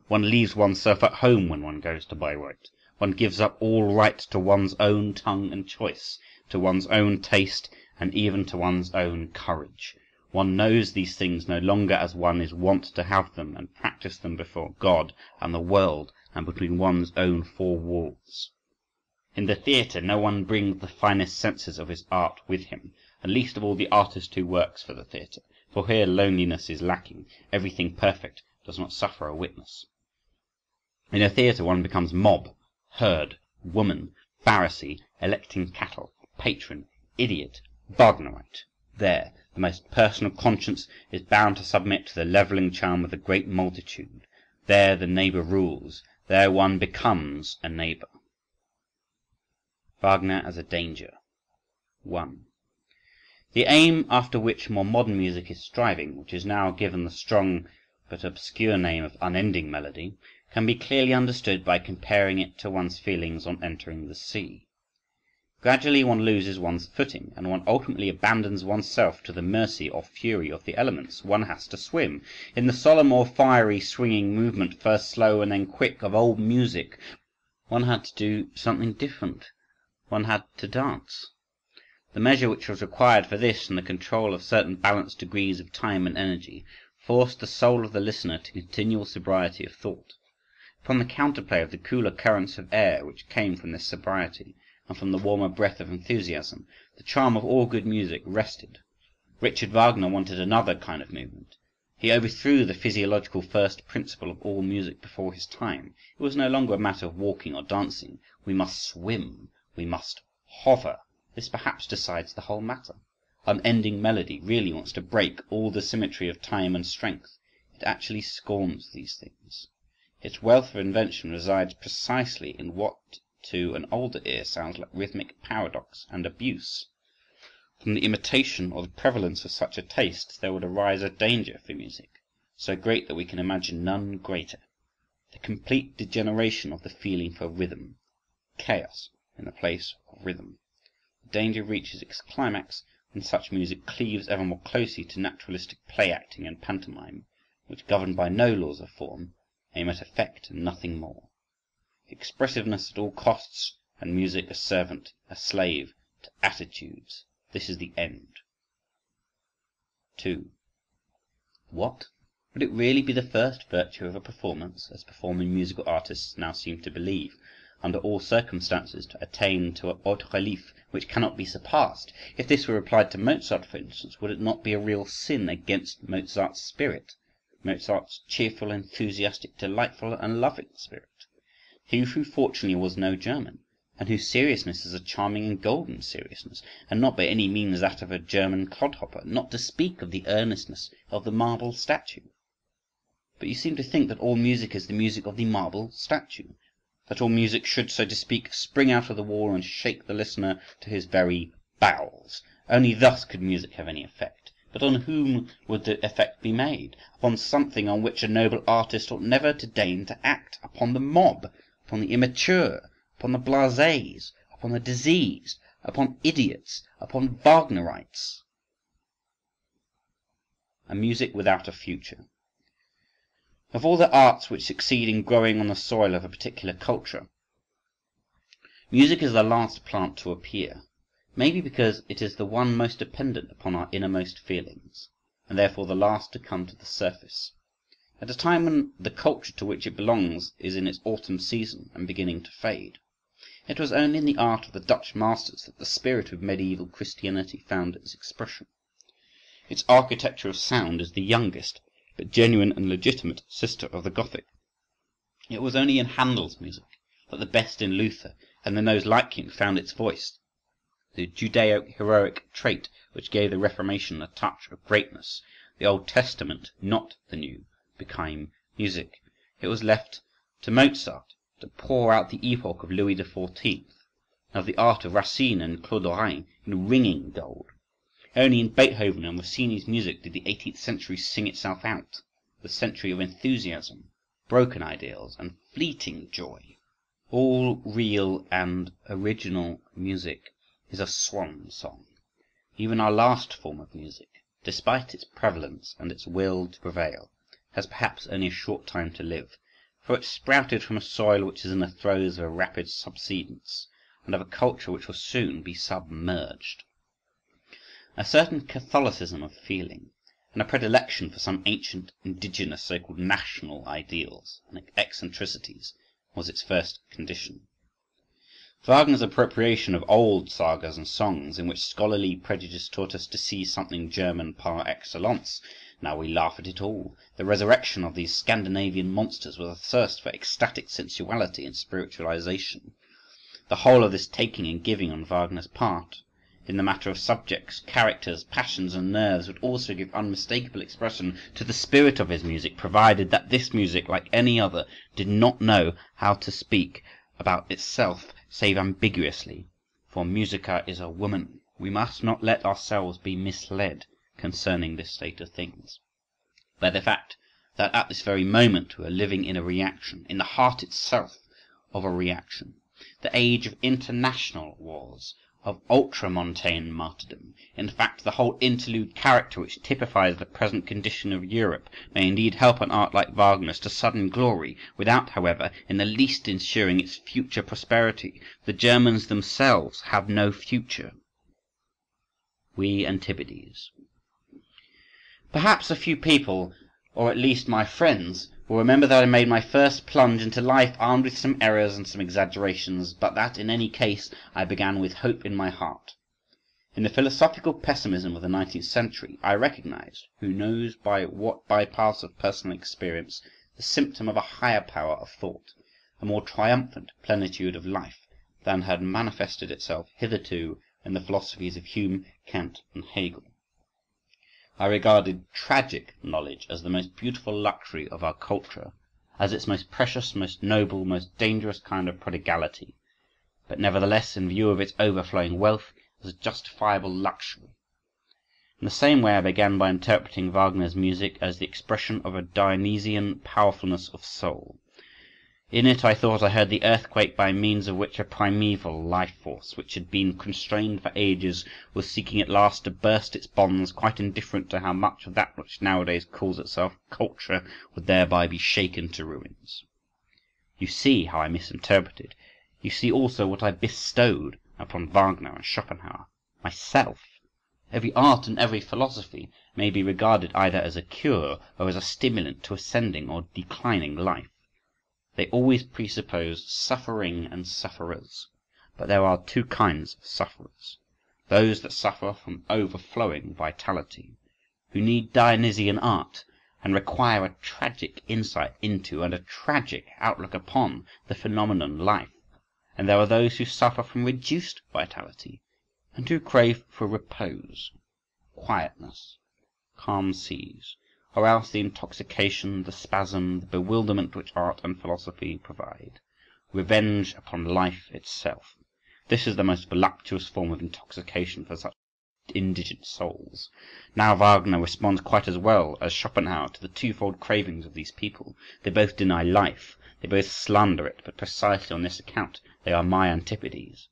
One leaves oneself at home when one goes to Bayreuth. One gives up all right to one's own tongue and choice, to one's own taste, and even to one's own courage. One knows these things no longer as one is wont to have them, and practice them before God and the world, and between one's own four walls. In the theatre no one brings the finest senses of his art with him, and least of all the artist who works for the theatre, for here loneliness is lacking, everything perfect does not suffer a witness. In a theatre one becomes mob, herd, woman, Pharisee, electing cattle, patron, idiot, Wagnerite. There, the most personal conscience is bound to submit to the levelling charm of the great multitude. There the neighbour rules. There one becomes a neighbour. Wagner as a danger. one. The aim after which more modern music is striving, which is now given the strong but obscure name of unending melody, can be clearly understood by comparing it to one's feelings on entering the sea. Gradually one loses one's footing, and one ultimately abandons oneself to the mercy or fury of the elements. One has to swim. In the solemn or fiery swinging movement, first slow and then quick, of old music, one had to do something different. One had to dance. The measure which was required for this, and the control of certain balanced degrees of time and energy, forced the soul of the listener to continual sobriety of thought. from the counterplay of the cooler currents of air which came from this sobriety, and from the warmer breath of enthusiasm, the charm of all good music rested. Richard Wagner wanted another kind of movement. He overthrew the physiological first principle of all music before his time. It was no longer a matter of walking or dancing. We must swim, we must hover. This perhaps decides the whole matter. Unending melody really wants to break all the symmetry of time and strength. It actually scorns these things. Its wealth of invention resides precisely in what to an older ear sounds like rhythmic paradox and abuse. From the imitation or the prevalence of such a taste there would arise a danger for music, so great that we can imagine none greater: the complete degeneration of the feeling for rhythm, chaos in the place of rhythm. The danger reaches its climax when such music cleaves ever more closely to naturalistic play-acting and pantomime, which, governed by no laws of form, aim at effect and nothing more. Expressiveness at all costs, and music a servant, a slave to attitudes. This is the end. two. What? Would it really be the first virtue of a performance, as performing musical artists now seem to believe, under all circumstances, to attain to a haut relief which cannot be surpassed? If this were applied to Mozart, for instance, would it not be a real sin against Mozart's spirit, Mozart's cheerful, enthusiastic, delightful, and loving spirit? He who fortunately was no German, and whose seriousness is a charming and golden seriousness, and not by any means that of a German clodhopper, not to speak of the earnestness of the marble statue. But you seem to think that all music is the music of the marble statue, that all music should, so to speak, spring out of the wall and shake the listener to his very bowels. Only thus could music have any effect. But on whom would the effect be made? Upon something on which a noble artist ought never to deign to act, upon the mob, upon the immature, upon the blasés, upon the diseased, upon idiots, upon Wagnerites. A music without a future. Of all the arts which succeed in growing on the soil of a particular culture, music is the last plant to appear, maybe because it is the one most dependent upon our innermost feelings, and therefore the last to come to the surface. At a time when the culture to which it belongs is in its autumn season and beginning to fade, it was only in the art of the Dutch masters that the spirit of medieval Christianity found its expression. Its architecture of sound is the youngest, but genuine and legitimate, sister of the Gothic. It was only in Handel's music that the best in Luther and in those like him found its voice, the Judeo-heroic trait which gave the Reformation a touch of greatness. The Old Testament, not the New, became music. It was left to Mozart to pour out the epoch of Louis the Fourteenth, and of the art of Racine and Claude Lorrain in ringing gold. Only in Beethoven and Rossini's music did the eighteenth century sing itself out, the century of enthusiasm, broken ideals, and fleeting joy. All real and original music is a swan song. Even our last form of music, despite its prevalence and its will to prevail, has perhaps only a short time to live, for it sprouted from a soil which is in the throes of a rapid subsidence, and of a culture which will soon be submerged. A certain Catholicism of feeling, and a predilection for some ancient, indigenous, so-called national ideals and eccentricities, was its first condition. Wagner's appropriation of old sagas and songs, in which scholarly prejudice taught us to see something German par excellence, now we laugh at it all. The resurrection of these Scandinavian monsters was a thirst for ecstatic sensuality and spiritualization. The whole of this taking and giving on Wagner's part, in the matter of subjects, characters, passions, and nerves, would also give unmistakable expression to the spirit of his music, provided that this music, like any other, did not know how to speak about itself, save ambiguously. For musica is a woman. We must not let ourselves be misled concerning this state of things, by the fact that at this very moment we are living in a reaction, in the heart itself of a reaction, the age of international wars, of ultramontane martyrdom. In fact, the whole interlude character which typifies the present condition of Europe may indeed help an art like Wagner's to sudden glory, without, however, in the least ensuring its future prosperity. The Germans themselves have no future. We Antipodes. Perhaps a few people, or at least my friends, will remember that I made my first plunge into life armed with some errors and some exaggerations, but that in any case I began with hope in my heart. In the philosophical pessimism of the nineteenth century, I recognized, who knows by what bypass of personal experience, the symptom of a higher power of thought, a more triumphant plenitude of life than had manifested itself hitherto in the philosophies of Hume, Kant, and Hegel. I regarded tragic knowledge as the most beautiful luxury of our culture, as its most precious, most noble, most dangerous kind of prodigality, but nevertheless, in view of its overflowing wealth, as a justifiable luxury. In the same way I began by interpreting Wagner's music as the expression of a Dionysian powerfulness of soul. In it I thought I heard the earthquake by means of which a primeval life-force, which had been constrained for ages, was seeking at last to burst its bonds, quite indifferent to how much of that which nowadays calls itself culture would thereby be shaken to ruins. You see how I misinterpreted. You see also what I bestowed upon Wagner and Schopenhauer, myself. Every art and every philosophy may be regarded either as a cure or as a stimulant to ascending or declining life. They always presuppose suffering and sufferers, but there are two kinds of sufferers: those that suffer from overflowing vitality, who need Dionysian art and require a tragic insight into and a tragic outlook upon the phenomenon life. And there are those who suffer from reduced vitality, and who crave for repose, quietness, calm seas, or else the intoxication, the spasm, the bewilderment which art and philosophy provide, revenge upon life itself. This is the most voluptuous form of intoxication for such indigent souls. Now Wagner responds quite as well as Schopenhauer to the twofold cravings of these people. They both deny life, they both slander it, but precisely on this account they are my antipodes.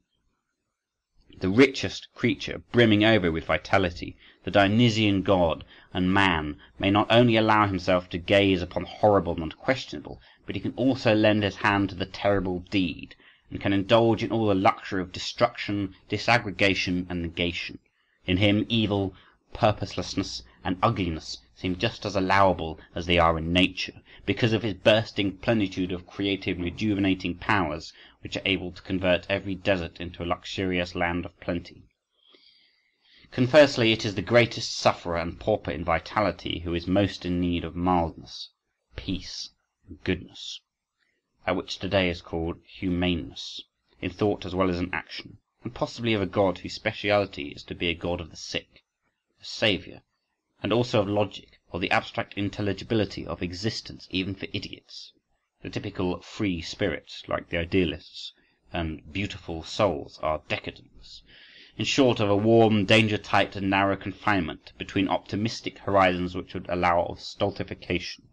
The richest creature, brimming over with vitality, the Dionysian god and man, may not only allow himself to gaze upon the horrible and questionable, but he can also lend his hand to the terrible deed, and can indulge in all the luxury of destruction, disaggregation, and negation. In him evil, purposelessness, and ugliness seem just as allowable as they are in nature, because of his bursting plenitude of creative and rejuvenating powers, which are able to convert every desert into a luxurious land of plenty. Conversely, it is the greatest sufferer and pauper in vitality who is most in need of mildness, peace, and goodness, that which today is called humaneness, in thought as well as in action, and possibly of a god whose speciality is to be a god of the sick, a saviour, and also of logic, or the abstract intelligibility of existence even for idiots, the typical free spirits like the idealists, and beautiful souls are decadents, in short of a warm, danger-tight and narrow confinement between optimistic horizons which would allow of stultification.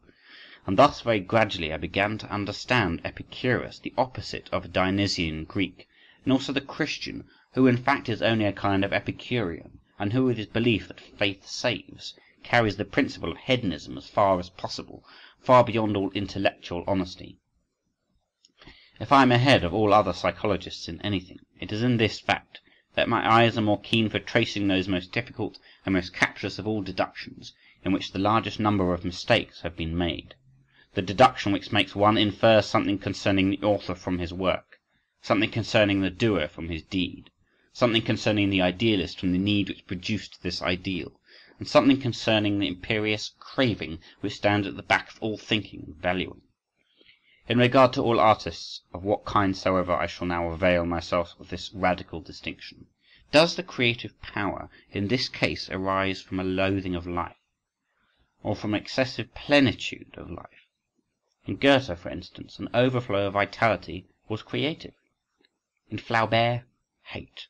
And thus very gradually I began to understand Epicurus, the opposite of a Dionysian Greek, and also the Christian, who in fact is only a kind of Epicurean, and who with his belief that faith saves, carries the principle of hedonism as far as possible, far beyond all intellectual honesty. If I am ahead of all other psychologists in anything, it is in this fact that my eyes are more keen for tracing those most difficult and most captious of all deductions, in which the largest number of mistakes have been made. The deduction which makes one infer something concerning the author from his work, something concerning the doer from his deed, something concerning the idealist from the need which produced this ideal, and something concerning the imperious craving which stands at the back of all thinking and valuing. In regard to all artists, of what kind soever, I shall now avail myself of this radical distinction. Does the creative power in this case arise from a loathing of life, or from excessive plenitude of life? In Goethe, for instance, an overflow of vitality was creative. In Flaubert, hate.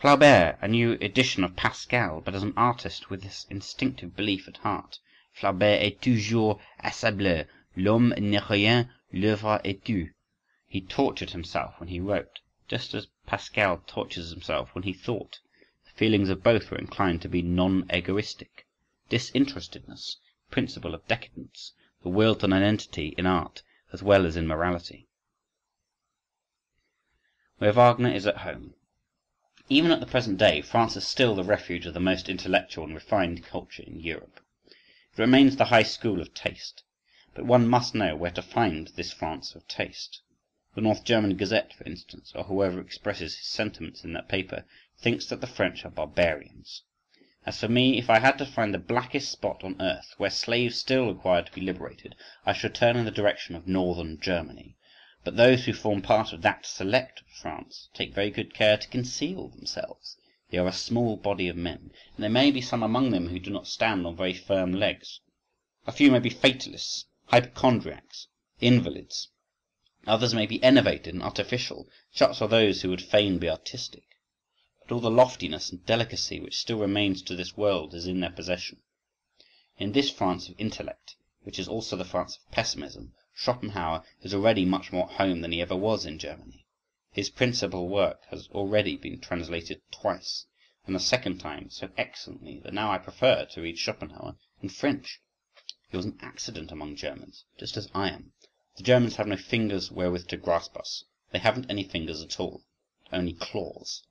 Flaubert, a new edition of Pascal, but as an artist with this instinctive belief at heart. Flaubert est toujours à sa bleue. L'homme n'est rien, l'œuvre est tout. He tortured himself when he wrote, just as Pascal tortures himself when he thought. The feelings of both were inclined to be non-egoistic. Disinterestedness, principle of decadence, the will to non-entity in art as well as in morality. Where Wagner is at home. Even at the present day, France is still the refuge of the most intellectual and refined culture in Europe. It remains the high school of taste, But one must know where to find this France of taste. The North German Gazette, for instance, or whoever expresses his sentiments in that paper, thinks that the French are barbarians. As for me, if I had to find the blackest spot on earth, where slaves still required to be liberated, I should turn in the direction of northern Germany. But those who form part of that select France take very good care to conceal themselves. They are a small body of men, and there may be some among them who do not stand on very firm legs. A few may be fatalists, hypochondriacs, invalids. Others may be enervated and artificial. Such are those who would fain be artistic. But all the loftiness and delicacy which still remains to this world is in their possession. In this France of intellect, which is also the France of pessimism, Schopenhauer is already much more at home than he ever was in Germany. His principal work has already been translated twice, and the second time so excellently that now I prefer to read Schopenhauer in French. He was an accident among Germans, just as I am. The Germans have no fingers wherewith to grasp us. They haven't any fingers at all, only claws.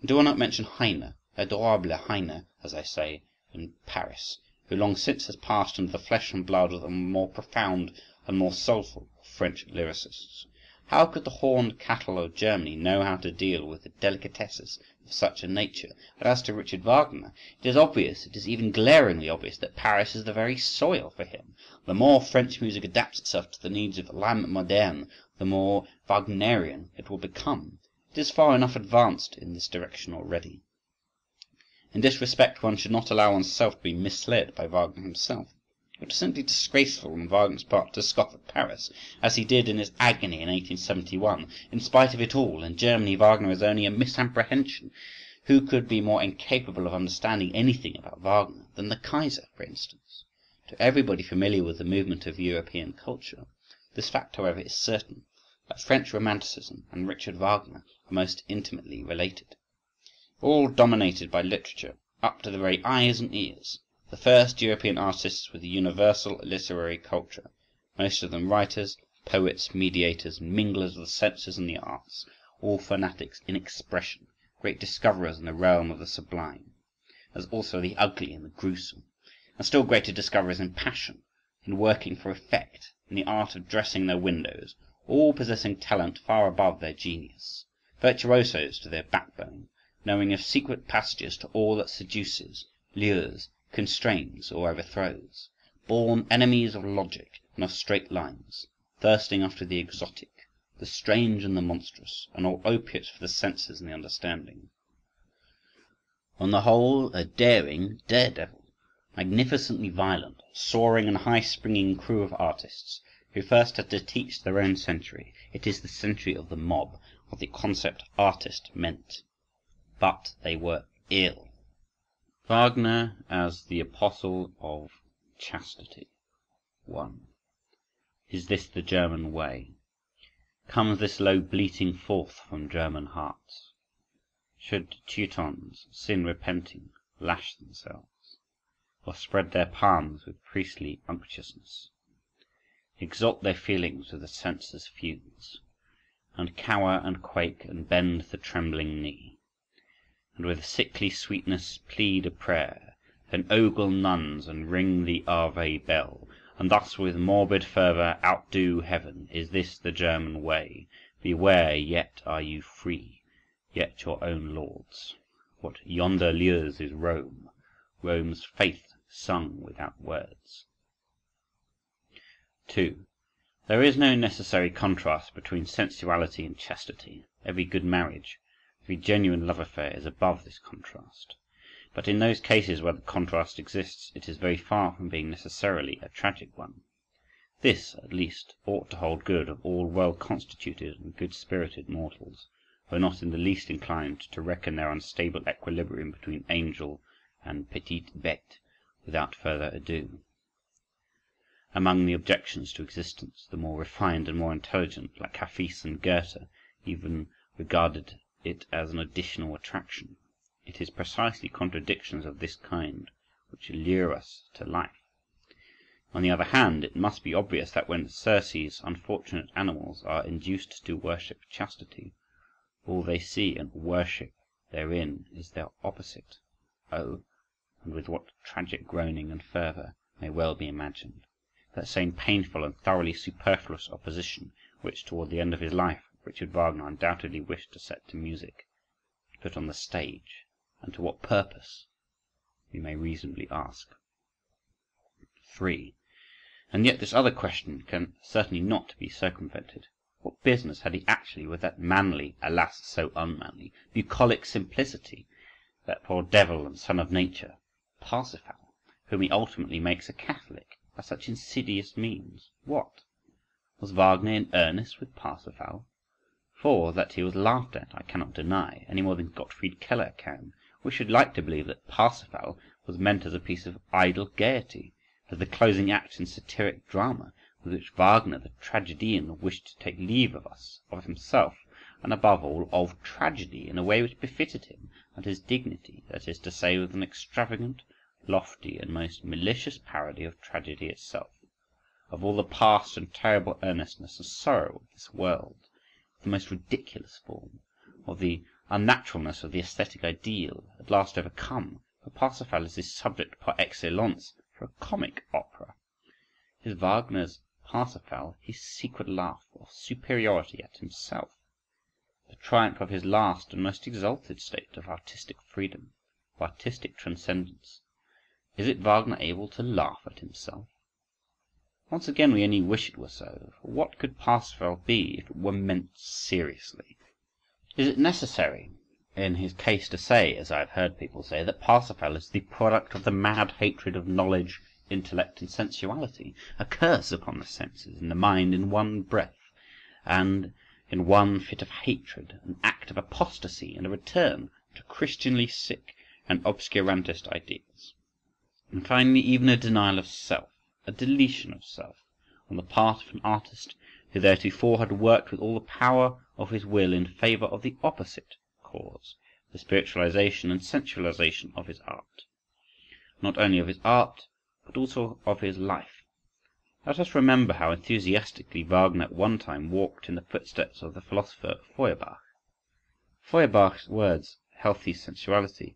And do I not mention Heine, adorable Heine, as I say, in Paris, who long since has passed into the flesh and blood of the more profound and more soulful of French lyricists? How could the horned cattle of Germany know how to deal with the delicatesses of such a nature? And as to Richard Wagner, it is obvious, it is even glaringly obvious, that Paris is the very soil for him. The more French music adapts itself to the needs of l'âme moderne, the more Wagnerian it will become. It is far enough advanced in this direction already. In this respect one should not allow oneself to be misled by Wagner himself. It was simply disgraceful on Wagner's part to scoff at Paris, as he did in his agony in eighteen seventy-one. In spite of it all, in Germany Wagner is only a misapprehension. Who could be more incapable of understanding anything about Wagner than the Kaiser, for instance? To everybody familiar with the movement of European culture, this fact, however, is certain, that French Romanticism and Richard Wagner are most intimately related. All dominated by literature, up to the very eyes and ears, the first European artists with a universal literary culture, most of them writers, poets, mediators, minglers of the senses and the arts, all fanatics in expression, great discoverers in the realm of the sublime, as also the ugly and the gruesome, and still greater discoverers in passion, in working for effect, in the art of dressing their windows, all possessing talent far above their genius, virtuosos to their backbone, knowing of secret passages to all that seduces, lures, constrains, or overthrows, born enemies of logic and of straight lines, thirsting after the exotic, the strange and the monstrous, and all opiates for the senses and the understanding. On the whole, a daring daredevil, magnificently violent, soaring and high-springing crew of artists, who first had to teach their own century. It is the century of the mob, what the concept artist meant. But they were ill. Wagner as the apostle of chastity. One. Is this the German way? Comes this low bleating forth from German hearts? Should Teutons, sin-repenting, lash themselves, or spread their palms with priestly unctuousness? Exalt their feelings with the senses' fumes, and cower and quake and bend the trembling knee, and with a sickly sweetness plead a prayer, then ogle nuns and ring the Ave bell, and thus with morbid fervour outdo heaven? Is this the German way? Beware, yet are you free, yet your own lords. What yonder lures is Rome, Rome's faith sung without words. two. There is no necessary contrast between sensuality and chastity. Every good marriage, every genuine love affair is above this contrast. But in those cases where the contrast exists, it is very far from being necessarily a tragic one. This, at least, ought to hold good of all well-constituted and good-spirited mortals, who are not in the least inclined to reckon their unstable equilibrium between angel and petite bête without further ado. Among the objections to existence, the more refined and more intelligent, like Hafiz and Goethe, even regarded it as an additional attraction. It is precisely contradictions of this kind which allure us to life. On the other hand, it must be obvious that when Circe's unfortunate animals are induced to worship chastity, all they see and worship therein is their opposite. Oh, and with what tragic groaning and fervour may well be imagined. that same painful and thoroughly superfluous opposition which, toward the end of his life, Richard Wagner undoubtedly wished to set to music, to put on the stage, and to what purpose, we may reasonably ask. three. And yet this other question can certainly not be circumvented. What business had he actually with that manly, alas, so unmanly, bucolic simplicity, that poor devil and son of nature, Parsifal, whom he ultimately makes a Catholic, by such insidious means? What? Was Wagner in earnest with Parsifal? For that he was laughed at, I cannot deny, any more than Gottfried Keller can. We should like to believe that Parsifal was meant as a piece of idle gaiety, as the closing act in satiric drama, with which Wagner, the tragedian, wished to take leave of us, of himself, and above all, of tragedy, in a way which befitted him and his dignity, that is to say, with an extravagant, lofty, and most malicious parody of tragedy itself, of all the past and terrible earnestness and sorrow of this world, the most ridiculous form, of the unnaturalness of the aesthetic ideal, at last overcome, for Parsifal is the subject par excellence for a comic opera. Is Wagner's Parsifal his secret laugh of superiority at himself, the triumph of his last and most exalted state of artistic freedom, of artistic transcendence? Is it Wagner able to laugh at himself? Once again we only wish it were so, for what could Parsifal be if it were meant seriously? Is it necessary in his case to say, as I have heard people say, that Parsifal is the product of the mad hatred of knowledge, intellect, and sensuality, a curse upon the senses and the mind in one breath, and in one fit of hatred, an act of apostasy, and a return to Christianly sick and obscurantist ideas, and finally even a denial of self, a deletion of self, on the part of an artist who theretofore had worked with all the power of his will in favour of the opposite cause, the spiritualization and sensualization of his art, not only of his art, but also of his life. Let us remember how enthusiastically Wagner at one time walked in the footsteps of the philosopher Feuerbach. Feuerbach's words, healthy sensuality,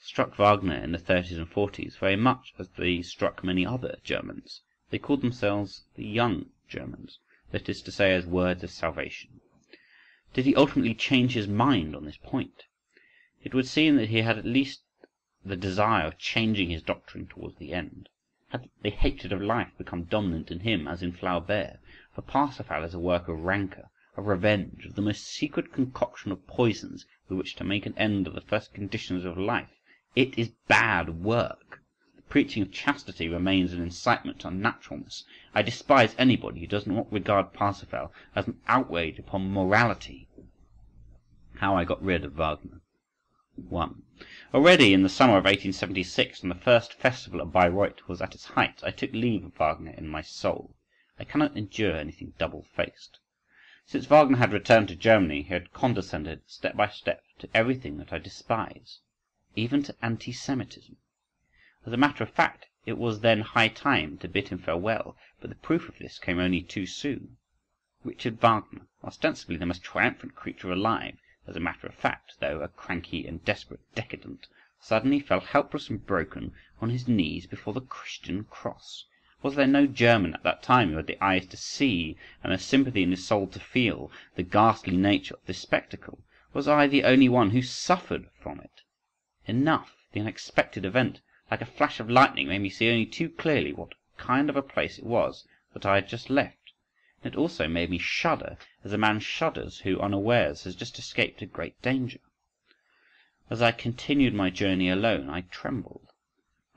struck Wagner in the thirties and forties very much as they struck many other Germans. They called themselves the Young Germans, that is to say, as words of salvation. Did he ultimately change his mind on this point? It would seem that he had at least the desire of changing his doctrine towards the end. Had the hatred of life become dominant in him, as in Flaubert? For Parsifal is a work of rancour, of revenge, of the most secret concoction of poisons with which to make an end of the first conditions of life. It is bad work. The preaching of chastity remains an incitement to unnaturalness. I despise anybody who does not regard Parsifal as an outrage upon morality. How I got rid of Wagner. One. Already in the summer of eighteen seventy-six, when the first festival at Bayreuth was at its height, I took leave of Wagner in my soul. I cannot endure anything double-faced. Since Wagner had returned to Germany, he had condescended step by step to everything that I despise, even to anti-Semitism. As a matter of fact, it was then high time to bid him farewell, but the proof of this came only too soon. Richard Wagner, ostensibly the most triumphant creature alive, as a matter of fact, though a cranky and desperate decadent, suddenly fell helpless and broken on his knees before the Christian cross. Was there no German at that time who had the eyes to see, and the sympathy in his soul to feel, the ghastly nature of this spectacle? Was I the only one who suffered from it? Enough. The unexpected event, like a flash of lightning, made me see only too clearly what kind of a place it was that I had just left. It also made me shudder, as a man shudders who, unawares, has just escaped a great danger. As I continued my journey alone, I trembled.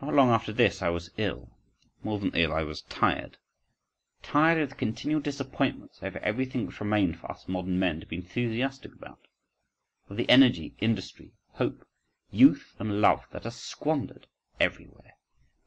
Not long after this I was ill. More than ill, I was tired. Tired of the continual disappointments over everything which remained for us modern men to be enthusiastic about, of the energy, industry, hope, youth, and love that are squandered everywhere.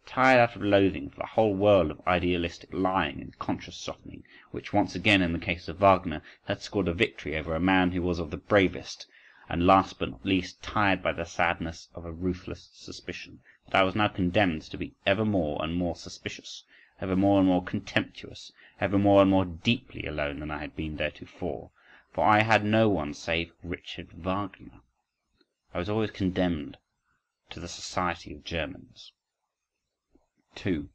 Tired out of loathing for the whole world of idealistic lying and conscious softening, which once again in the case of Wagner had scored a victory over a man who was of the bravest, and last but not least tired by the sadness of a ruthless suspicion, that I was now condemned to be ever more and more suspicious, ever more and more contemptuous, ever more and more deeply alone than I had been theretofore, for I had no one save Richard Wagner. I was always condemned to the society of Germans. Two.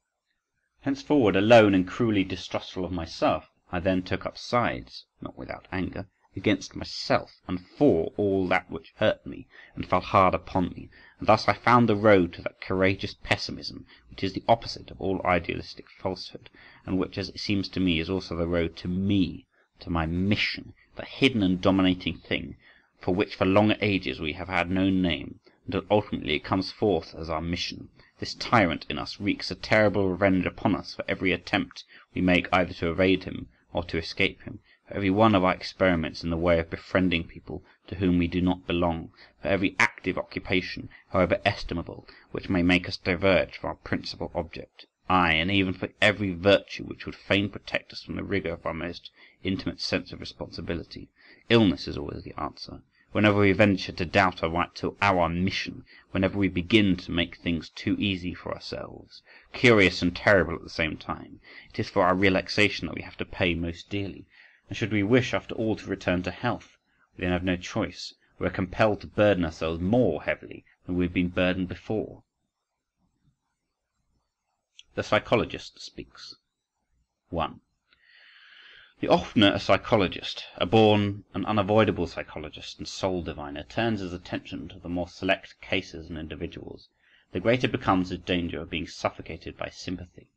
Henceforward, alone and cruelly distrustful of myself, I then took up sides, not without anger, against myself and for all that which hurt me and fell hard upon me, and thus I found the road to that courageous pessimism which is the opposite of all idealistic falsehood, and which, as it seems to me, is also the road to me, to my mission, that hidden and dominating thing for which for long ages we have had no name, until ultimately it comes forth as our mission. This tyrant in us wreaks a terrible revenge upon us for every attempt we make either to evade him or to escape him, for every one of our experiments in the way of befriending people to whom we do not belong, for every active occupation, however estimable, which may make us diverge from our principal object, aye, and even for every virtue which would fain protect us from the rigour of our most intimate sense of responsibility. Illness is always the answer. Whenever we venture to doubt our right to our mission, whenever we begin to make things too easy for ourselves, curious and terrible at the same time, it is for our relaxation that we have to pay most dearly. And should we wish, after all, to return to health, we then have no choice. We are compelled to burden ourselves more heavily than we have been burdened before. The psychologist speaks. One. The oftener a psychologist, a born and unavoidable psychologist and soul diviner, turns his attention to the more select cases and individuals, the greater becomes his danger of being suffocated by sympathy.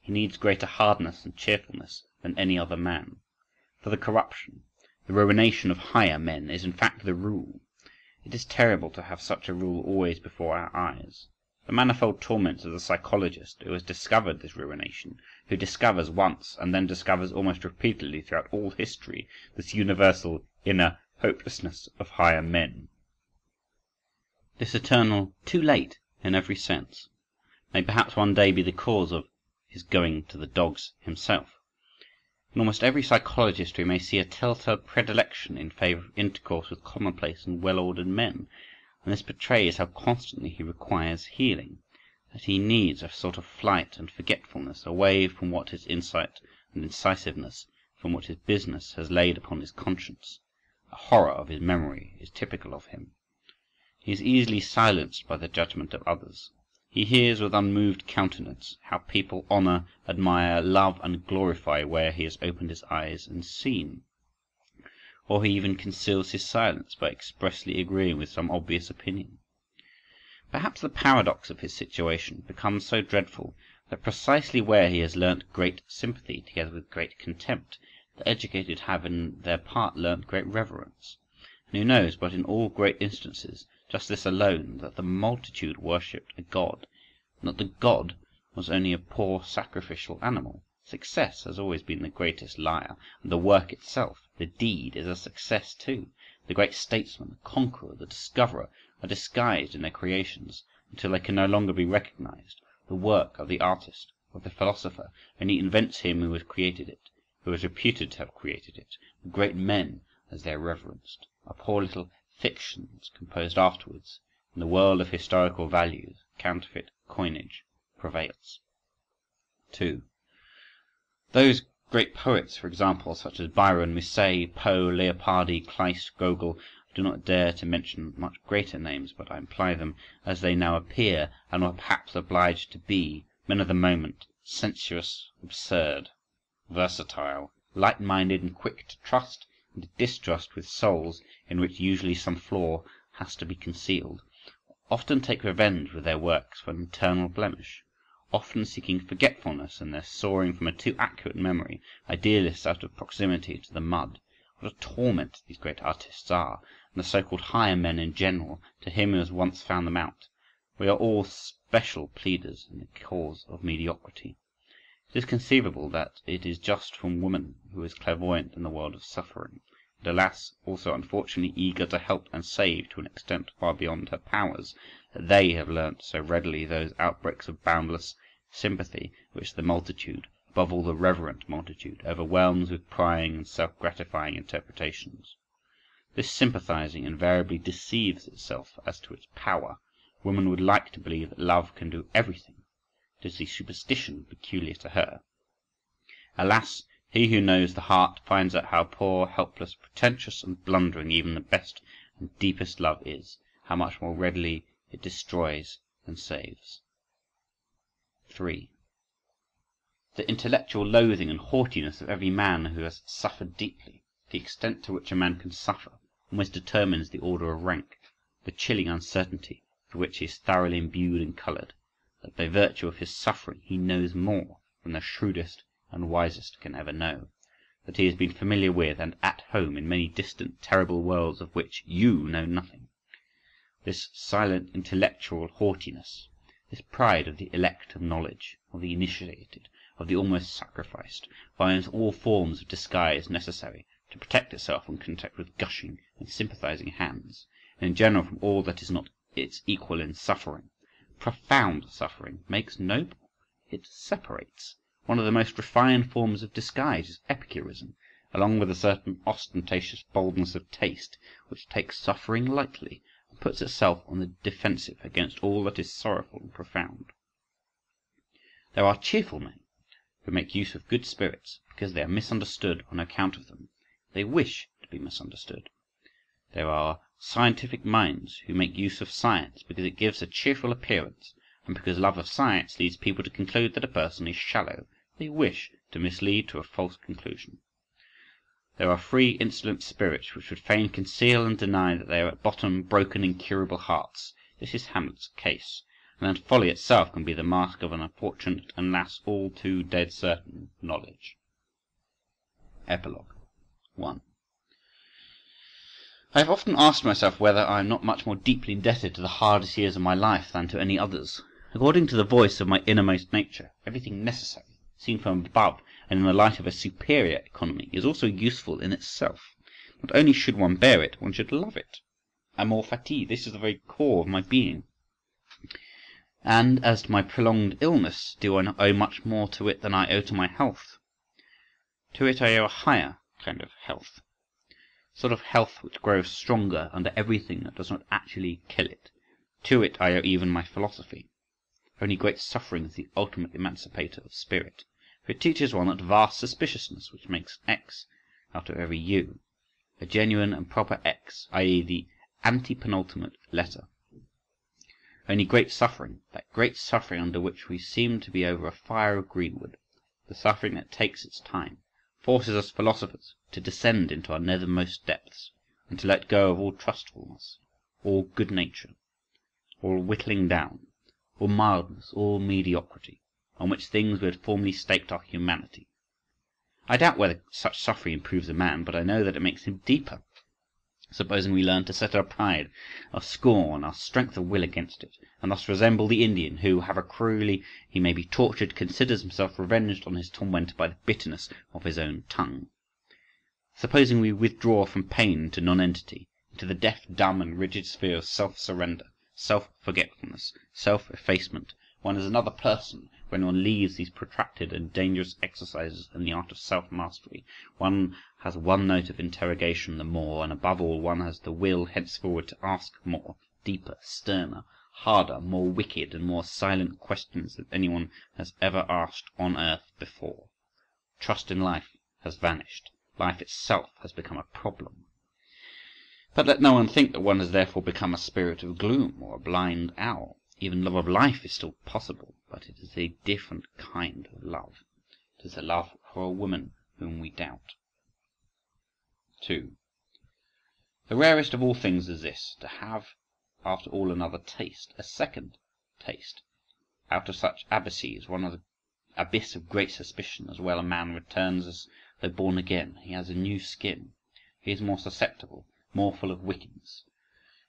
He needs greater hardness and cheerfulness than any other man, for the corruption, the ruination of higher men is in fact the rule. It is terrible to have such a rule always before our eyes. The manifold torments of the psychologist who has discovered this ruination, who discovers once and then discovers almost repeatedly throughout all history this universal inner hopelessness of higher men, this eternal too late in every sense, may perhaps one day be the cause of his going to the dogs himself. In almost every psychologist we may see a telltale predilection in favour of intercourse with commonplace and well-ordered men, and this betrays how constantly he requires healing, that he needs a sort of flight and forgetfulness away from what his insight and incisiveness, from what his business has laid upon his conscience. A horror of his memory is typical of him. He is easily silenced by the judgment of others. He hears with unmoved countenance how people honour, admire, love, and glorify where he has opened his eyes and seen. Or he even conceals his silence by expressly agreeing with some obvious opinion. Perhaps the paradox of his situation becomes so dreadful that precisely where he has learnt great sympathy together with great contempt, the educated have in their part learnt great reverence. And who knows but in all great instances just this alone, that the multitude worshipped a god, and that the god was only a poor sacrificial animal. Success has always been the greatest liar, and the work itself, the deed, is a success too. The great statesman, the conqueror, the discoverer, are disguised in their creations until they can no longer be recognized. The work of the artist, of the philosopher, only invents him who has created it, who is reputed to have created it. The great men, as they are reverenced, are poor little fictions composed afterwards. In the world of historical values, counterfeit coinage prevails. Two. Those great poets, for example, such as Byron, Musset, Poe, Leopardi, Kleist, Gogol, I do not dare to mention much greater names, but I imply them as they now appear, and are perhaps obliged to be, men of the moment, sensuous, absurd, versatile, light-minded and quick to trust and to distrust with souls in which usually some flaw has to be concealed, often take revenge with their works for an internal blemish. Often seeking forgetfulness in their soaring from a too accurate memory, idealists out of proximity to the mud. What a torment these great artists are, and the so-called higher men in general, to him who has once found them out. We are all special pleaders in the cause of mediocrity. It is conceivable that it is just from woman who is clairvoyant in the world of suffering, and alas, also unfortunately eager to help and save to an extent far beyond her powers, that they have learnt so readily those outbreaks of boundless sympathy which the multitude, above all the reverent multitude, overwhelms with prying and self-gratifying interpretations. This sympathizing invariably deceives itself as to its power. Woman would like to believe that love can do everything. It is the superstition peculiar to her. Alas, he who knows the heart finds out how poor, helpless, pretentious, and blundering even the best and deepest love is, how much more readily it destroys than saves. Three. the intellectual loathing and haughtiness of every man who has suffered deeply. The extent to which a man can suffer almost determines the order of rank. The chilling uncertainty with which he is thoroughly imbued and coloured, that by virtue of his suffering he knows more than the shrewdest and wisest can ever know, that he has been familiar with and at home in many distant, terrible worlds of which you know nothing. This silent intellectual haughtiness, this pride of the elect of knowledge, of the initiated, of the almost sacrificed, finds all forms of disguise necessary to protect itself from contact with gushing and sympathizing hands, and in general from all that is not its equal in suffering. Profound suffering makes noble, it separates. One of the most refined forms of disguise is epicurism, along with a certain ostentatious boldness of taste which takes suffering lightly and puts itself on the defensive against all that is sorrowful and profound. There are cheerful men who make use of good spirits because they are misunderstood on account of them. They wish to be misunderstood. There are scientific minds who make use of science because it gives a cheerful appearance, and because love of science leads people to conclude that a person is shallow. They wish to mislead to a false conclusion. There are free, insolent spirits which would fain conceal and deny that they are at bottom broken, incurable hearts. This is Hamlet's case. And then folly itself can be the mask of an unfortunate, and alas, all too dead certain knowledge. Epilogue one. I have often asked myself whether I am not much more deeply indebted to the hardest years of my life than to any others. According to the voice of my innermost nature, everything necessary, seen from above and in the light of a superior economy, is also useful in itself. Not only should one bear it, one should love it. Amour fati, this is the very core of my being. And as to my prolonged illness, do I not owe much more to it than I owe to my health? To it I owe a higher kind of health, a sort of health which grows stronger under everything that does not actually kill it. To it I owe even my philosophy. Only great suffering is the ultimate emancipator of spirit, for it teaches one that vast suspiciousness which makes an X out of every U, a genuine and proper X, that is the antepenultimate letter. Only great suffering, that great suffering under which we seem to be over a fire of greenwood, the suffering that takes its time, forces us philosophers to descend into our nethermost depths, and to let go of all trustfulness, all good nature, all whittling down, all mildness, all mediocrity, on which things we had formerly staked our humanity. I doubt whether such suffering improves a man, but I know that it makes him deeper. Supposing we learn to set our pride, our scorn, our strength of will against it, and thus resemble the Indian who, however cruelly he may be tortured, considers himself revenged on his tormentor by the bitterness of his own tongue. Supposing we withdraw from pain to nonentity, into the deaf, dumb, and rigid sphere of self-surrender, self-forgetfulness, self-effacement, one is another person when one leaves these protracted and dangerous exercises in the art of self-mastery. One has one note of interrogation the more, and above all one has the will henceforward to ask more, deeper, sterner, harder, more wicked, and more silent questions than anyone has ever asked on earth before. Trust in life has vanished. Life itself has become a problem. But let no one think that one has therefore become a spirit of gloom or a blind owl. Even love of life is still possible, but it is a different kind of love. It is a love for a woman whom we doubt. two. The rarest of all things is this, to have, after all, another taste, a second taste. Out of such abysses, one of the abyss of great suspicion, as well a man returns as though born again. He has a new skin. He is more susceptible, more full of wickings.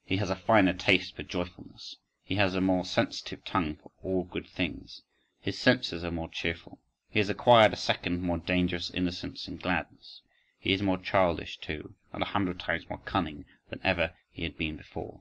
He has a finer taste for joyfulness. He has a more sensitive tongue for all good things. His senses are more cheerful. He has acquired a second, more dangerous innocence and gladness. He is more childish too, and a hundred times more cunning than ever he had been before.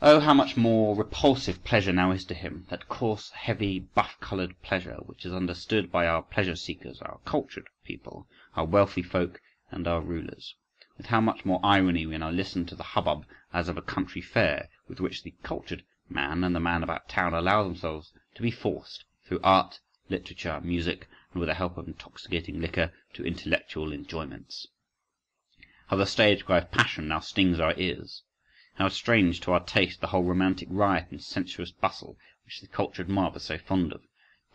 Oh, how much more repulsive pleasure now is to him, that coarse, heavy, buff-coloured pleasure which is understood by our pleasure-seekers, our cultured people, our wealthy folk, and our rulers. With how much more irony we now listen to the hubbub as of a country fair, with which the cultured man and the man about town allow themselves to be forced, through art, literature, music, and with the help of intoxicating liquor, to intellectual enjoyments. How the stage cry of passion now stings our ears. How strange to our taste the whole romantic riot and sensuous bustle which the cultured mob are so fond of,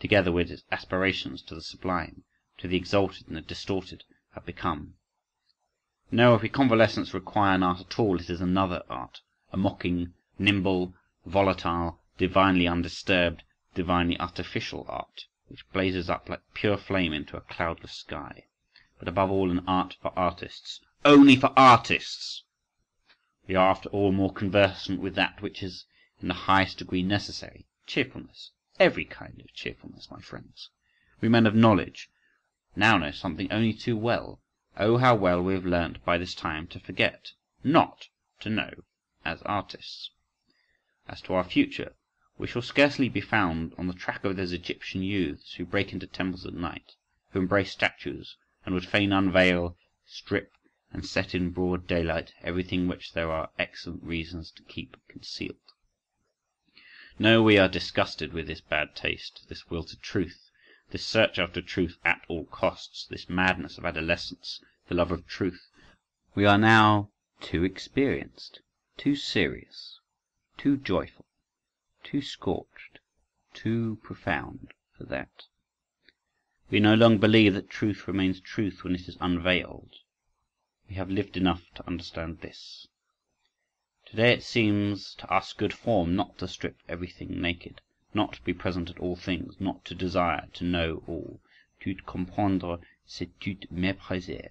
together with its aspirations to the sublime, to the exalted and the distorted, have become. No, if reconvalescence require an art at all, it is another art, a mocking, nimble, volatile, divinely undisturbed, divinely artificial art, which blazes up like pure flame into a cloudless sky, but above all an art for artists, only for artists. We are after all more conversant with that which is in the highest degree necessary, cheerfulness, every kind of cheerfulness, my friends. We men of knowledge now know something only too well. Oh, how well we have learnt by this time to forget, not to know, as artists. As to our future, we shall scarcely be found on the track of those Egyptian youths who break into temples at night, who embrace statues, and would fain unveil, strip, and set in broad daylight everything which there are excellent reasons to keep concealed. No, we are disgusted with this bad taste, this will to truth, this search after truth at all costs, this madness of adolescence, the love of truth. We are now too experienced, too serious, too joyful, too scorched, too profound for that. We no longer believe that truth remains truth when it is unveiled. We have lived enough to understand this. Today it seems to us good form not to strip everything naked, not to be present at all things, not to desire to know all. Tout comprendre, c'est tout mépriser.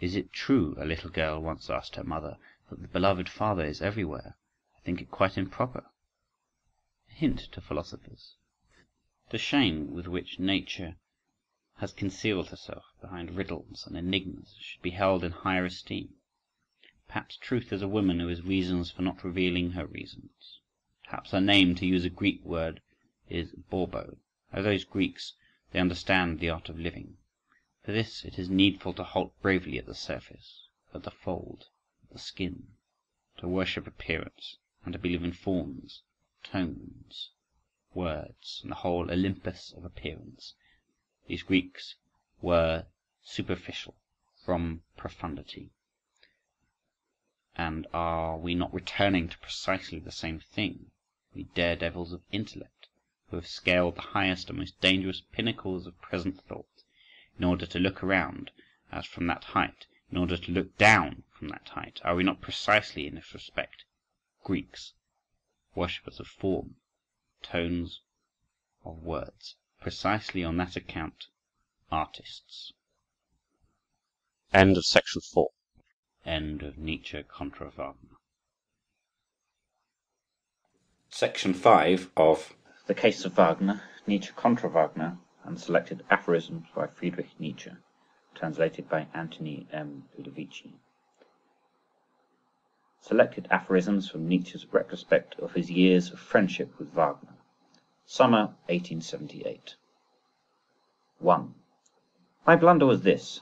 Is it true, a little girl once asked her mother, that the beloved father is everywhere? I think it quite improper. A hint to philosophers. The shame with which nature has concealed herself behind riddles and enigmas should be held in higher esteem. Perhaps truth is a woman who has reasons for not revealing her reasons. Perhaps her name, to use a Greek word, is Borbo. As those Greeks, they understand the art of living. For this it is needful to halt bravely at the surface, at the fold, at the skin, to worship appearance, and to believe in forms, tones, words, and the whole Olympus of appearance. These Greeks were superficial from profundity. And are we not returning to precisely the same thing, we daredevils of intellect, who have scaled the highest and most dangerous pinnacles of present thought, in order to look around as from that height, in order to look down from that height? Are we not precisely in this respect Greeks, worshippers of form, tones, of words, precisely on that account artists? End of section four. End of Nietzsche contra Wagner. Section five of The Case of Wagner, Nietzsche contra Wagner, and selected aphorisms by Friedrich Nietzsche, translated by Antony M. Ludovici. Selected aphorisms from Nietzsche's retrospect of his years of friendship with Wagner, summer eighteen seventy-eight. one. My blunder was this.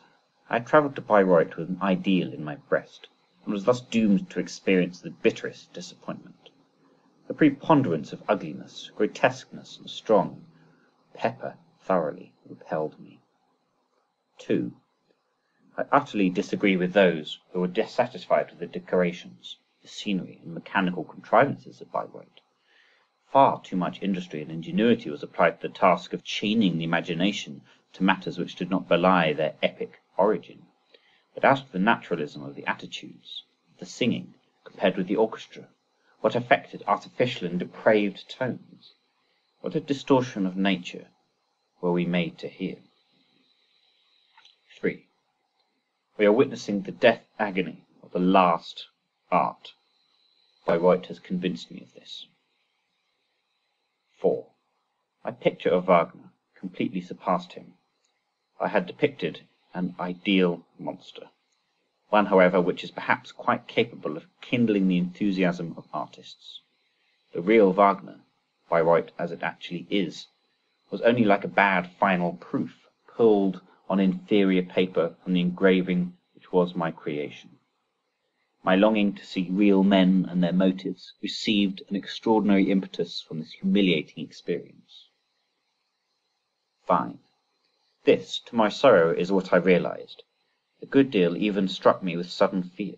I travelled to Bayreuth with an ideal in my breast, and was thus doomed to experience the bitterest disappointment. The preponderance of ugliness, grotesqueness, and strong pepper thoroughly repelled me. two. I utterly disagree with those who are dissatisfied with the decorations, the scenery, and mechanical contrivances of Bayreuth. Far too much industry and ingenuity was applied to the task of chaining the imagination to matters which did not belie their epic origin. But as to the naturalism of the attitudes, the singing compared with the orchestra, what affected artificial and depraved tones, what a distortion of nature were we made to hear. Three. We are witnessing the death agony of the last art. Bayreuth has convinced me of this. Four. My picture of Wagner completely surpassed him. I had depicted an ideal monster, one, however, which is perhaps quite capable of kindling the enthusiasm of artists. The real Wagner, Bayreuth as it actually is, was only like a bad final proof, pulled on inferior paper from the engraving which was my creation. My longing to see real men and their motives received an extraordinary impetus from this humiliating experience. Five. This, to my sorrow, is what I realized. A good deal even struck me with sudden fear.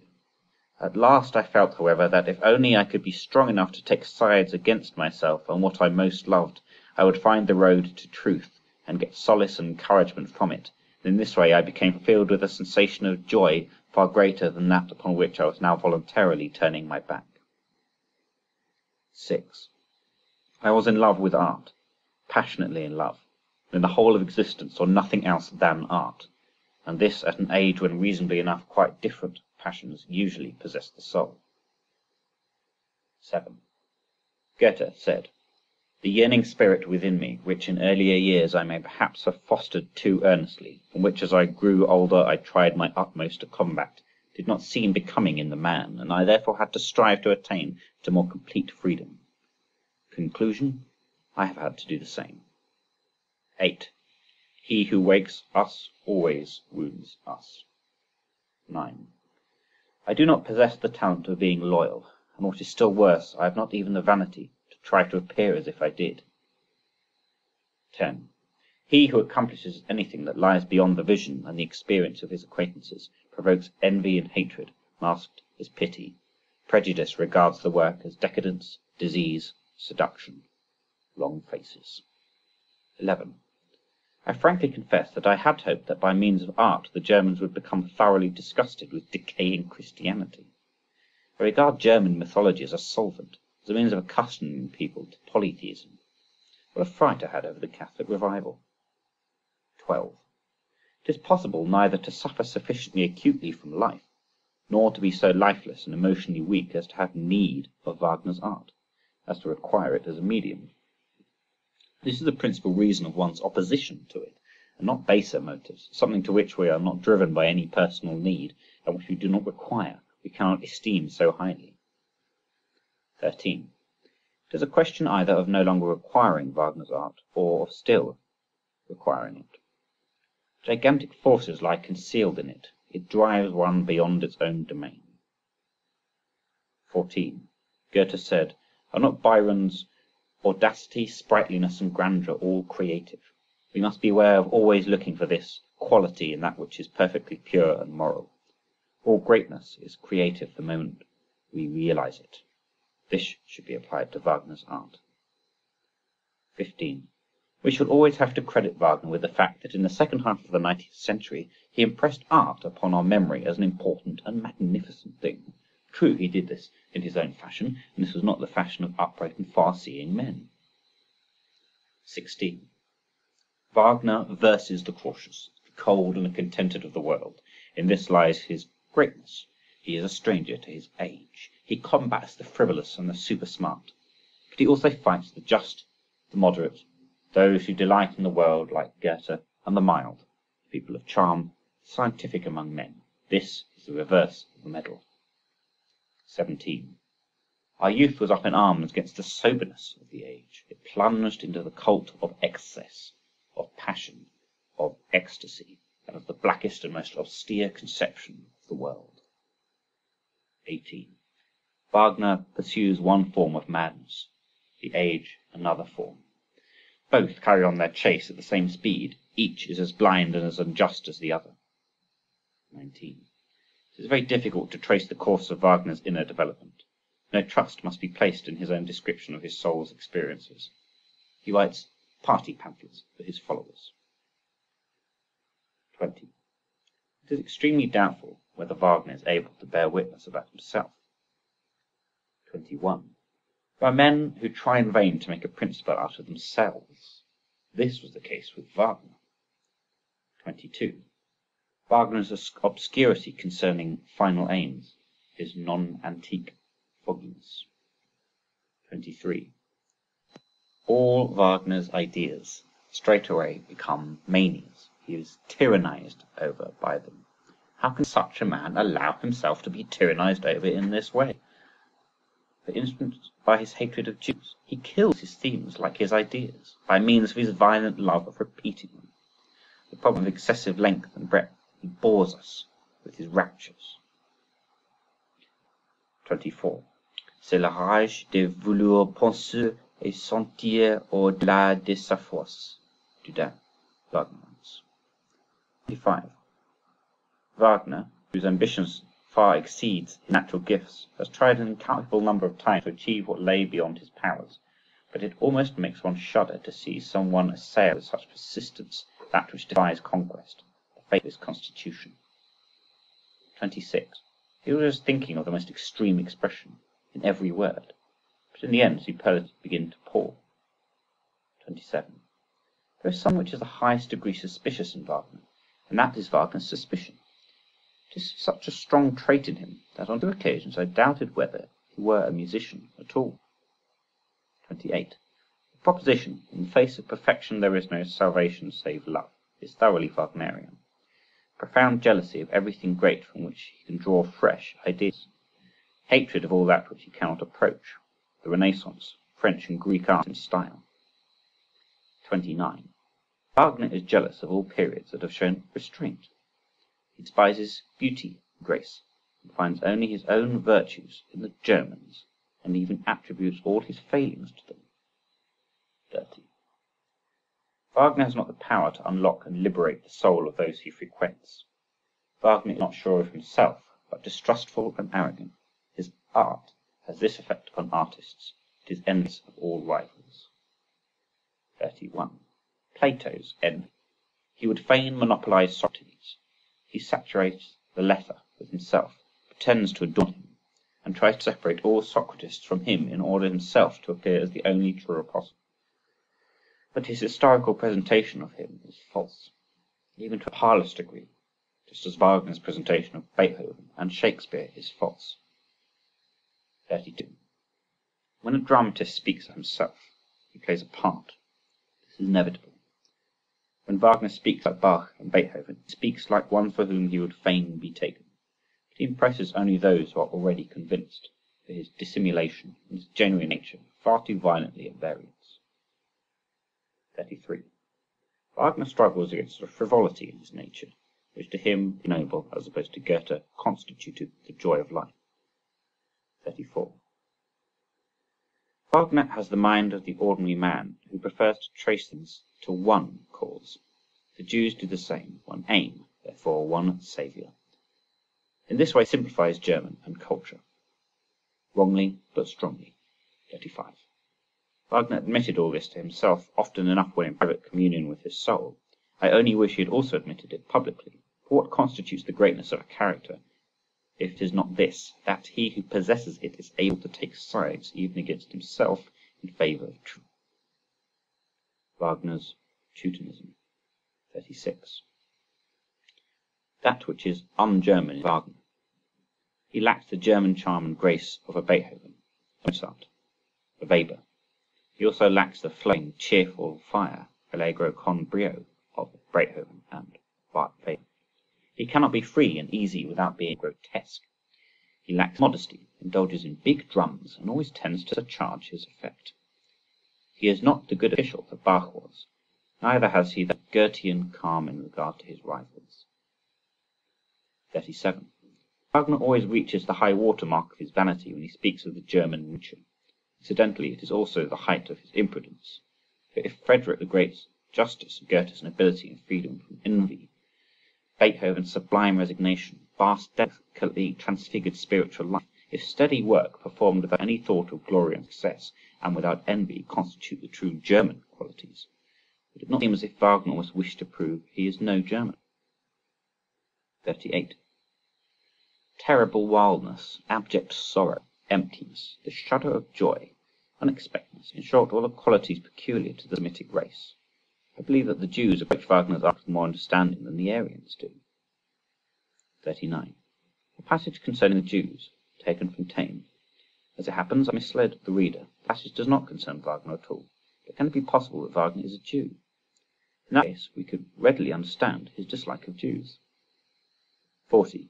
At last I felt, however, that if only I could be strong enough to take sides against myself and what I most loved, I would find the road to truth, and get solace and encouragement from it, and in this way I became filled with a sensation of joy far greater than that upon which I was now voluntarily turning my back. six. I was in love with art, passionately in love, and in the whole of existence saw nothing else than art, and this at an age when, reasonably enough, quite different passions usually possess the soul. seven. Goethe said, "The yearning spirit within me, which in earlier years I may perhaps have fostered too earnestly, and which as I grew older I tried my utmost to combat, did not seem becoming in the man, and I therefore had to strive to attain to more complete freedom. Conclusion, I have had to do the same." eight. He who wakes us always wounds us. nine. I do not possess the talent of being loyal, and what is still worse, I have not even the vanity to try to appear as if I did. ten. He who accomplishes anything that lies beyond the vision and the experience of his acquaintances provokes envy and hatred, masked as pity. Prejudice regards the work as decadence, disease, seduction. Long faces. eleven. I frankly confess that I had hoped that by means of art the Germans would become thoroughly disgusted with decaying Christianity. I regard German mythology as a solvent, as a means of accustoming people to polytheism. What a fright I had over the Catholic revival. twelve. It is possible neither to suffer sufficiently acutely from life, nor to be so lifeless and emotionally weak as to have need of Wagner's art, as to require it as a medium. This is the principal reason of one's opposition to it, and not baser motives, something to which we are not driven by any personal need, and which we do not require, we cannot esteem so highly. thirteen. It is a question either of no longer requiring Wagner's art, or of still requiring it. Gigantic forces lie concealed in it. It drives one beyond its own domain. fourteen. Goethe said, "Are not Byron's audacity, sprightliness, and grandeur all creative? We must beware of always looking for this quality in that which is perfectly pure and moral. All greatness is creative the moment we realize it." This should be applied to Wagner's art. fifteen. We shall always have to credit Wagner with the fact that in the second half of the nineteenth century he impressed art upon our memory as an important and magnificent thing. True, he did this in his own fashion, and this was not the fashion of upright and far-seeing men. sixteen. Wagner versus the cautious, the cold and the contented of the world. In this lies his greatness. He is a stranger to his age. He combats the frivolous and the super-smart, but he also fights the just, the moderate, those who delight in the world like Goethe, and the mild, the people of charm, the scientific among men. This is the reverse of the medal. seventeen. Our youth was up in arms against the soberness of the age. It plunged into the cult of excess, of passion, of ecstasy, and of the blackest and most austere conception of the world. eighteen. Wagner pursues one form of madness, the age another form. Both carry on their chase at the same speed. Each is as blind and as unjust as the other. nineteen. It is very difficult to trace the course of Wagner's inner development. No trust must be placed in his own description of his soul's experiences. He writes party pamphlets for his followers. twenty. It is extremely doubtful whether Wagner is able to bear witness about himself. twenty-one. There are men who try in vain to make a principle out of themselves. This was the case with Wagner. twenty-two. Wagner's obscurity concerning final aims, his non-antique fogginess. twenty-three. All Wagner's ideas straightway become manias. He is tyrannized over by them. How can such a man allow himself to be tyrannized over in this way? For instance, by his hatred of Jews, he kills his themes like his ideas, by means of his violent love of repeating them. The problem of excessive length and breadth, he bores us with his raptures. twenty-four. C'est la rage de vouloir penser et sentir au-delà de sa force. Dudin, Wagner's. twenty-five. Wagner, whose ambitions far exceeds his natural gifts, has tried an incalculable number of times to achieve what lay beyond his powers, but it almost makes one shudder to see some one assail with such persistence that which defies conquest, the faith of his constitution. twenty-six. He was thinking of the most extreme expression in every word, but in the end superlatives begin to pour. twenty-seven. There is some which is the highest degree suspicious in Wagner, and that is Wagner's suspicion. It is such a strong trait in him that on two occasions I doubted whether he were a musician at all. twenty-eight. The proposition, in the face of perfection there is no salvation save love, is thoroughly Wagnerian. Profound jealousy of everything great from which he can draw fresh ideas. Hatred of all that which he cannot approach. The Renaissance, French and Greek art and style. twenty-nine. Wagner is jealous of all periods that have shown restraint. He despises beauty and grace, and finds only his own virtues in the Germans, and even attributes all his failings to them. thirty. Wagner has not the power to unlock and liberate the soul of those he frequents. Wagner is not sure of himself, but distrustful and arrogant. His art has this effect upon artists. It is endless of all rivals. thirty-one. Plato's envy. He would fain monopolize Socrates. He saturates the letter with himself, pretends to adorn him, and tries to separate all Socratists from him in order himself to appear as the only true apostle. But his historical presentation of him is false, even to a parlous degree, just as Wagner's presentation of Beethoven and Shakespeare is false. thirty-two. When a dramatist speaks of himself, he plays a part. This is inevitable. When Wagner speaks like Bach and Beethoven, he speaks like one for whom he would fain be taken. But he impresses only those who are already convinced, for his dissimulation and his genuine nature are far too violently at variance. thirty-three. Wagner struggles against a frivolity in his nature, which to him, noble, as opposed to Goethe, constituted the joy of life. thirty-four. Wagner has the mind of the ordinary man, who prefers to trace things to one cause. The Jews do the same, one aim, therefore one saviour. In this way simplifies German and culture. Wrongly, but strongly. thirty-five. Wagner admitted all this to himself often enough when in private communion with his soul. I only wish he had also admitted it publicly. For what constitutes the greatness of a character, if it is not this, that he who possesses it is able to take sides even against himself in favour of truth? Wagner's Teutonism. thirty-six. That which is un-German in Wagner. He lacks the German charm and grace of a Beethoven, a Mozart, a Weber. He also lacks the flowing, cheerful fire, allegro con brio, of Beethoven and Bach. He cannot be free and easy without being grotesque. He lacks modesty, indulges in big drums, and always tends to surcharge his effect. He is not the good official that Bach was, neither has he that Goethean calm in regard to his rivals. thirty-seven. Wagner always reaches the high-water mark of his vanity when he speaks of the German nature. Incidentally, it is also the height of his imprudence. For if Frederick the Great's justice, Goethe's nobility and freedom from envy, Beethoven's sublime resignation, vast delicately transfigured spiritual life, if steady work performed without any thought of glory and success, and without envy, constitute the true German qualities, would it not seem as if Wagner almost wished to prove he is no German? thirty-eight. Terrible wildness, abject sorrow, emptiness, the shudder of joy, unexpectedness, in short, all the qualities peculiar to the Semitic race. I believe that the Jews approach Wagner's art with more understanding than the Aryans do. thirty-nine. A passage concerning the Jews, taken from Taine. As it happens, I misled the reader. The passage does not concern Wagner at all, but can it be possible that Wagner is a Jew? In that case, we could readily understand his dislike of Jews. forty.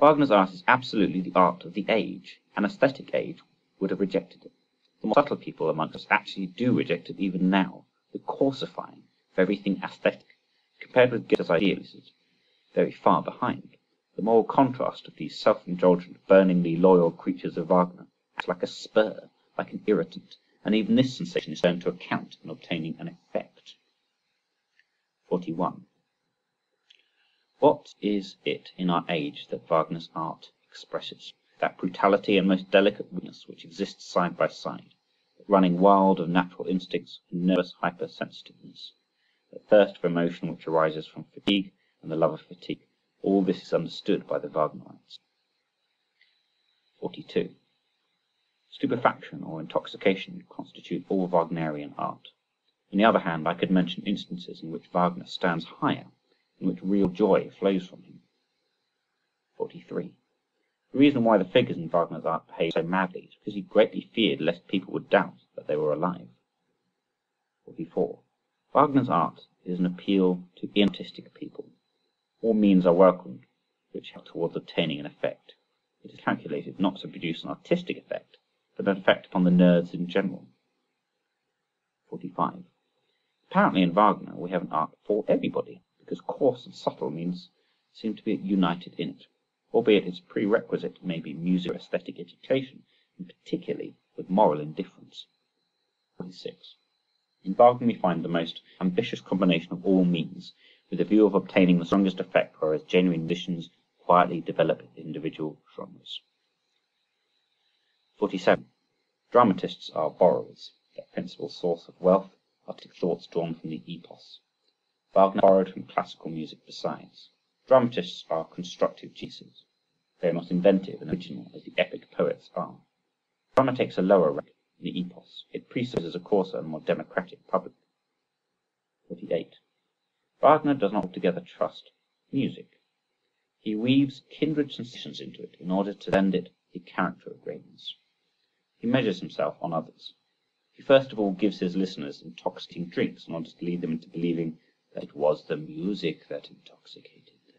Wagner's art is absolutely the art of the age. An aesthetic age would have rejected it. The more subtle people amongst us actually do reject it even now, the coarsifying of everything aesthetic, compared with Goethe's ideals, is very far behind. The moral contrast of these self-indulgent, burningly loyal creatures of Wagner acts like a spur, like an irritant, and even this sensation is turned to account in obtaining an effect. forty-one. What is it in our age that Wagner's art expresses? That brutality and most delicate weakness which exist side by side, running wild of natural instincts and nervous hypersensitiveness, the thirst for emotion which arises from fatigue and the love of fatigue. All this is understood by the Wagnerites. forty-two. Stupefaction or intoxication constitute all Wagnerian art. On the other hand, I could mention instances in which Wagner stands higher, in which real joy flows from him. forty-three. The reason why the figures in Wagner's art behave so madly is because he greatly feared lest people would doubt that they were alive. forty-four. Wagner's art is an appeal to inartistic people. All means are welcomed which help towards obtaining an effect. It is calculated not to produce an artistic effect, but an effect upon the nerves in general. forty-five. Apparently in Wagner we have an art for everybody, because coarse and subtle means seem to be united in it, albeit its prerequisite may be music or aesthetic education, and particularly with moral indifference. forty-six. In Wagner we find the most ambitious combination of all means, with the view of obtaining the strongest effect, whereas genuine musicians quietly develop individual genres. forty-seven. Dramatists are borrowers, their principal source of wealth, artistic thoughts drawn from the epos. Wagner borrowed from classical music besides. Dramatists are constructive geniuses. They are not inventive and original as the epic poets are. Drama takes a lower rank in the epos. It presupposes a coarser and more democratic public. forty-eight. Wagner does not altogether trust music. He weaves kindred sensations into it in order to lend it the character of greatness. He measures himself on others. He first of all gives his listeners intoxicating drinks in order to lead them into believing that it was the music that intoxicated them.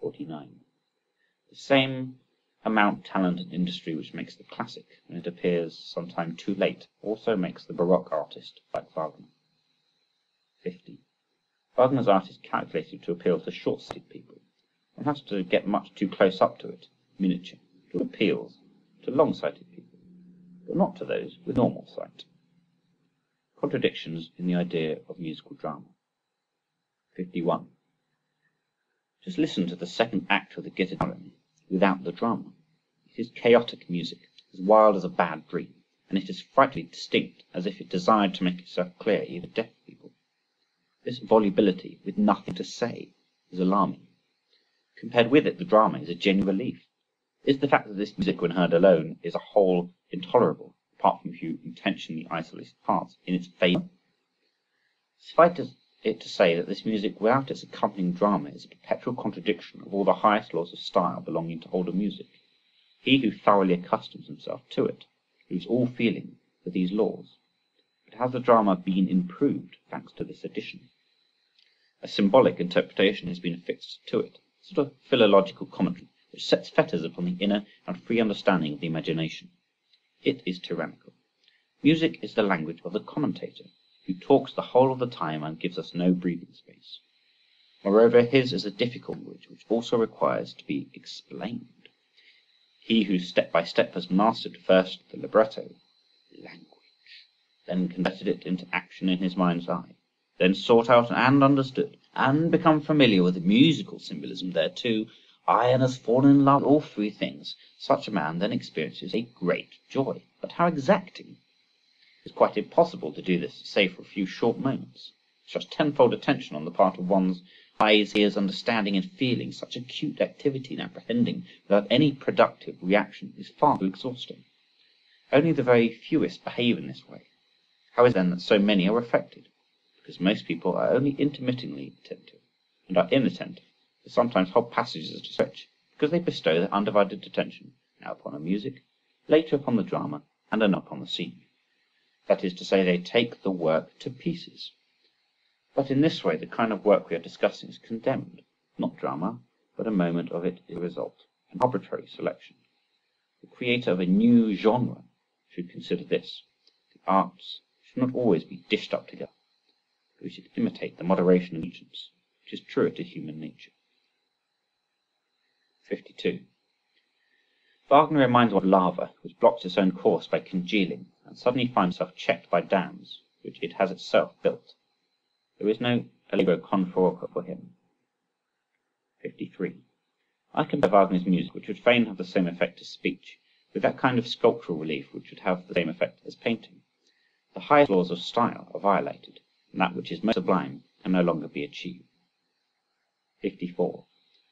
forty-nine. The same amount of talent and industry which makes the classic, when it appears sometime too late, also makes the Baroque artist like Wagner. fifty. Wagner's art is calculated to appeal to short-sighted people. One has to get much too close up to it, miniature, to appeals, to long-sighted people, but not to those with normal sight. Contradictions in the idea of musical drama. fifty-one. Just listen to the second act of the Gitarren without the drama. It is chaotic music, as wild as a bad dream, and it is frightfully distinct, as if it desired to make itself clear even to deaf people. This volubility, with nothing to say, is alarming. Compared with it, the drama is a genuine relief. Is the fact that this music, when heard alone, is a whole intolerable, apart from if you intentionally isolate parts, in its favour? Suffice it to say that this music, without its accompanying drama, is a perpetual contradiction of all the highest laws of style belonging to older music. He who thoroughly accustoms himself to it loses all feeling for these laws. But has the drama been improved thanks to this addition? A symbolic interpretation has been affixed to it, a sort of philological commentary, which sets fetters upon the inner and free understanding of the imagination. It is tyrannical. Music is the language of the commentator, who talks the whole of the time and gives us no breathing space. Moreover, his is a difficult language, which also requires to be explained. He who step by step has mastered first the libretto, language, then converted it into action in his mind's eye, then sought out and understood, and become familiar with the musical symbolism thereto, aye, and has fallen in love with all three things, such a man then experiences a great joy. But how exacting! It is quite impossible to do this, save for a few short moments. Such tenfold attention on the part of one's eyes, ears, understanding, and feeling, such acute activity in apprehending, without any productive reaction, is far too exhausting. Only the very fewest behave in this way. How is it then that so many are affected? Because most people are only intermittently attentive, and are inattentive, for sometimes whole passages are stretched, because they bestow their undivided attention, now upon the music, later upon the drama, and then upon the scene. That is to say, they take the work to pieces. But in this way the kind of work we are discussing is condemned, not drama, but a moment of it is a result, an arbitrary selection. The creator of a new genre should consider this. The arts should not always be dished up together. We should imitate the moderation and allegiance which is truer to human nature. fifty-two. Wagner reminds one of lava, which blocks its own course by congealing, and suddenly finds itself checked by dams, which it has itself built. There is no allegro con fuoco for him. fifty-three. I compare Wagner's music, which would fain have the same effect as speech, with that kind of sculptural relief which would have the same effect as painting. The highest laws of style are violated, and that which is most sublime can no longer be achieved. fifty-four.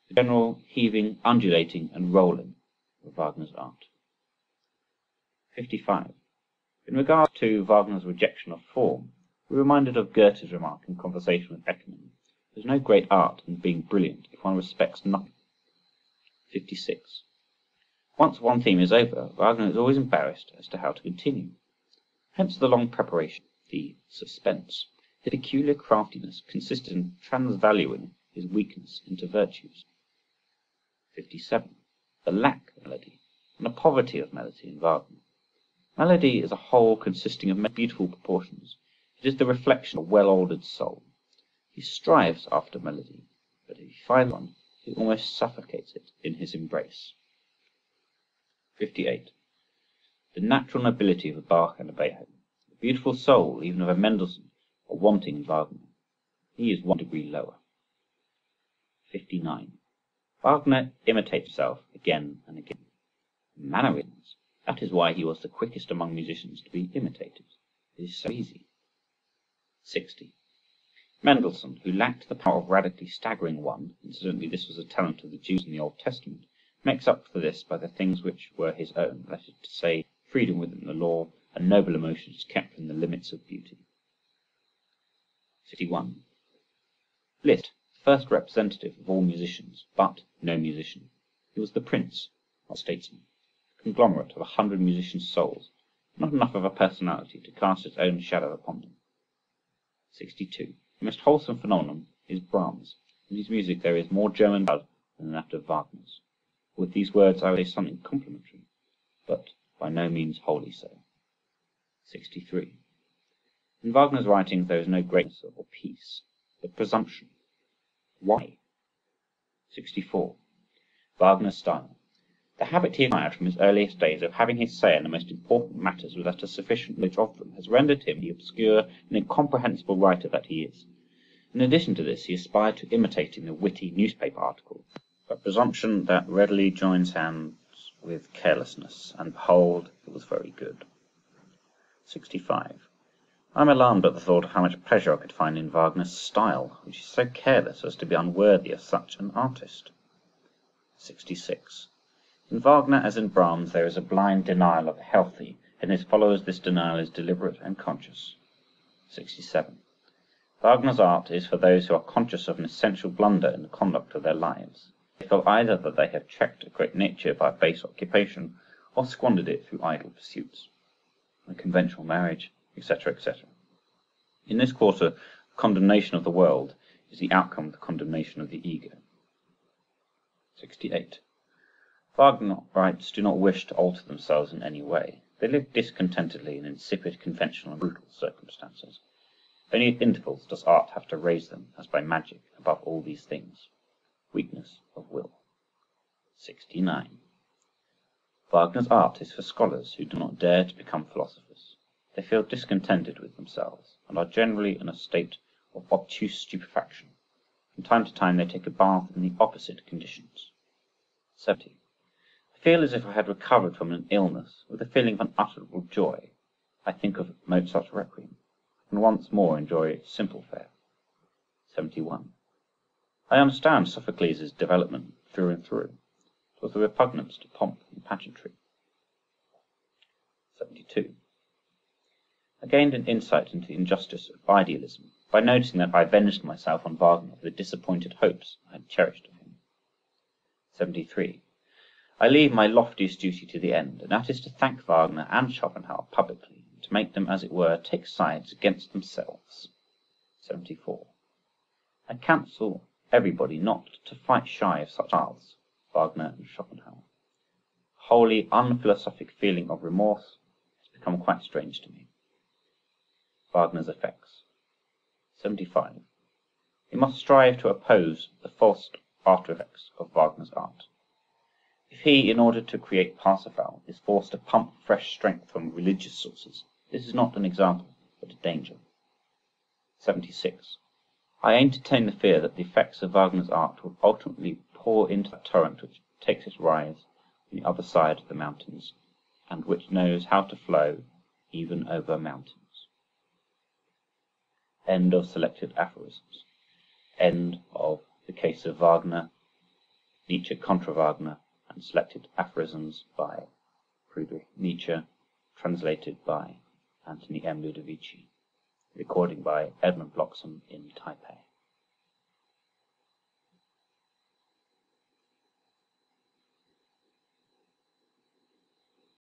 The general heaving, undulating, and rolling of Wagner's art. fifty-five. In regard to Wagner's rejection of form, we're reminded of Goethe's remark in conversation with Eckermann: there's no great art in being brilliant if one respects nothing. fifty-six. Once one theme is over, Wagner is always embarrassed as to how to continue. Hence the long preparation, the suspense. His peculiar craftiness consisted in transvaluing his weakness into virtues. fifty-seven. The lack of melody, and the poverty of melody in Wagner. Melody is a whole consisting of many beautiful proportions. It is the reflection of a well-ordered soul. He strives after melody, but if he finds one, he almost suffocates it in his embrace. fifty-eight. The natural nobility of a Bach and a Beethoven, the beautiful soul even of a Mendelssohn, are wanting in Wagner. He is one degree lower. fifty-nine. Wagner imitates himself again and again. Mannerisms. That is why he was the quickest among musicians to be imitated. It is so easy. sixty. Mendelssohn, who lacked the power of radically staggering one, incidentally this was a talent of the Jews in the Old Testament, makes up for this by the things which were his own, that is to say, freedom within the law, and noble emotions kept in the limits of beauty. fifty-one. Liszt, the first representative of all musicians, but no musician. He was the prince, not statesman, a conglomerate of a hundred musicians' souls, not enough of a personality to cast its own shadow upon them. sixty-two. The most wholesome phenomenon is Brahms. In his music there is more German blood than in that of Wagner's. With these words I would say something complimentary, but by no means wholly so. sixty-three. In Wagner's writings there is no greatness or peace, but presumption. Why? sixty-four. Wagner's style. The habit he acquired from his earliest days of having his say in the most important matters without a sufficient knowledge of them has rendered him the obscure and incomprehensible writer that he is. In addition to this, he aspired to imitating the witty newspaper article, a presumption that readily joins hands with carelessness, and behold, it was very good. sixty-five. I am alarmed at the thought of how much pleasure I could find in Wagner's style, which is so careless as to be unworthy of such an artist. sixty-six. In Wagner, as in Brahms, there is a blind denial of the healthy, and his followers this denial is deliberate and conscious. sixty-seven. Wagner's art is for those who are conscious of an essential blunder in the conduct of their lives. They feel either that they have checked a great nature by a base occupation, or squandered it through idle pursuits, a conventional marriage, et cetera, et cetera. In this quarter, the condemnation of the world is the outcome of the condemnation of the ego. sixty-eight. Wagnerites do not wish to alter themselves in any way. They live discontentedly in insipid, conventional, and brutal circumstances. Only at intervals does art have to raise them, as by magic, above all these things. Weakness of will. sixty-nine. Wagner's art is for scholars who do not dare to become philosophers. They feel discontented with themselves, and are generally in a state of obtuse stupefaction. From time to time they take a bath in the opposite conditions. seventy. I feel as if I had recovered from an illness, with a feeling of unutterable joy. I think of Mozart's Requiem, and once more enjoy its simple fare. seventy-one. I understand Sophocles' development through and through. It was the repugnance to pomp and pageantry. seventy-two. I gained an insight into the injustice of idealism, by noticing that I avenged myself on Wagner for the disappointed hopes I had cherished of him. seventy-three. I leave my loftiest duty to the end, and that is to thank Wagner and Schopenhauer publicly, and to make them, as it were, take sides against themselves. seventy-four. I counsel everybody not to fight shy of such paths, Wagner and Schopenhauer. A wholly unphilosophic feeling of remorse has become quite strange to me. Wagner's effects. seventy-five. We must strive to oppose the false after-effects of Wagner's art. If he, in order to create Parsifal, is forced to pump fresh strength from religious sources, this is not an example, but a danger. seventy-six. I entertain the fear that the effects of Wagner's art will ultimately pour into that torrent which takes its rise on the other side of the mountains, and which knows how to flow even over mountains. End of selected aphorisms. End of The Case of Wagner, Nietzsche contra Wagner, and selected aphorisms by Friedrich Nietzsche, translated by Antony M. Ludovici. Recording by Edmund Bloxam in Taipei.